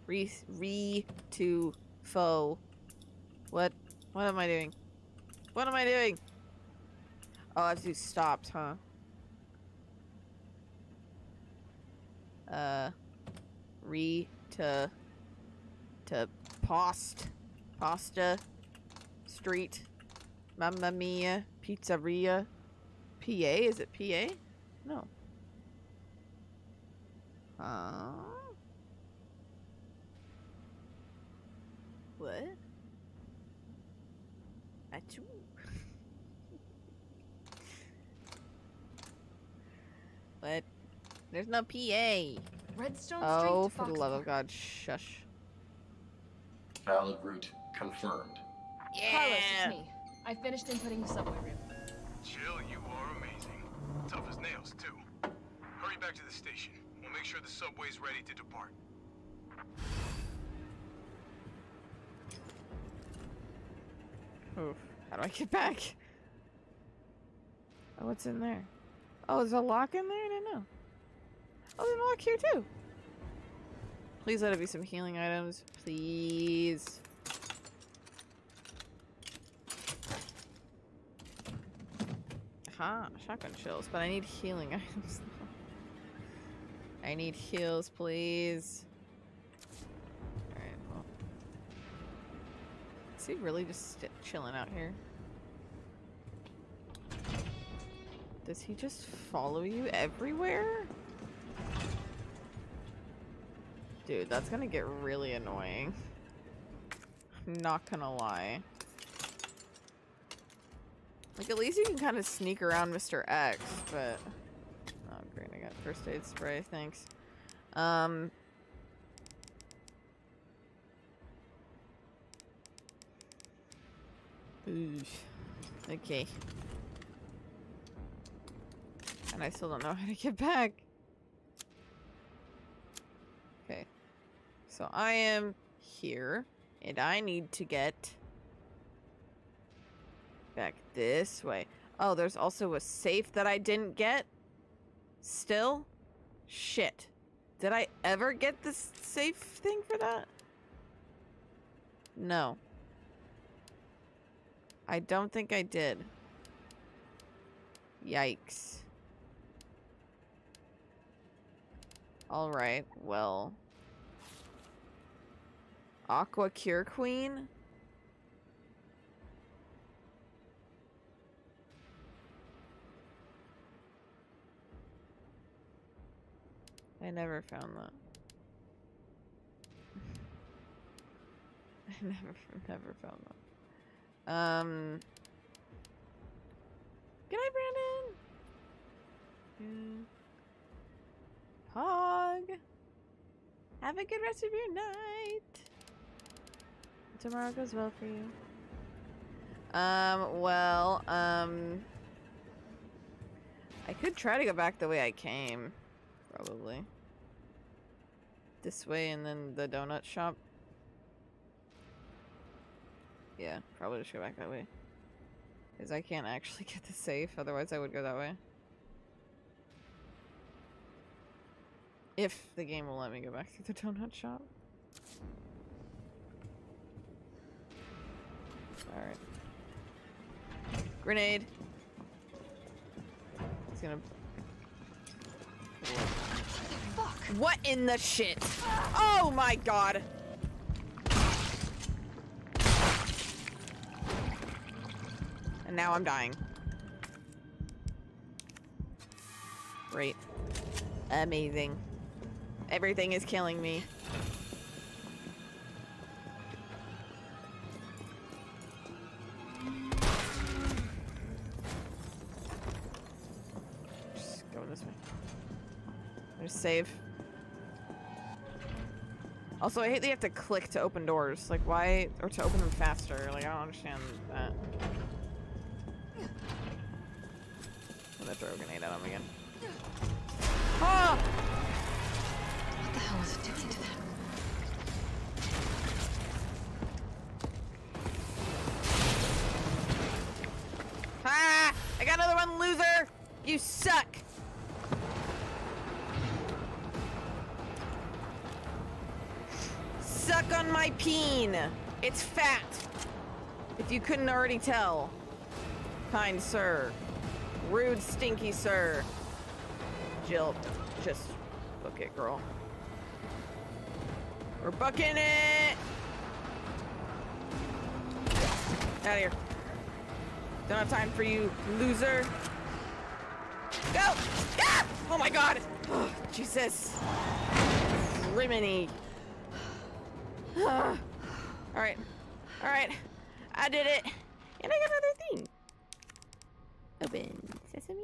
Re to foe. What am I doing? What am I doing? Oh, I have to stop, huh? Re to pasta street. Mamma mia pizzeria. PA? Is it PA? No. What? Achoo. What? There's no PA. Redstone Street. Oh, for the love of God, shush. Valid route confirmed. Yeah. Carlos, it's me. I finished inputting the subway route. Jill, you are amazing. Tough as nails, too. Hurry back to the station. We'll make sure the subway's ready to depart. Oof. How do I get back? Oh, what's in there? Oh, there's a lock in there? I didn't know. Oh, there's a lock here, too. Please let it be some healing items. Please. Huh, shotgun shells, but I need healing items. I need heals, please. Alright, well. Is he really just chilling out here? Does he just follow you everywhere? Dude, that's gonna get really annoying. I'm not gonna lie. Like, at least you can kind of sneak around Mr. X, but... Oh, great, I got first aid spray, thanks. Okay. And I still don't know how to get back. Okay. So I am here, and I need to get... back this way. Oh, there's also a safe that I didn't get. Still? Shit. Did I ever get this safe thing for that? No. I don't think I did. Yikes. Alright, well. Aqua Cure Queen? I never found that. I never found that. Good night, Brandon! Hog! Have a good rest of your night! Tomorrow goes well for you. I could try to go back the way I came. Probably. This way and then the donut shop. Yeah, probably just go back that way. Because I can't actually get the safe, otherwise I would go that way. If the game will let me go back to the donut shop. Alright. Grenade! It's gonna... Fuck. What in the shit? Oh my God. And now I'm dying. Great. Amazing. Everything is killing me. Just going this way. Save. Also, I hate that you have to click to open doors. Like, why? Or to open them faster. Like, I don't understand that. I'm gonna throw a grenade at him again. Ah! What the hell was it doing to them? Ah! I got another one, loser! You suck! Suck on my peen! It's fat! If you couldn't already tell. Kind sir. Rude, stinky sir. Jill, just book it, girl. We're bucking it! Out of here. Don't have time for you, loser. Go! Ah! Oh my God! Oh, Jesus. Rimini. All Alright. Alright. I did it. And I got another thing. Open sesame.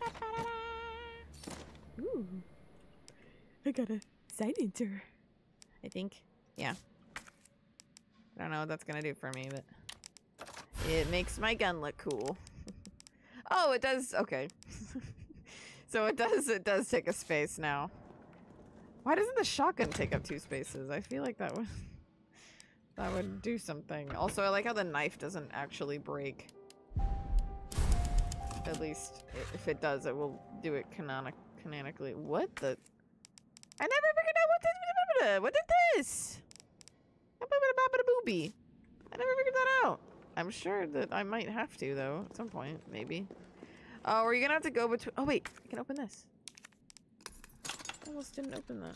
Da, da, da, da. Ooh. I got a side enter. I think. Yeah. I don't know what that's gonna do for me, but it makes my gun look cool. Oh, it does. Okay. So it does take a space now. Why doesn't the shotgun take up 2 spaces? I feel like that would do something. Also, I like how the knife doesn't actually break. At least if it does, it will do it canonically. What the? I never figured out what is this? Booby. I never figured that out. I'm sure that I might have to though at some point, maybe. Oh, are you gonna have to go between? Oh wait, I can open this. I almost didn't open that.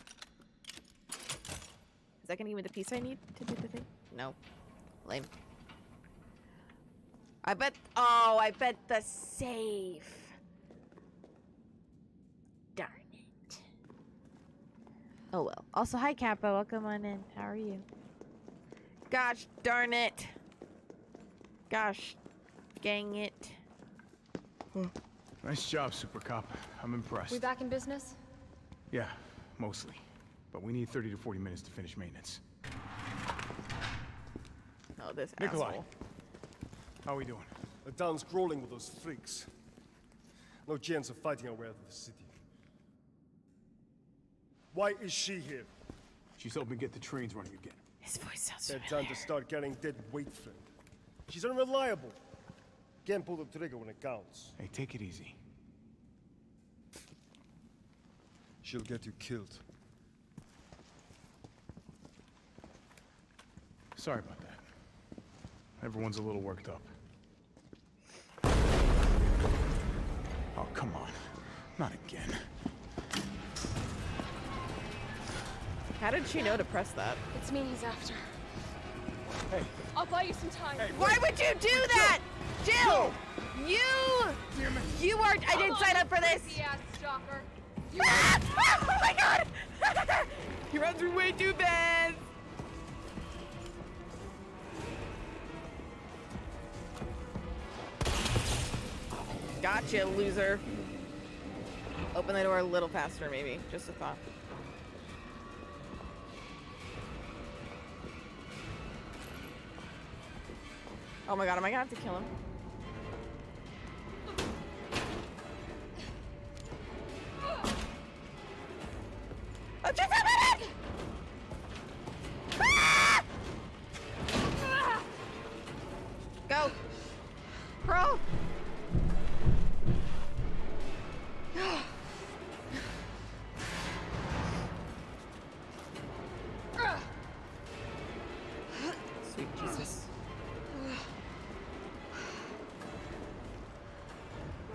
Is that gonna give me the piece I need to do the thing? No. Lame. I bet the safe. Darn it. Oh well. Also, hi Kappa, welcome on in. How are you? Gosh darn it. Gosh dang it. Well, nice job, Super Cop. I'm impressed. We back in business? Yeah, mostly. But we need 30 to 40 minutes to finish maintenance. Oh, this Nikolai. Asshole. How are we doing? The town's crawling with those freaks. No chance of fighting our way out of the city. Why is she here? She's hoping to get the trains running again. His voice sounds familiar. It's time to start carrying dead weight, friend. She's unreliable. Can't pull the trigger when it counts. Hey, take it easy. She'll get you killed. Sorry about that. Everyone's a little worked up. Oh, come on. Not again. How did she know to press that? It's me he's after. Hey. I'll buy you some time. Hey, why would you do that? Jill! No. You! Damn it. You are- I didn't sign up for this! Ah! Oh my god! He runs way too fast! Gotcha, loser. Open the door a little faster, maybe. Just a thought. Oh my god, am I gonna have to kill him? Oh, just a minute! Ah! Go! Pro! Sweet Jesus.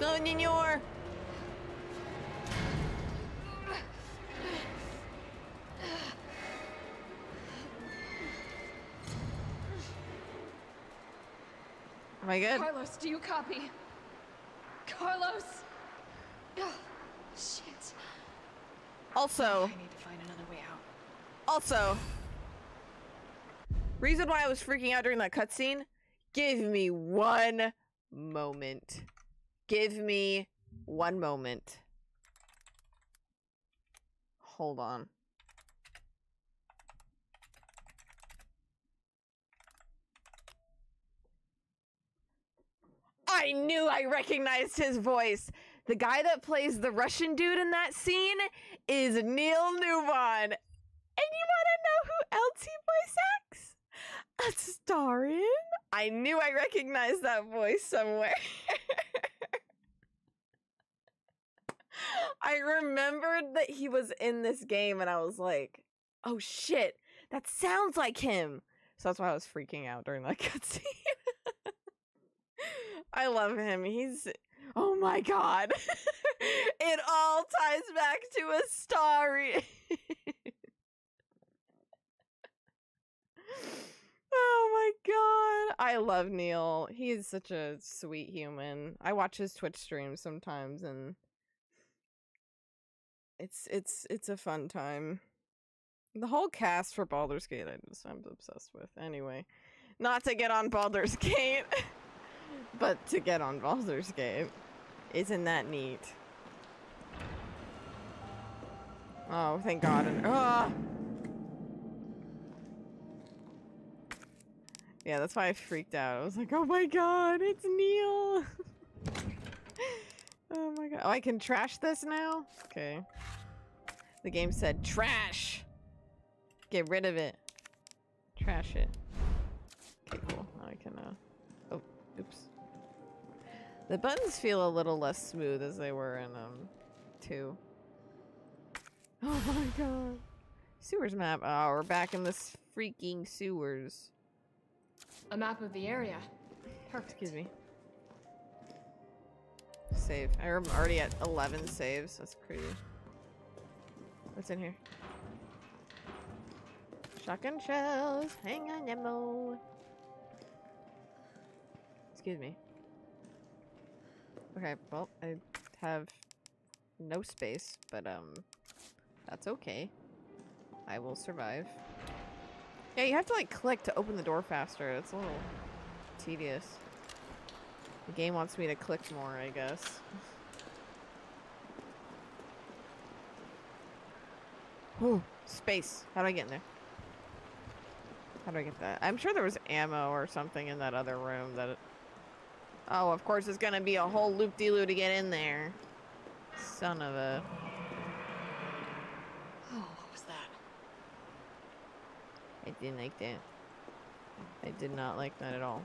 Go in your... Am I good? Carlos, do you copy? Carlos! Oh, shit. Also, I need to find another way out. Also, reason why I was freaking out during that cutscene, give me 1 moment. Give me 1 moment. Hold on. I knew I recognized his voice. The guy that plays the Russian dude in that scene is Neil Newman. And you want to know who else he voice acts? S.T.A.R.S. I knew I recognized that voice somewhere. I remembered that he was in this game and I was like, oh shit, that sounds like him. So that's why I was freaking out during that cutscene. I love him. He's... oh my god. It all ties back to a story. Oh my god. I love Neil. He is such a sweet human. I watch his Twitch streams sometimes and it's a fun time. The whole cast for Baldur's Gate I'm obsessed with. Anyway, not to get on Baldur's Gate, but to get on Baldur's Gate. Isn't that neat? Oh, thank God. And yeah, that's why I freaked out. I was like, oh my God, it's Neil. Oh my God. Oh, I can trash this now? Okay. The game said trash. Get rid of it. Trash it. Okay, cool. Now I can, oh, oops. The buttons feel a little less smooth as they were in, 2. Oh my God. Sewers map. Oh, we're back in this freaking sewers. A map of the area. Perfect. Excuse me. Save. I'm already at 11 saves. That's crazy. What's in here? Shotgun shells. Hang on, ammo. Excuse me. Okay, well, I have no space, but, that's okay. I will survive. Yeah, you have to, like, click to open the door faster. It's a little tedious. The game wants me to click more, I guess. Ooh, space. How do I get in there? How do I get that? I'm sure there was ammo or something in that other room that... Oh, of course it's gonna be a whole loop-de-loo to get in there. Son of a... Oh, what was that? I didn't like that. I did not like that at all.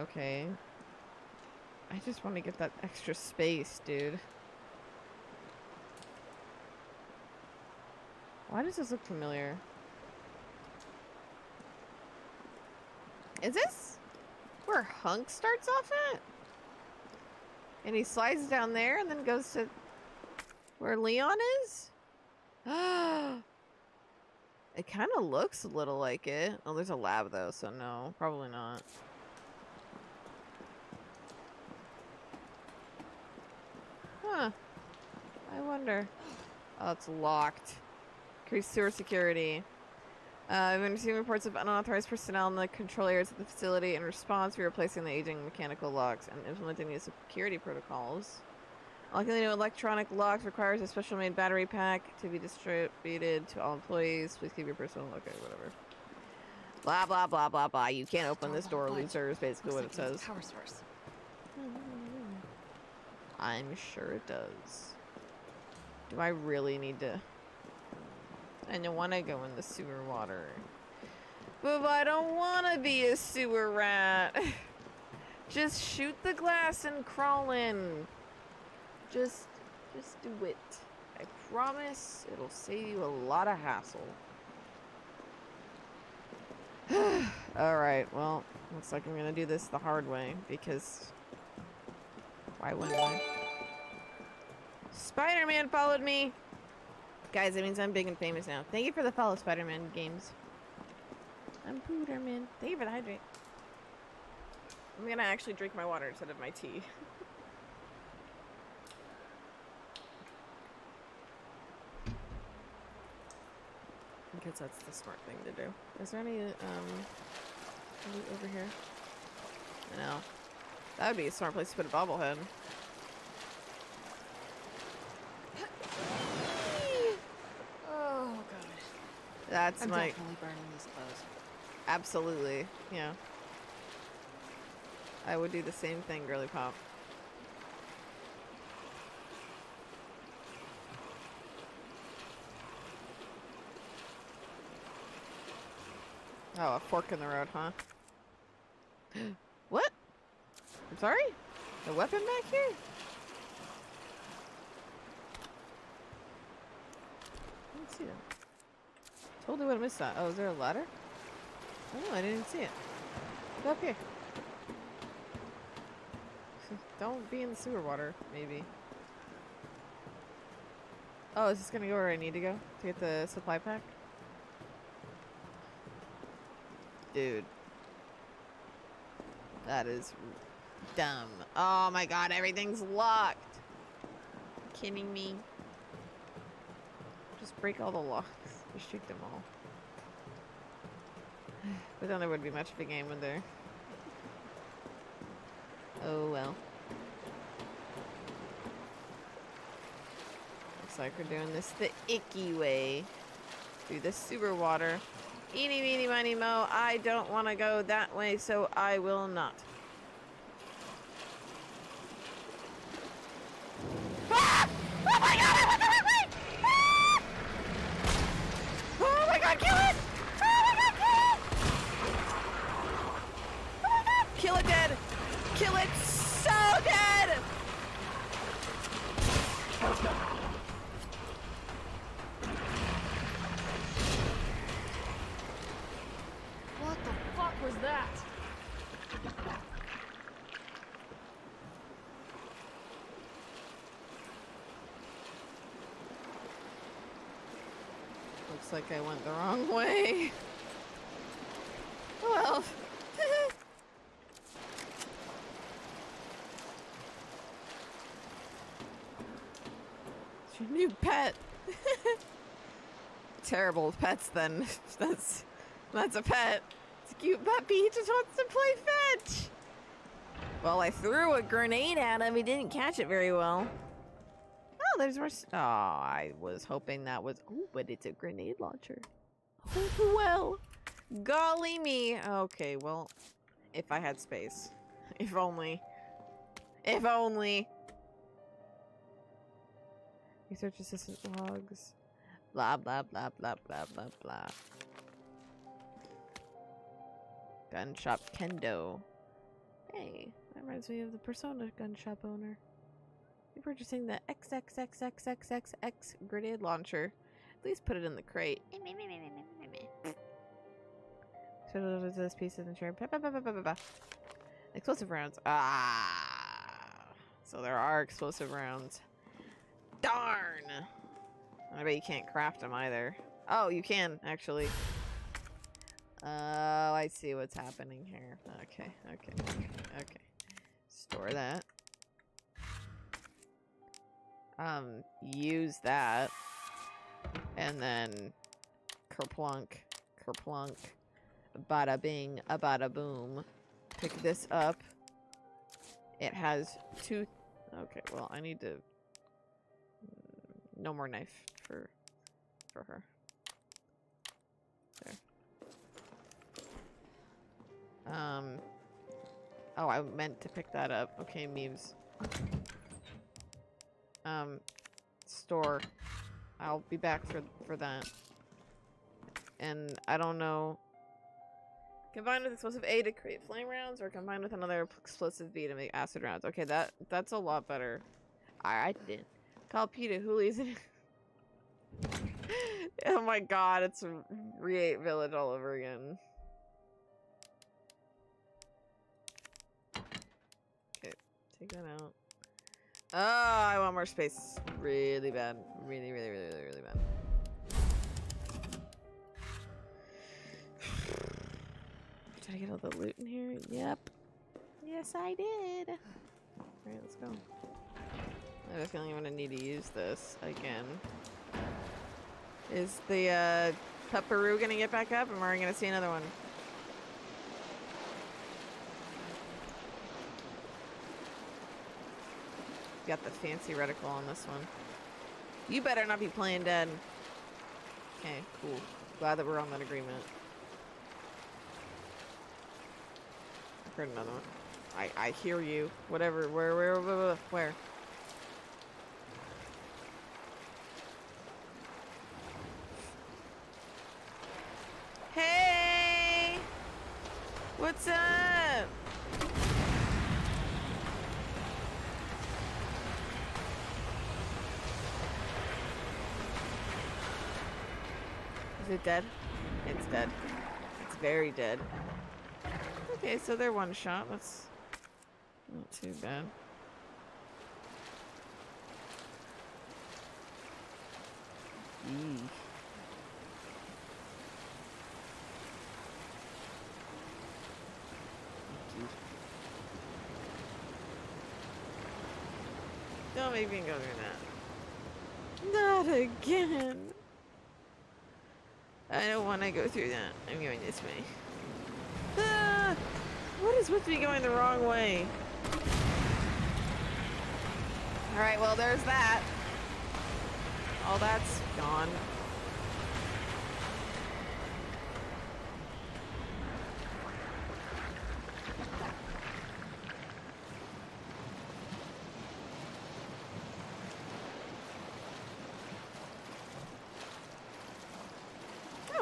Okay. I just want to get that extra space, dude. Why does this look familiar? Is this where Hunk starts off at? And he slides down there and then goes to where Leon is? It kind of looks a little like it. Oh, there's a lab though, so no, probably not. Huh. I wonder. Oh, it's locked. Increased sewer security. We've been receiving reports of unauthorized personnel in the control areas of the facility. In response, we're replacing the aging mechanical locks and implementing new security protocols. Unlocking the new electronic locks requires a special made battery pack to be distributed to all employees. Please keep your personal okay, whatever. Blah blah blah blah blah. You can't open this door, loser, is basically what it says. Power source. I'm sure it does. Do I really need to? I don't want to go in the sewer water. But I don't want to be a sewer rat. Just shoot the glass and crawl in. Just do it. I promise it'll save you a lot of hassle. Alright, well, looks like I'm going to do this the hard way because why wouldn't I? Spider-Man followed me! Guys, that means I'm big and famous now. Thank you for the follow, Spider-Man games. I'm Pooterman. Thank you for the hydrate. I'm gonna actually drink my water instead of my tea. Because that's the smart thing to do. Is there any, loot over here? I know. That would be a smart place to put a bobblehead. That's I'm definitely burning these clothes. Absolutely, yeah. I would do the same thing, girly pop. Oh, a fork in the road, huh? What? I'm sorry? A weapon back here? I didn't see that. Totally would have missed that. Oh, is there a ladder? Oh, I didn't see it. It's up here. Don't be in the sewer water, maybe. Oh, is this gonna go where I need to go? To get the supply pack? Dude. That is dumb. Oh my God, everything's locked. Kidding me? break all the locks. Restrict them all. But then there wouldn't be much of a game, would there? Oh well. Looks like we're doing this the icky way. Through the sewer water. Eeny, meeny, miny, mo. I don't want to go that way, so I will not. Ah! Oh my god, I went the right way! Ah! Oh my god, kill it! Oh my god, kill it! Oh my god! Kill it dead! Kill it so dead! What the fuck was that? Looks like I went the wrong way. Well... New pet. Terrible pets then. That's a pet. It's a cute puppy. He just wants to play fetch. Well, I threw a grenade at him. He didn't catch it very well. Oh, there's more. Oh, I was hoping that was. Oh, but it's a grenade launcher. Oh, well, golly me. Okay, well, if I had space, if only, if only. Research assistant logs. Blah, blah, blah, blah, blah, blah, blah. Gun shop kendo. Hey, that reminds me of the Persona gun shop owner. You're purchasing the XXXXXXX grenade launcher. At least put it in the crate. So does this piece of insurance. Explosive rounds. Ah. So there are explosive rounds. Darn! I bet you can't craft them either. Oh, you can, actually. Oh, I see what's happening here. Okay, okay, okay, okay. Store that. Use that. And then... Kerplunk, kerplunk. Bada bing, bada boom. Pick this up. It has two... Okay, well, I need to... No more knife for her. There. Oh, I meant to pick that up. Okay, Memes. Store. I'll be back for that. And I don't know. Combined with explosive A to create flame rounds, or combined with another explosive B to make acid rounds. Okay, that's a lot better. I did. Call Peter Hoolies. Oh my god, it's Re8 Village all over again. Okay, take that out. Oh, I want more space. Really bad. Really, really, really, really, really bad. Did I get all the loot in here? Yep. Yes, I did. Alright, let's go. I have a feeling I'm gonna need to use this again. Is the pupperoo gonna get back up, and we're gonna see another one? Got the fancy reticle on this one. You better not be playing dead. Okay, cool. Glad that we're on that agreement. I heard another one. I hear you. Whatever. Where? Hey! What's up? Is it dead? It's dead. It's very dead. Okay, so they're one shot. That's not too bad. Don't make me go through that. Not again. I don't want to go through that. I'm going this way. Ah, what is with me going the wrong way? Alright, well, there's that. All that's gone.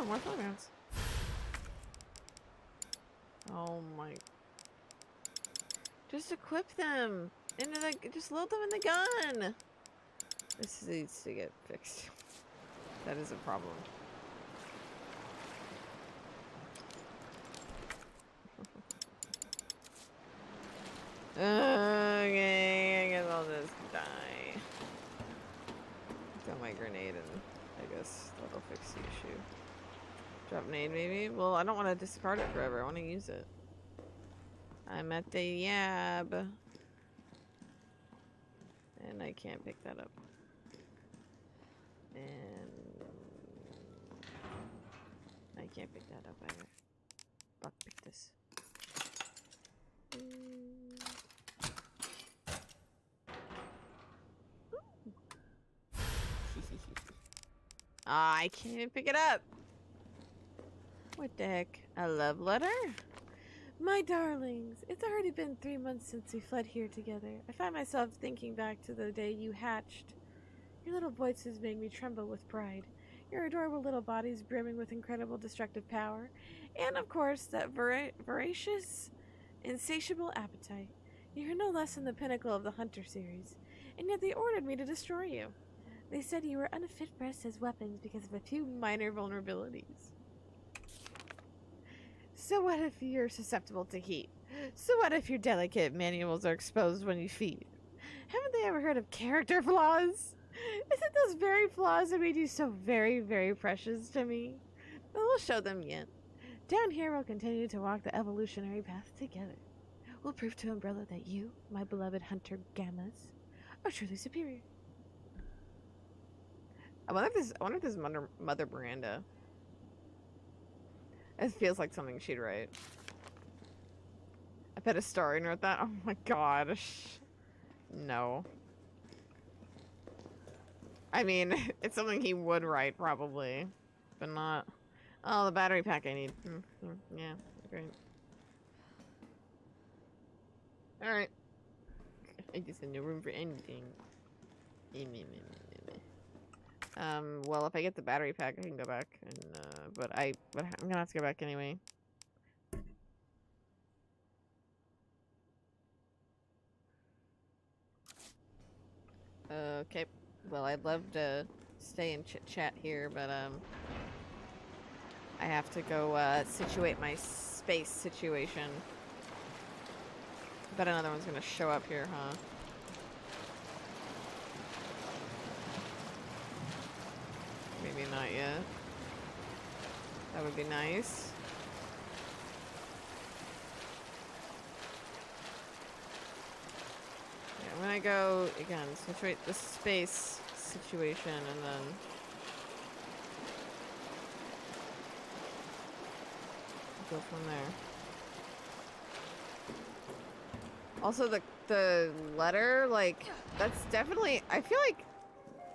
Oh, more playgrounds. Oh my. Just equip them. Into the, just load them in the gun. This needs to get fixed. That is a problem. Okay, I guess I'll just die. Throw my grenade and I guess that'll fix the issue. Drop nade maybe? Well, I don't want to discard it forever. I want to use it. I'm at the yab. And I can't pick that up. And I can't pick that up either. Fuck, pick this. I can't even pick it up. What the heck? A love letter? My darlings, it's already been 3 months since we fled here together. I find myself thinking back to the day you hatched. Your little voices made me tremble with pride. Your adorable little bodies brimming with incredible destructive power. And, of course, that voracious, insatiable appetite. You're no less than the pinnacle of the Hunter series. And yet they ordered me to destroy you. They said you were unfit for us as weapons because of a few minor vulnerabilities. So what if you're susceptible to heat? So what if your delicate manuals are exposed when you feed? Haven't they ever heard of character flaws? Isn't those very flaws that made you so very, very precious to me? But we'll show them yet. Down here, we'll continue to walk the evolutionary path together. We'll prove to Umbrella that you, my beloved Hunter Gammas, are truly superior. I wonder if this is Mother Miranda. It feels like something she'd write. I bet a S.T.A.R.S. wrote that. Oh my gosh. No. I mean, it's something he would write, probably. But not... Oh, the battery pack I need. Yeah, great. Alright. I guess there's no room for anything. Well, if I get the battery pack, I can go back, and, but I'm gonna have to go back anyway. Okay, well, I'd love to stay and chit-chat here, but, I have to go, situate my space situation. Bet another one's gonna show up here, huh? Maybe not yet. That would be nice. Yeah, I'm gonna go again, situate the space situation and then go from there. Also the letter, like, that's definitely, I feel like,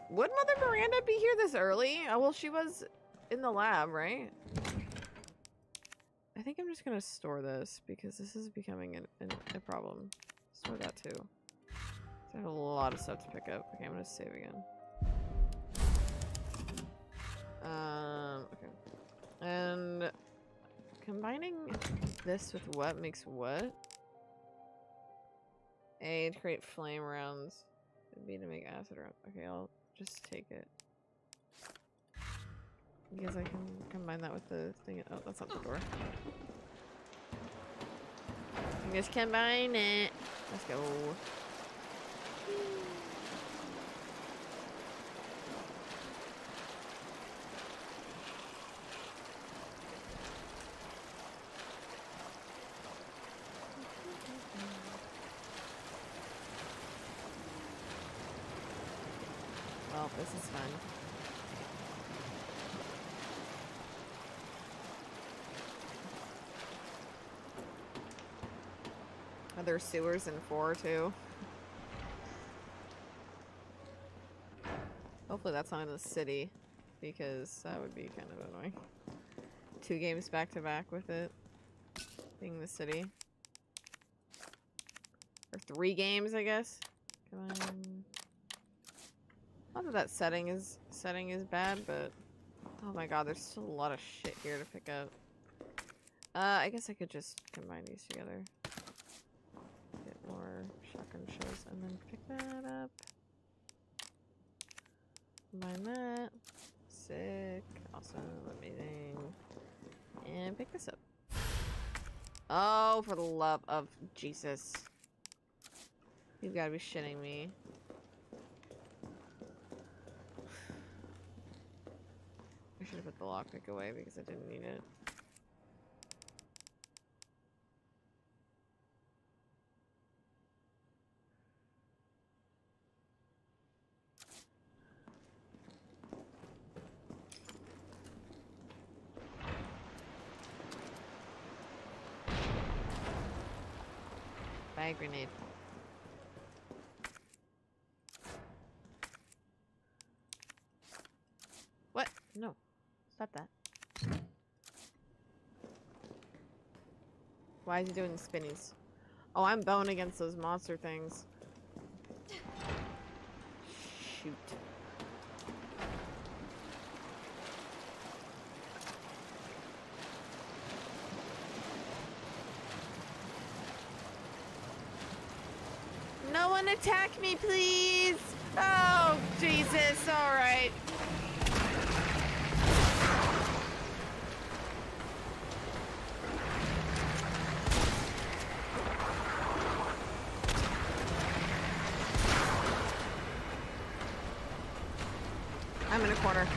would Mother Miranda be here this early? Oh, well, she was in the lab, right? I think I'm just gonna store this because this is becoming a problem. Store that too. I have a lot of stuff to pick up. Okay, I'm gonna save again. Okay. And combining this with what makes what? A, to create flame rounds. B, to make acid rounds. Okay, I'll just take it. Because I can combine that with the thing. Oh, that's not the door. I'm just combine it. Let's go. This is fun. There's sewers in 4 too. Hopefully that's not in the city, because that would be kind of annoying. 2 games back to back with it being the city. Or 3 games, I guess. Come on. Not that setting is bad, but oh my god, there's still a lot of shit here to pick up. I guess I could just combine these together. Get more shotgun shells and then pick that up. Combine that. Sick. Also, let me think. And pick this up. Oh, for the love of Jesus. You've got to be shitting me. I should have put the lockpick away because I didn't need it. Grenade. What? No. Stop that. Why is he doing the spinnies? Oh, I'm bowing against those monster things. Shoot. Attack me, please! Oh, Jesus, alright. I'm in a corner.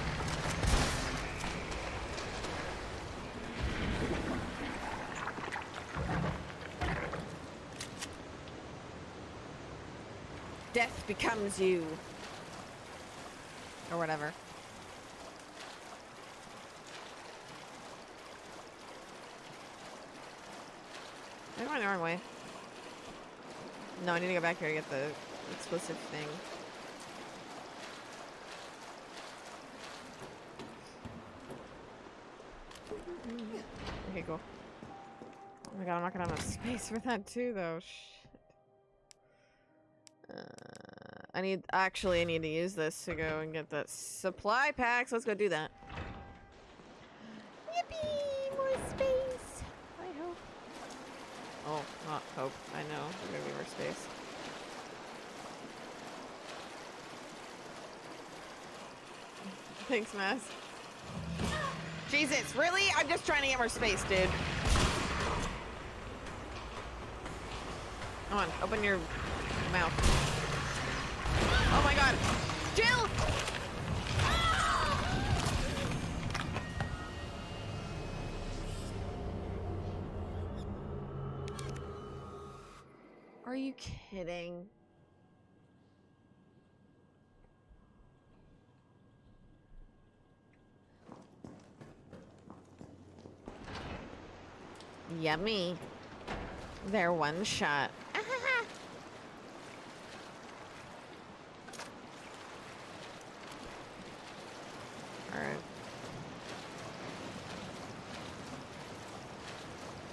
Death becomes you. Or whatever. I'm going the wrong way. No, I need to go back here to get the explosive thing. Okay, cool. Oh my god, I'm not gonna have enough space for that too, though. I need to use this to go and get the supply packs. Let's go do that. Yippee! More space! I hope. Oh, not hope. I know. There's gonna be more space. Thanks, Mass. Jesus, really? I'm just trying to get more space, dude. Come on, open your mouth. Oh my god. Jill! Ah! Are you kidding? Yummy. They're one shot.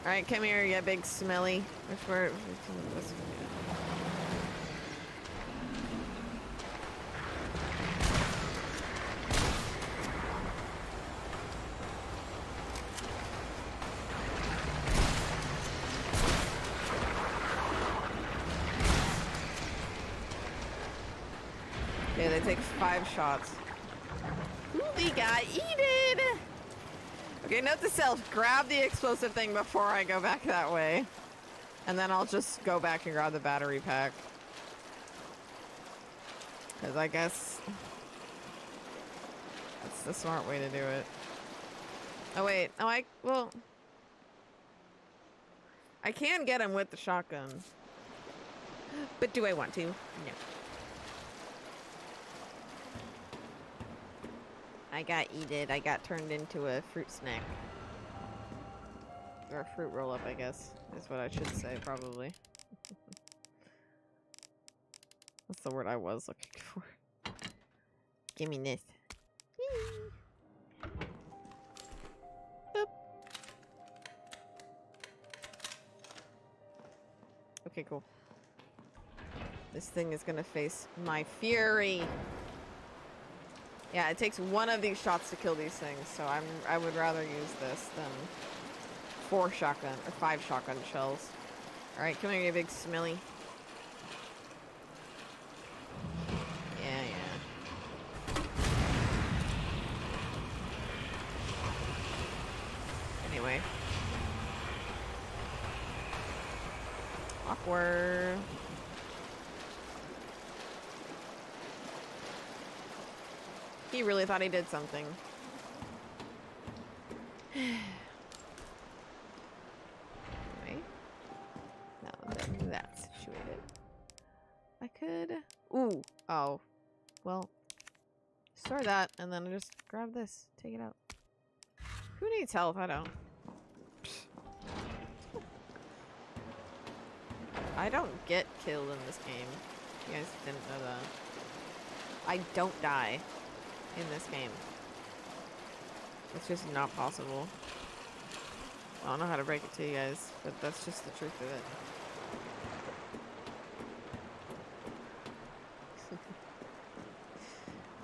Alright, come here, you big smelly. Yeah, they take 5 shots. We got eaten! Okay, note to self, grab the explosive thing before I go back that way. And then I'll just go back and grab the battery pack. Because I guess that's the smart way to do it. Oh wait, oh well. I can get him with the shotgun. But do I want to? No. I got eaten. I got turned into a fruit snack. Or a fruit roll-up, I guess, is what I should say, probably. That's the word I was looking for. Give me this. Okay, cool. This thing is gonna face my fury. Yeah, it takes one of these shots to kill these things, so I would rather use this than 4 shotgun or 5 shotgun shells. All right, come here, you big smelly. Yeah. Anyway. Awkward. He really thought he did something. Anyway. Now that's situated. I could... Ooh. Oh. Well. Store that, and then I just grab this. Take it out. Who needs help? I don't. I don't get killed in this game. You guys didn't know that. I don't die. In this game. It's just not possible. I don't know how to break it to you guys, but that's just the truth of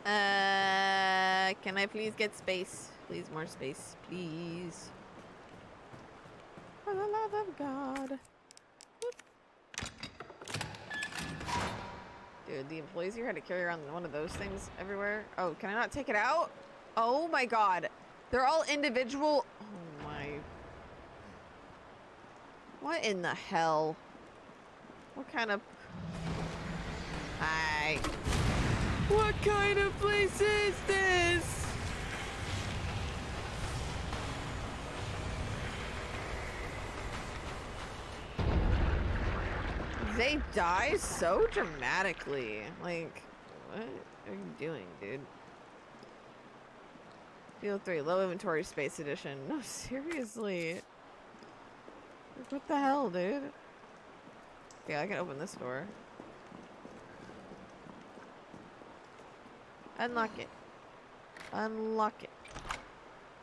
it. Can I please get space? Please, more space, please. For the love of God. Dude, the employees here had to carry around one of those things everywhere. Oh, can I not take it out? Oh my God. They're all individual. Oh my. What in the hell? What kind of... Hi. What kind of place is this? They die so dramatically. Like, what are you doing, dude? Field 3, low inventory space edition. No, seriously. Like, what the hell, dude? Yeah, I can open this door. Unlock it. Unlock it.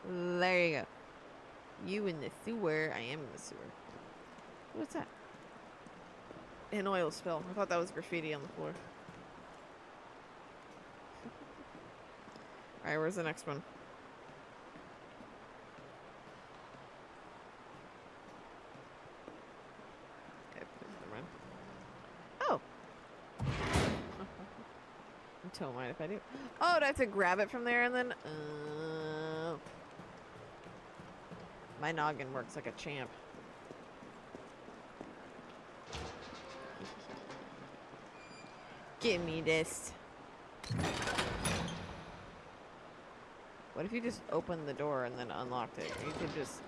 There you go. You in the sewer. I am in the sewer. What's that? An oil spill. I thought that was graffiti on the floor. Alright, where's the next one? Okay, never mind. Oh! Don't mind if I do. Oh, do I have to grab it from there and then? My noggin works like a champ. Give me this. What if you just opened the door and then unlocked it? You could just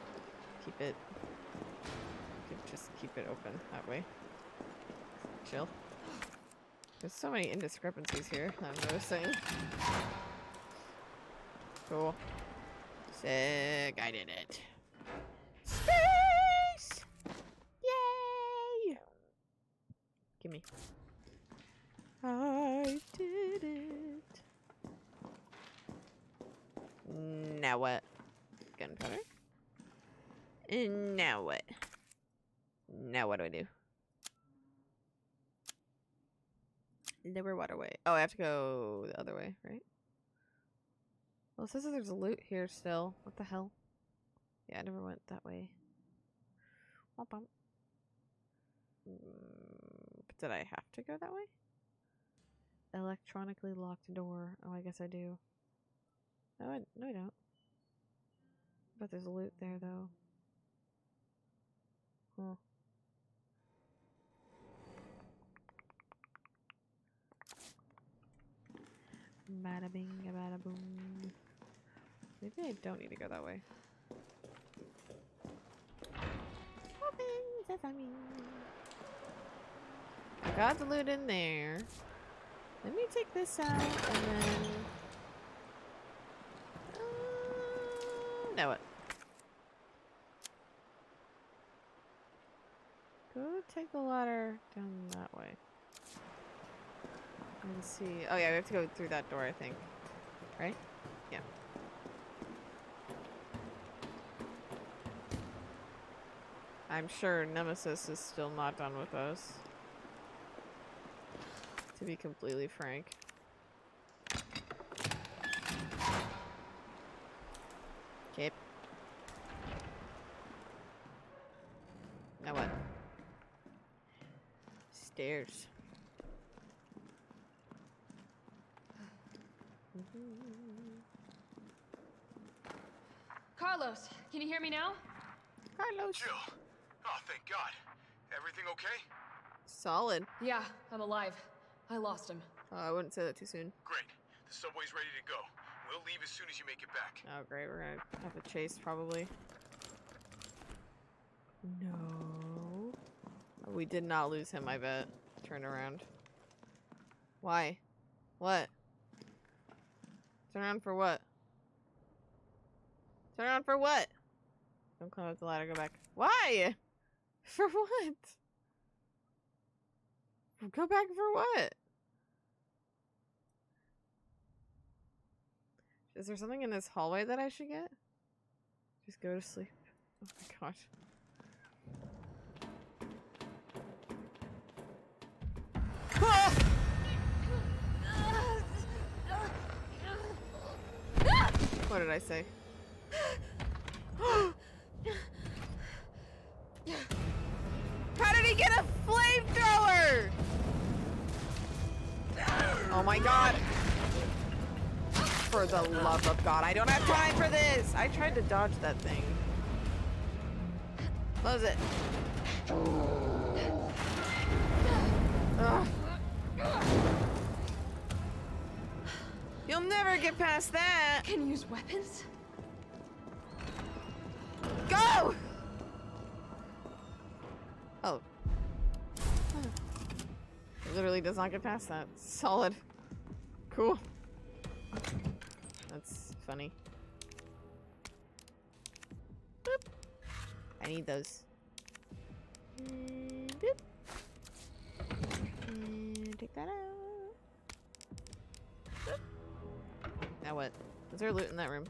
keep it. You could just keep it open that way. Chill. There's so many indiscrepancies here that I'm noticing. Cool. Sick. I did it. Space! Yay! Give me. I did it. Now what? Gunpowder? Now what? Now what do I do? Lower waterway. Oh, I have to go the other way, right? Well, it says that there's loot here still. What the hell? Yeah, I never went that way. But did I have to go that way? Electronically locked door. Oh, I guess I do. No, I don't. But there's loot there, though. Huh. Bada bing, bada boom. Maybe I don't need to go that way. I got the loot in there. Let me take this out, and then... now what? Go take the ladder down that way. Let's see. Oh yeah, we have to go through that door, I think. Right? Yeah. I'm sure Nemesis is still not done with us. To be completely frank. Okay. Now what? Stairs. Carlos, can you hear me now? Carlos. Jill. Oh, thank God. Everything okay? Solid. Yeah, I'm alive. I lost him. Oh, I wouldn't say that too soon. Great. The subway's ready to go. We'll leave as soon as you make it back. Oh, great. We're gonna have a chase, probably. No. Oh, we did not lose him, I bet. Turn around. Why? What? Turn around for what? Turn around for what? Don't climb up the ladder, go back. Why? For what? Go back for what? Is there something in this hallway that I should get? Just go to sleep. Oh my gosh. What did I say? How did he get a flamethrower? Oh my God. For the love of God, I don't have time for this. I tried to dodge that thing. Close it. Ugh. You'll never get past that. Can you use weapons? Go! Oh. It literally does not get past that. Solid. Cool. That's funny. Boop. I need those. Boop. And take that out. Boop. Now what? Is there loot in that room?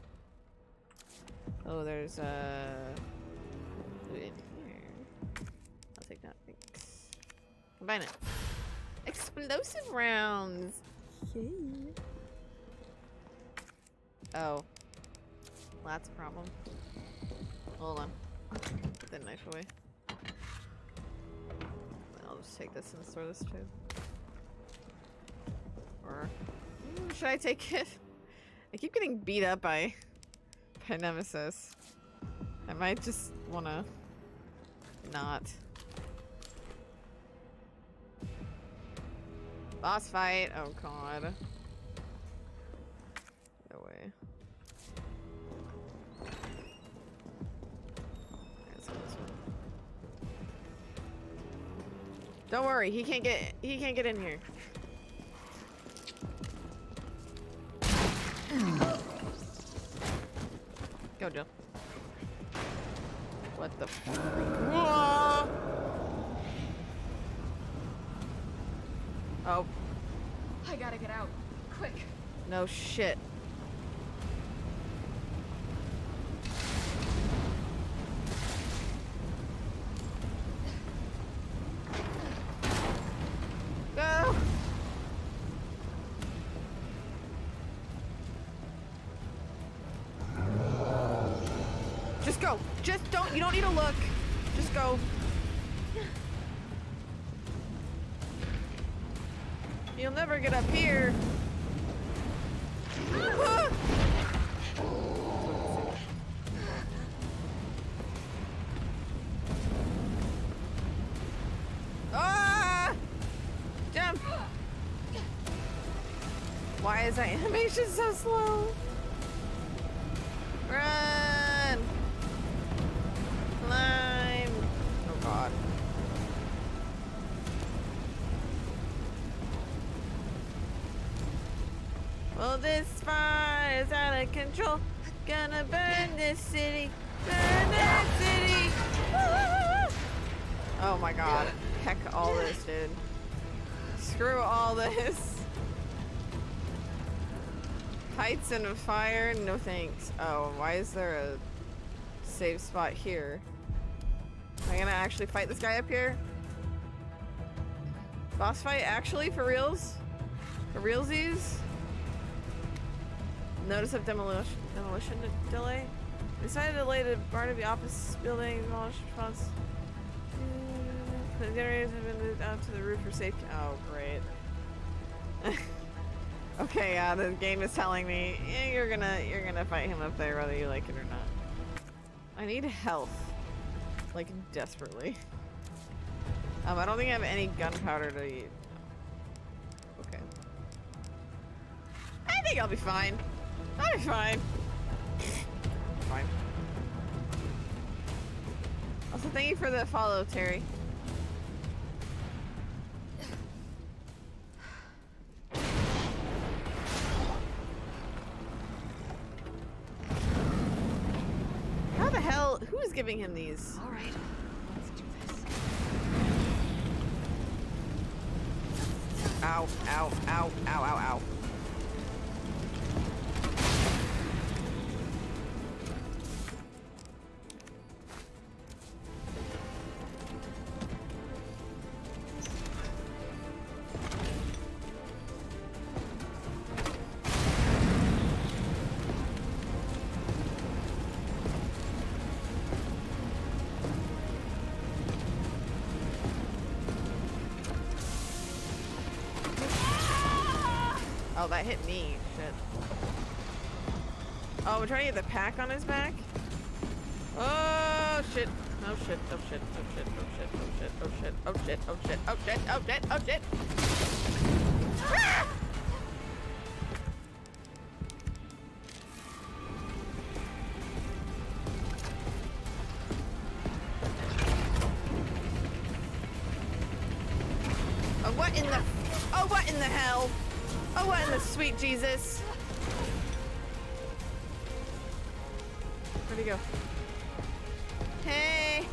Oh, there's loot in here. I'll take that. Thanks. Combine it. Explosive rounds. Yay. Oh. Well, that's a problem. Hold on. Put that knife away. I'll just take this and store this too. Or should I take it? I keep getting beat up by Nemesis. I might just wanna not. Boss fight. Oh God. No way. Don't worry, he can't get in here. Go, Jill. What the f- Whoa! Oh. I gotta get out. Quick. No shit. Go! Just go. Just don't. You don't need to look. Just go. You'll never get up here. Ah! Jump. Why is that animation so slow? Run. Climb. Oh God. Well, this fire is out of control. Gonna burn this city. Burn that city. Oh my god. Heck all this, dude. Screw all this. Heights and a fire? No thanks. Oh, why is there a save spot here? Am I gonna actually fight this guy up here? Boss fight? Actually? For reals? For realsies? Notice of demolition delay? Decided to delay the Barnaby office building demolition response. The generators have been moved out to the roof for safety. Oh, great. Okay, yeah, the game is telling me, yeah, you're gonna fight him up there whether you like it or not. I need health. Like, desperately. I don't think I have any gunpowder to eat. Okay. I think I'll be fine. I'll be fine. Fine. Also, thank you for the follow, Terry. Who's giving him these? All right, let's do this. Ow, ow, ow, ow, ow, ow. That hit me. Shit. Oh, we're trying to get the pack on his back? Oh, shit. Oh, shit. Oh, shit. Oh, shit. Oh, shit. Oh, shit. Oh, shit. Oh, shit. Oh, shit. Oh, shit. Oh, shit. Jesus. Where'd he go? Hey!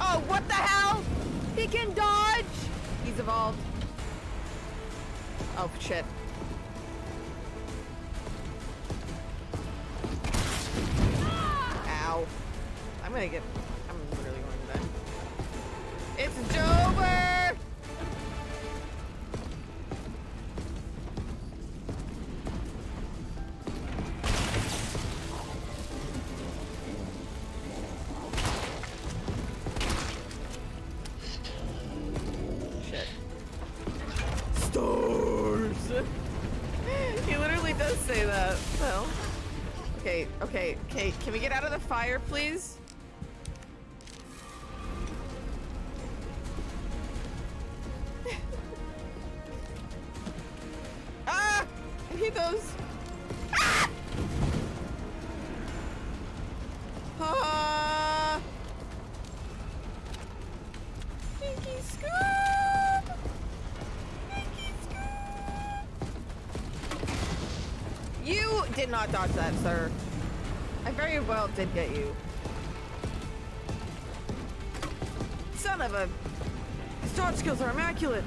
Oh, what the hell? He can dodge! He's evolved. Oh, shit. Ow. I'm literally going to die. It's Jober! Can we get out of the fire, please? Ah! I hate those. Ah! Ah! Pinky Scoop! Pinky Scoop! You did not dodge that, sir. I very well did get you. Son of a... His dodge skills are immaculate!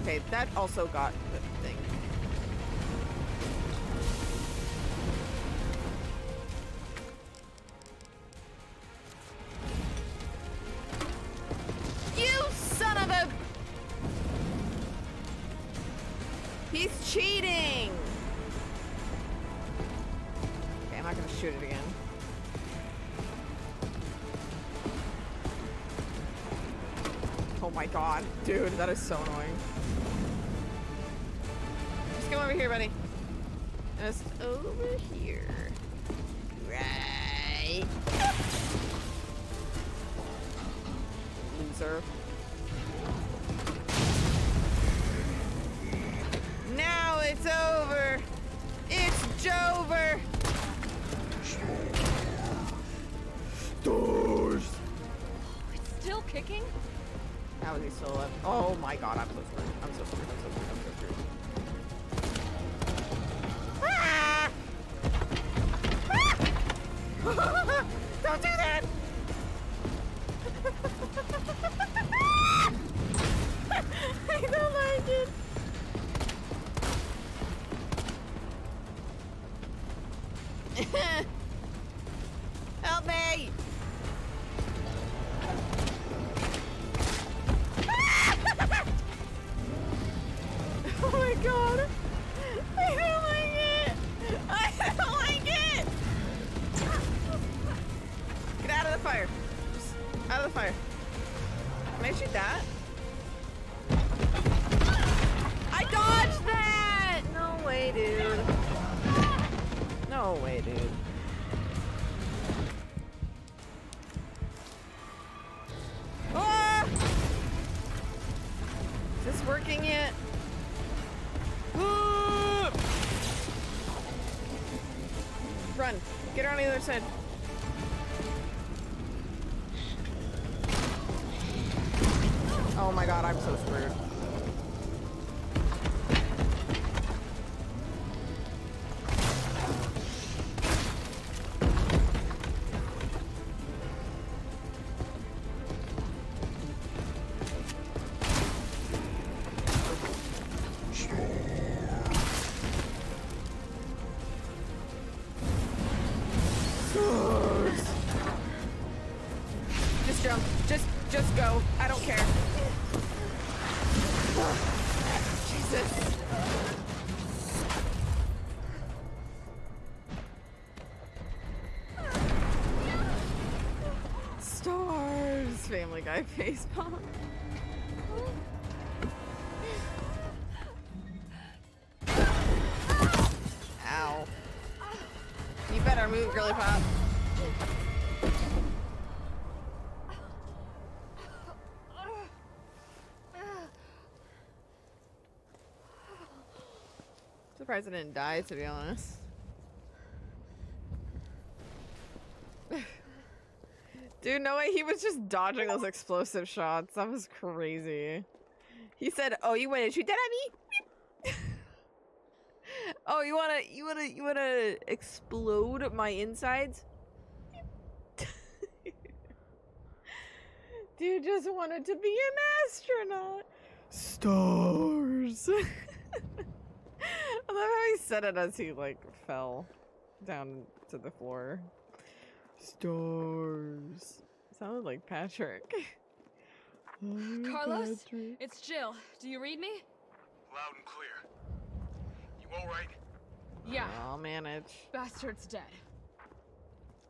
Okay, that also got the thing. You son of a... He's cheating! Shoot it again. Oh my god, dude, that is so annoying. Just come over here, buddy. Just over here. Right. Loser. Now it's over. It's Jover. Doors. Oh, it's still kicking? How is he still alive? Oh my god, I'm so screwed. I'm so screwed. I'm so screwed. I'm so screwed. Ah! Ah! Help me! Oh my god! I don't like it! I don't like it! Get out of the fire. Just out of the fire. Can I shoot that? I dodged that! No way, dude. No way, dude. Ah! Is this working yet? Ah! Run. Get her on the other side. Oh my god, I'm so screwed. Guy face palm. Ow. You better move, girly pop. Surprised I didn't die, to be honest. Dude, no way, he was just dodging those explosive shots. That was crazy. He said, "Oh, you wanna shoot that at me? Oh, you wanna explode my insides?" Dude just wanted to be an astronaut. Stars. I love how he said it as he like fell down to the floor. Stars. Sounded like Patrick. Carlos, Patrick. It's Jill. Do you read me? Loud and clear. You all right? Yeah. I'll manage. Bastard's dead.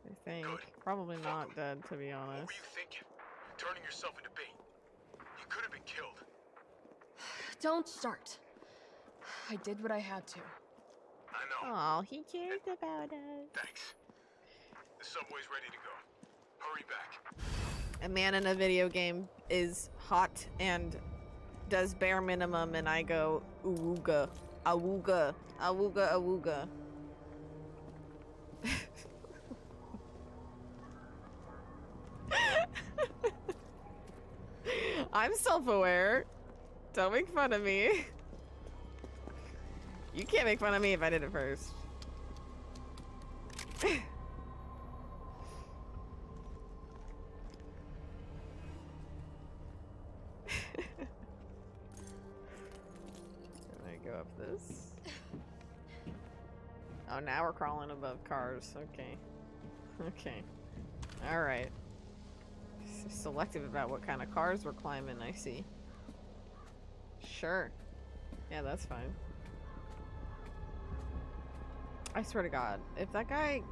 I think. Good. Probably Fuck not him. Dead, to be honest. What were you thinking? Turning yourself into bait. You could have been killed. Don't start. I did what I had to. I know. Aw, he cares about us. Thanks. The subway's ready to go. Hurry back. A man in a video game is hot and does bare minimum, and I go ooga, awooga, awooga, awooga. I'm self-aware. Don't make fun of me. You can't make fun of me if I did it first. Up this. Oh, now we're crawling above cars. Okay. Okay. Alright. Selective about what kind of cars we're climbing, I see. Sure. Yeah, that's fine. I swear to God, if that guy,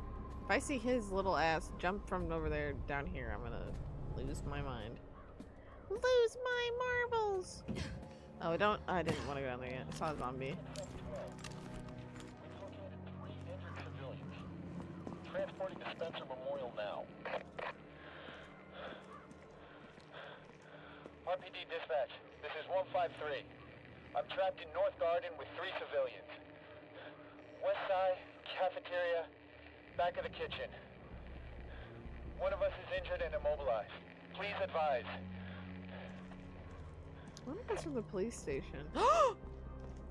if I see his little ass jump from over there down here, I'm gonna lose my mind. Lose my marbles! Oh, don't. I didn't want to go down there yet. I saw a zombie. Transporting to Spencer Memorial now. RPD dispatch. This is 153. I'm trapped in North Garden with 3 civilians. West side, cafeteria, back of the kitchen. One of us is injured and immobilized. Please advise. I wonder if that's from the police station. Oh!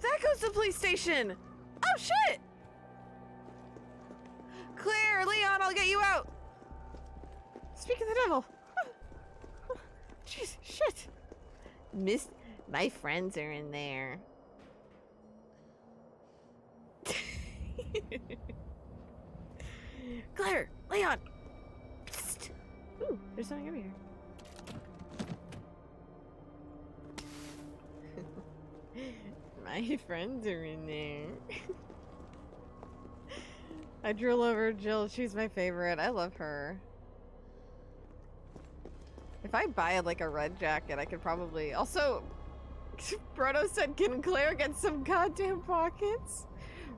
That goes to the police station! Oh shit! Claire, Leon, I'll get you out! Speak of the devil! Jeez, shit! My friends are in there. Claire! Leon! Psst. Ooh, there's something over here. My friends are in there. I drool over Jill. She's my favorite. I love her. If I buy like a red jacket, I could probably also. Brodo said, "Can Claire get some goddamn pockets?"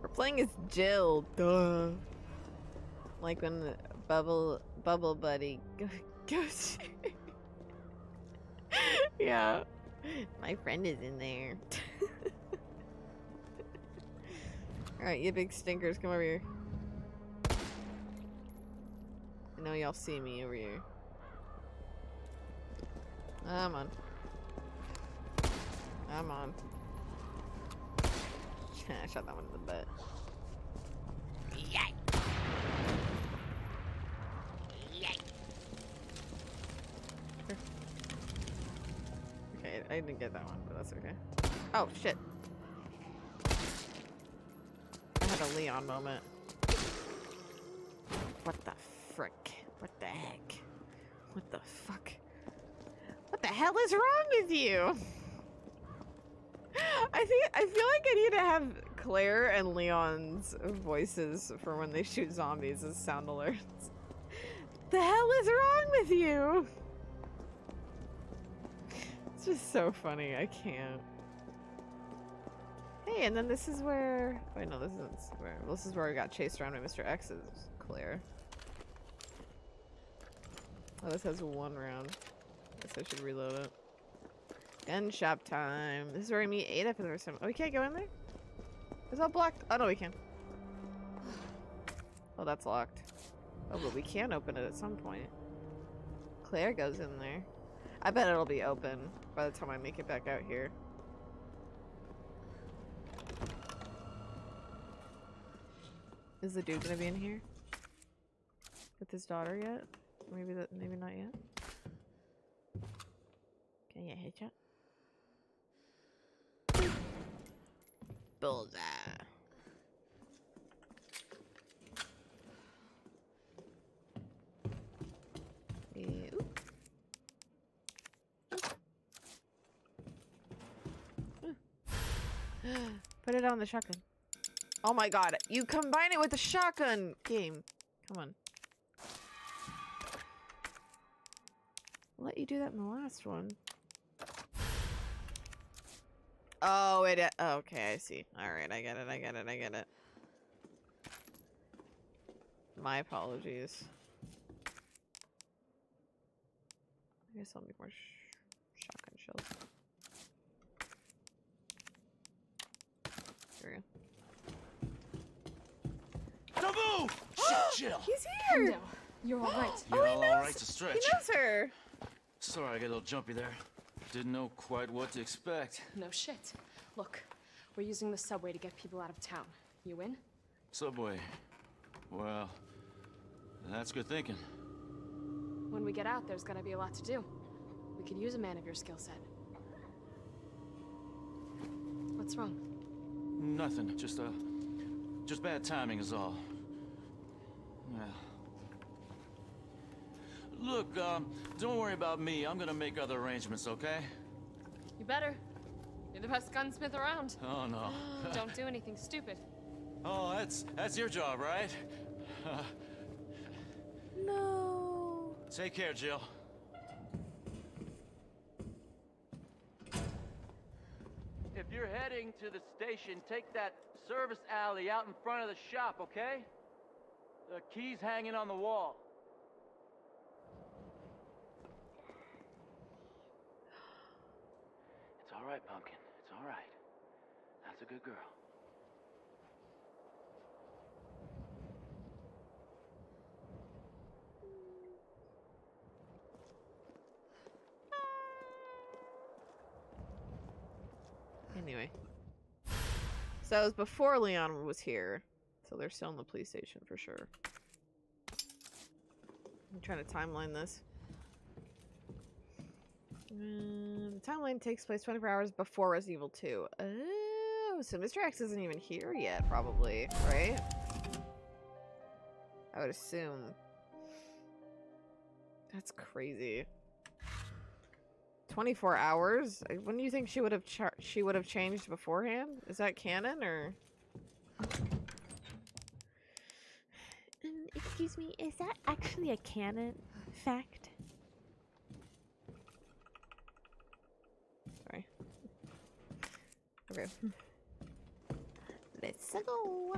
We're playing as Jill. Duh. Like when the bubble buddy goes. Yeah. My friend is in there. Alright, you big stinkers, come over here. I know y'all see me over here. I'm on. I'm on. I shot that one in the butt. Yay! Yay! Okay, I didn't get that one, but that's okay. Oh, shit. I had a Leon moment. What the frick? What the heck? What the fuck? What the hell is wrong with you? I feel like I need to have Claire and Leon's voices for when they shoot zombies as sound alerts. The hell is wrong with you? It's just so funny. I can't. Hey, and then this is where. Wait, no, this isn't where. Well, this is where I got chased around by Mr. X's Claire. Oh, this has one round. I guess I should reload it. Gun shop time. This is where I meet Ada for the first time. Oh, we can't go in there? It's all blocked. Oh, no, we can. Oh, that's locked. Oh, but we can open it at some point. Claire goes in there. I bet it'll be open by the time I make it back out here. Is the dude gonna be in here? With his daughter yet? Maybe that. Maybe not yet. Can I get a headshot? Bullseye. Ew. Put it on the shotgun. Oh my god, you combine it with the shotgun game. Come on. I'll let you do that in the last one. Oh, it. Oh, okay, I see. Alright, I get it, I get it, I get it. My apologies. I guess I'll make more shotgun shells. There we go. Don't move! Shit, Jill! He's here! No, you're alright. Oh, he knows! Right to stretch. He knows her! Sorry, I got a little jumpy there. Didn't know quite what to expect. No shit. Look, we're using the subway to get people out of town. You in? Subway. Well, that's good thinking. When we get out, there's gonna be a lot to do. We could use a man of your skill set. What's wrong? Nothing. Just bad timing is all. Well. Look, don't worry about me. I'm gonna make other arrangements, okay? You better. You're the best gunsmith around. Oh, no. Don't do anything stupid. Oh, that's your job, right? No. Take care, Jill. If you're heading to the station, take that service alley out in front of the shop, okay? The key's hanging on the wall. It's all right, Pumpkin. It's all right. That's a good girl. Anyway. So it was before Leon was here. So they're still in the police station for sure. I'm trying to timeline this. The timeline takes place 24 hours before Resident Evil 2. Oh, so Mr. X isn't even here yet, probably, right? I would assume. That's crazy. 24 hours? Wouldn't you think she would have changed beforehand? Is that canon or? Excuse me, is that actually a canon fact? Sorry. Okay. Let's go.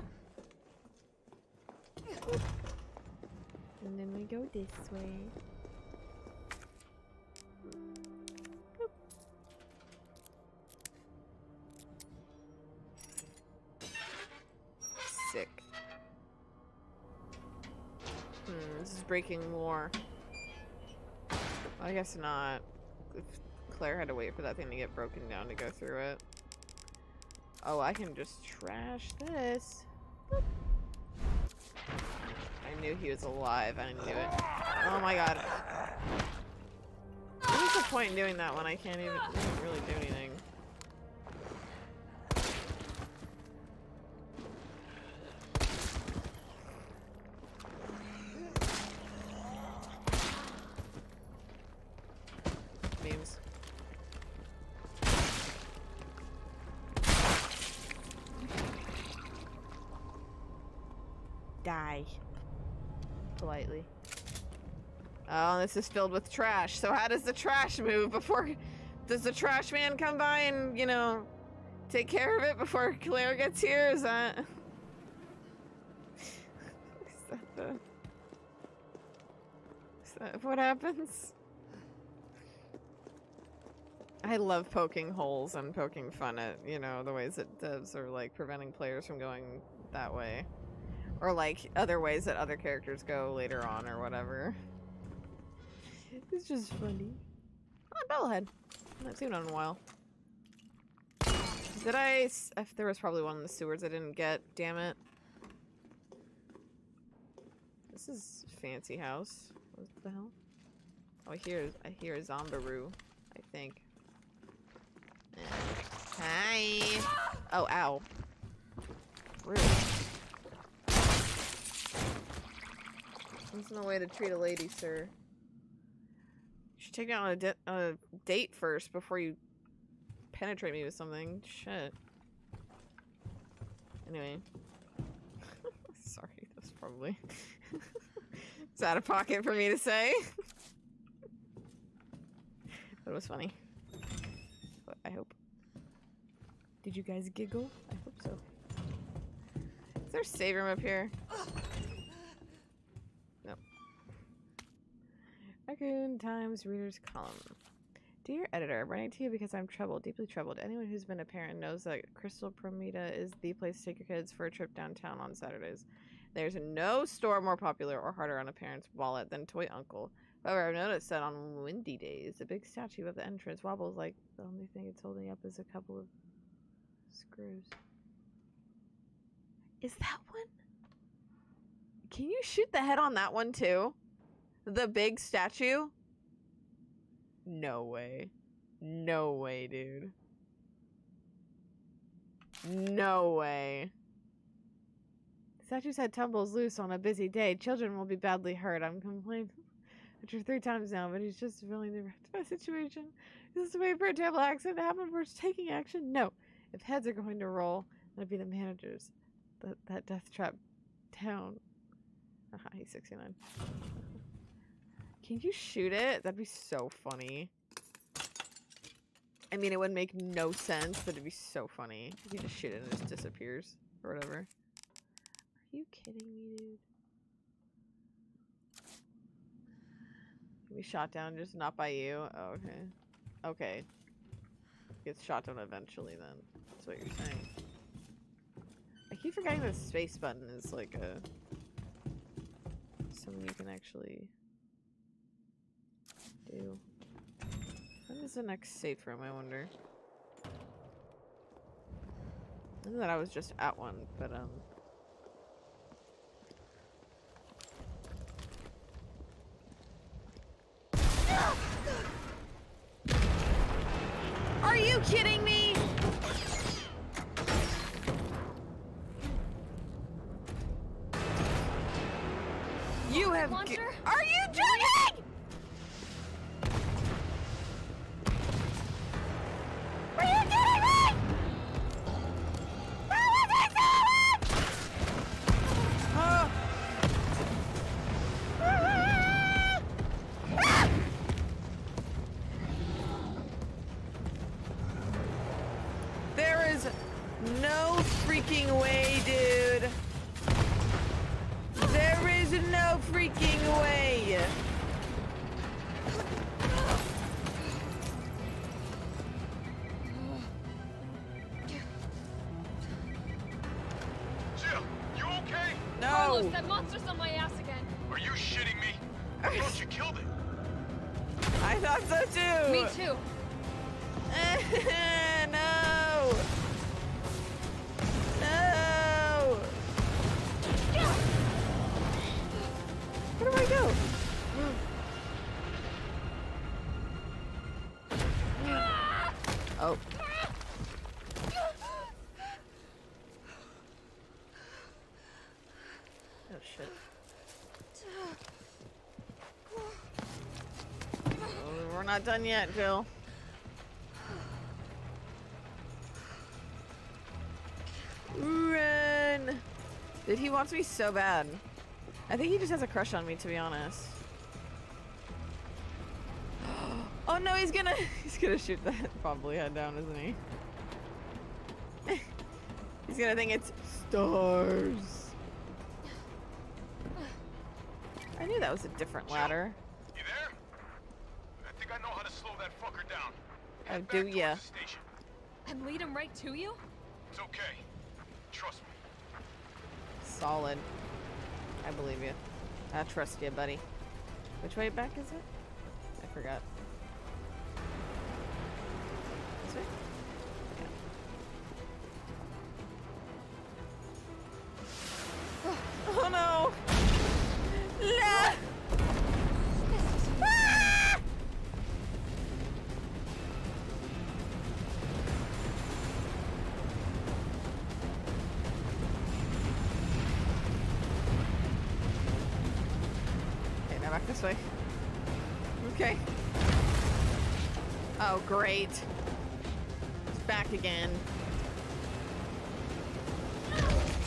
And then we go this way. Sick. This is breaking lore. Well, I guess not. If Claire had to wait for that thing to get broken down to go through it. Oh, I can just trash this. Boop. I knew he was alive. I knew it. Oh my god. What's the point in doing that when I can't even really do anything? Politely. Oh, this is filled with trash. So how does the trash move before? Does the trash man come by and, you know, take care of it before Claire gets here? Is that? Is that what happens? I love poking holes and poking fun at, you know, the ways that devs are like preventing players from going that way. Or, like, other ways that other characters go later on or whatever. It's just funny. Oh, Bellhead. I haven't seen one in a while. Did I... If there was probably one in the sewers I didn't get. Damn it. This is a fancy house. What the hell? Oh, I hear a Zombaroo, I think. Hi! Oh, ow. Rude. There's no way to treat a lady, sir. You should take me on a date first before you penetrate me with something. Shit. Anyway. Sorry, that was probably... It's out of pocket for me to say. But it was funny. But I hope. Did you guys giggle? I hope so. Is there a save room up here? Raccoon Times Reader's Column. Dear editor, I'm writing to you because I'm troubled, deeply troubled. Anyone who's been a parent knows that Crystal Prometa is the place to take your kids for a trip downtown on Saturdays. There's no store more popular or harder on a parent's wallet than Toy Uncle. However, I've noticed that on windy days, the big statue of the entrance wobbles like the only thing it's holding up is a couple of screws. Is that one? Can you shoot the head on that one too? The big statue? No way. No way, dude. No way. The statue's head tumbles loose on a busy day. Children will be badly hurt. I'm complaining after 3 times now, but he's just feeling the wrecked by situation. Is this the way for a terrible accident to happen versus taking action? No. If heads are going to roll, it'll be the managers. That death trap town. Haha, he's 69. Can you shoot it? That'd be so funny. I mean, it would make no sense, but it'd be so funny. You just shoot it and it just disappears or whatever. Are you kidding me, dude? Can be shot down, just not by you? Oh, okay. Okay. Gets shot down eventually then. That's what you're saying. I keep forgetting the space button is like a... something you can actually... do. When is the next safe room, I wonder? Not that I was just at one, but Are you kidding me? You have... Are you joking? Are you kidding me? How was I silent? There is no freaking way, dude. There is no freaking way. Jill, you okay? No. Carlos, that monster's on my ass again. Are you shitting me? I thought you killed it. I thought so too. Me too. No. No. Where do I go? Oh. Oh shit. Well, we're not done yet, Jill. Run! Dude, he wants me so bad. I think he just has a crush on me, to be honest. Oh no, he's gonna shoot that probably head down, isn't he? He's gonna think it's stars. I knew that was a different ladder. You there? I think I know how to slow that fucker down. Head back towards the station. And lead him right to you? It's okay. Trust me. Solid. I believe you. I trust you, buddy. Which way back is it? I forgot. This way? Yeah. Oh no! No! Ah! Okay, now back this way. Okay. Oh, great. It's back again.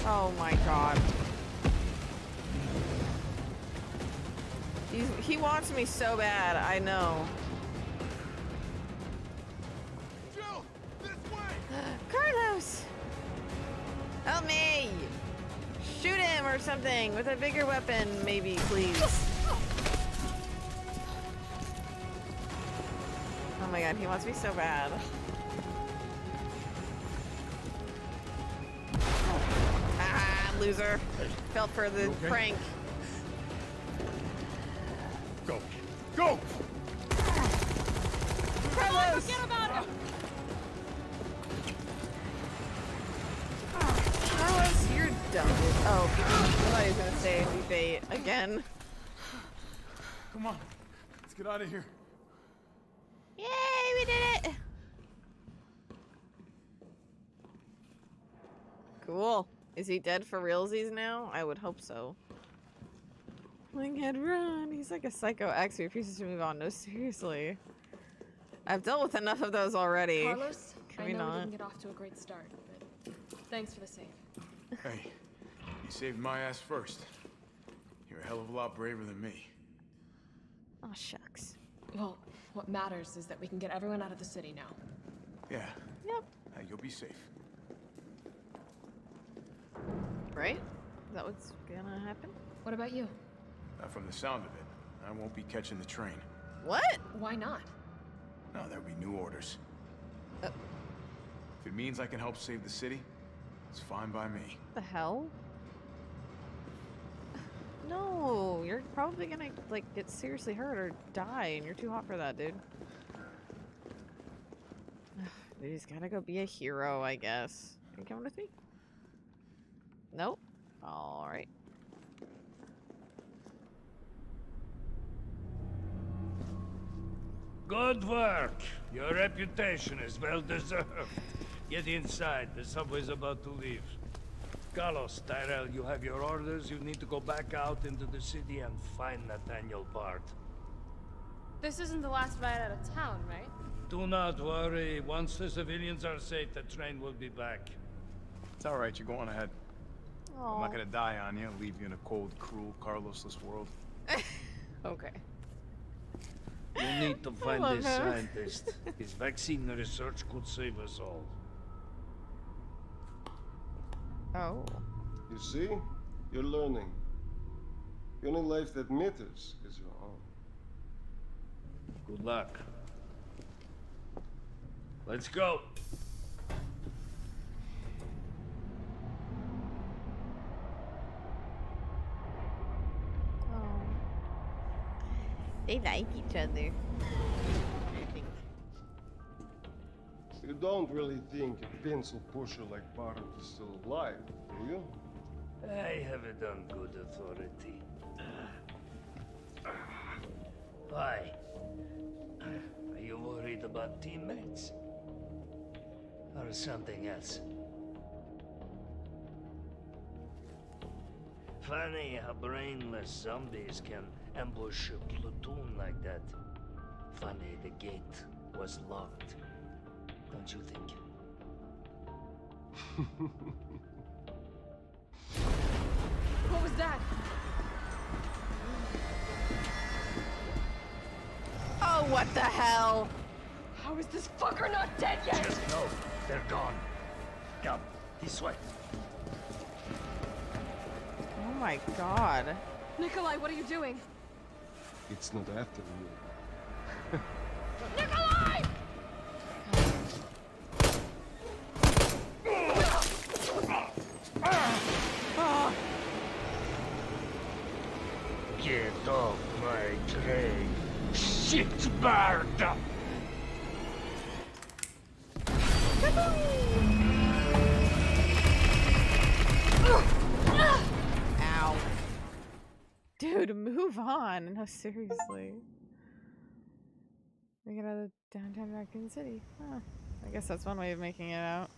Oh my god. He wants me so bad, I know. Jill, this way! Carlos! Help me! Shoot him or something with a bigger weapon, maybe, please. Oh my god, he wants me so bad. Ah, loser. Fell for the prank. Go. Go! Come on, forget about him! Carlos, you're dumb. Oh, I thought he was gonna say we bait again. Come on, let's get out of here. Yay, we did it! Cool. Is he dead for realsies now? I would hope so. Linghead, run! He's like a psycho ex who refuses to move on. No, seriously. I've dealt with enough of those already. Carlos, I know we didn't get off to a great start, but thanks for the save. Hey, you saved my ass first. You're a hell of a lot braver than me. Aw, shucks. Well, what matters is that we can get everyone out of the city now. Yeah. Yep. You'll be safe. Right? Is that what's gonna happen? What about you? From the sound of it, I won't be catching the train. What? Why not? No, there'll be new orders. If it means I can help save the city, it's fine by me. The hell? No, you're probably gonna, like, get seriously hurt or die, and you're too hot for that, dude. Dude, he's gotta go be a hero, I guess. Are you coming with me? Nope. Alright. Good work. Your reputation is well deserved. Get inside. The subway's about to leave. Carlos, Tyrell, you have your orders. You need to go back out into the city and find Nathaniel Bart. This isn't the last ride out of town, right? Do not worry. Once the civilians are safe, the train will be back. It's all right. You're going ahead. Aww. I'm not going to die on you and leave you in a cold, cruel, Carlosless world. Okay. You need to find this scientist. His vaccine research could save us all. Oh. You see? You're learning. The only life that matters is your own. Good luck. Let's go. Oh. They like each other. You don't really think a pencil pusher like Bart is still alive, do you? I have it on good authority. Why? Are you worried about teammates? Or something else? Funny how brainless zombies can ambush a platoon like that. Funny the gate was locked. Don't you think? What was that? Oh, what the hell? How is this fucker not dead yet? Just know they're gone. Come this way. Oh my god. Nikolai, what are you doing? It's not after me. Nikolai! Get off my train, shit bird! Ow. Dude, move on. No, seriously. We get out of downtown Raccoon City. Huh. I guess that's one way of making it out.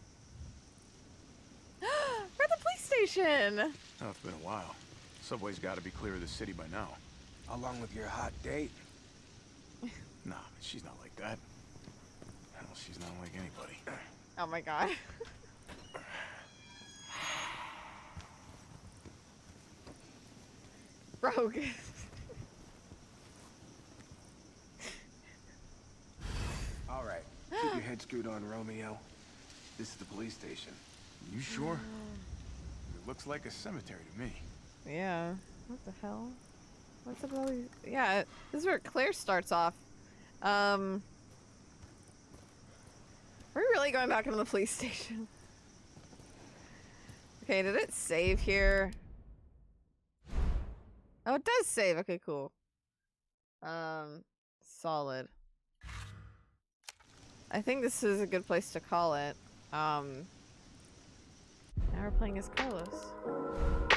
We're at the police station! Oh, it's been a while. Subway's got to be clear of the city by now. Along with your hot date? Nah, she's not like that. Hell, she's not like anybody. Oh my god. Rogue. All right, keep your head screwed on, Romeo. This is the police station. You sure? It looks like a cemetery to me. Yeah. What the hell? What's up with all these? Yeah, this is where Claire starts off. We're really going back into the police station. Okay, did it save here? Oh, it does save. Okay, cool. Solid. I think this is a good place to call it. Now we're playing as Carlos.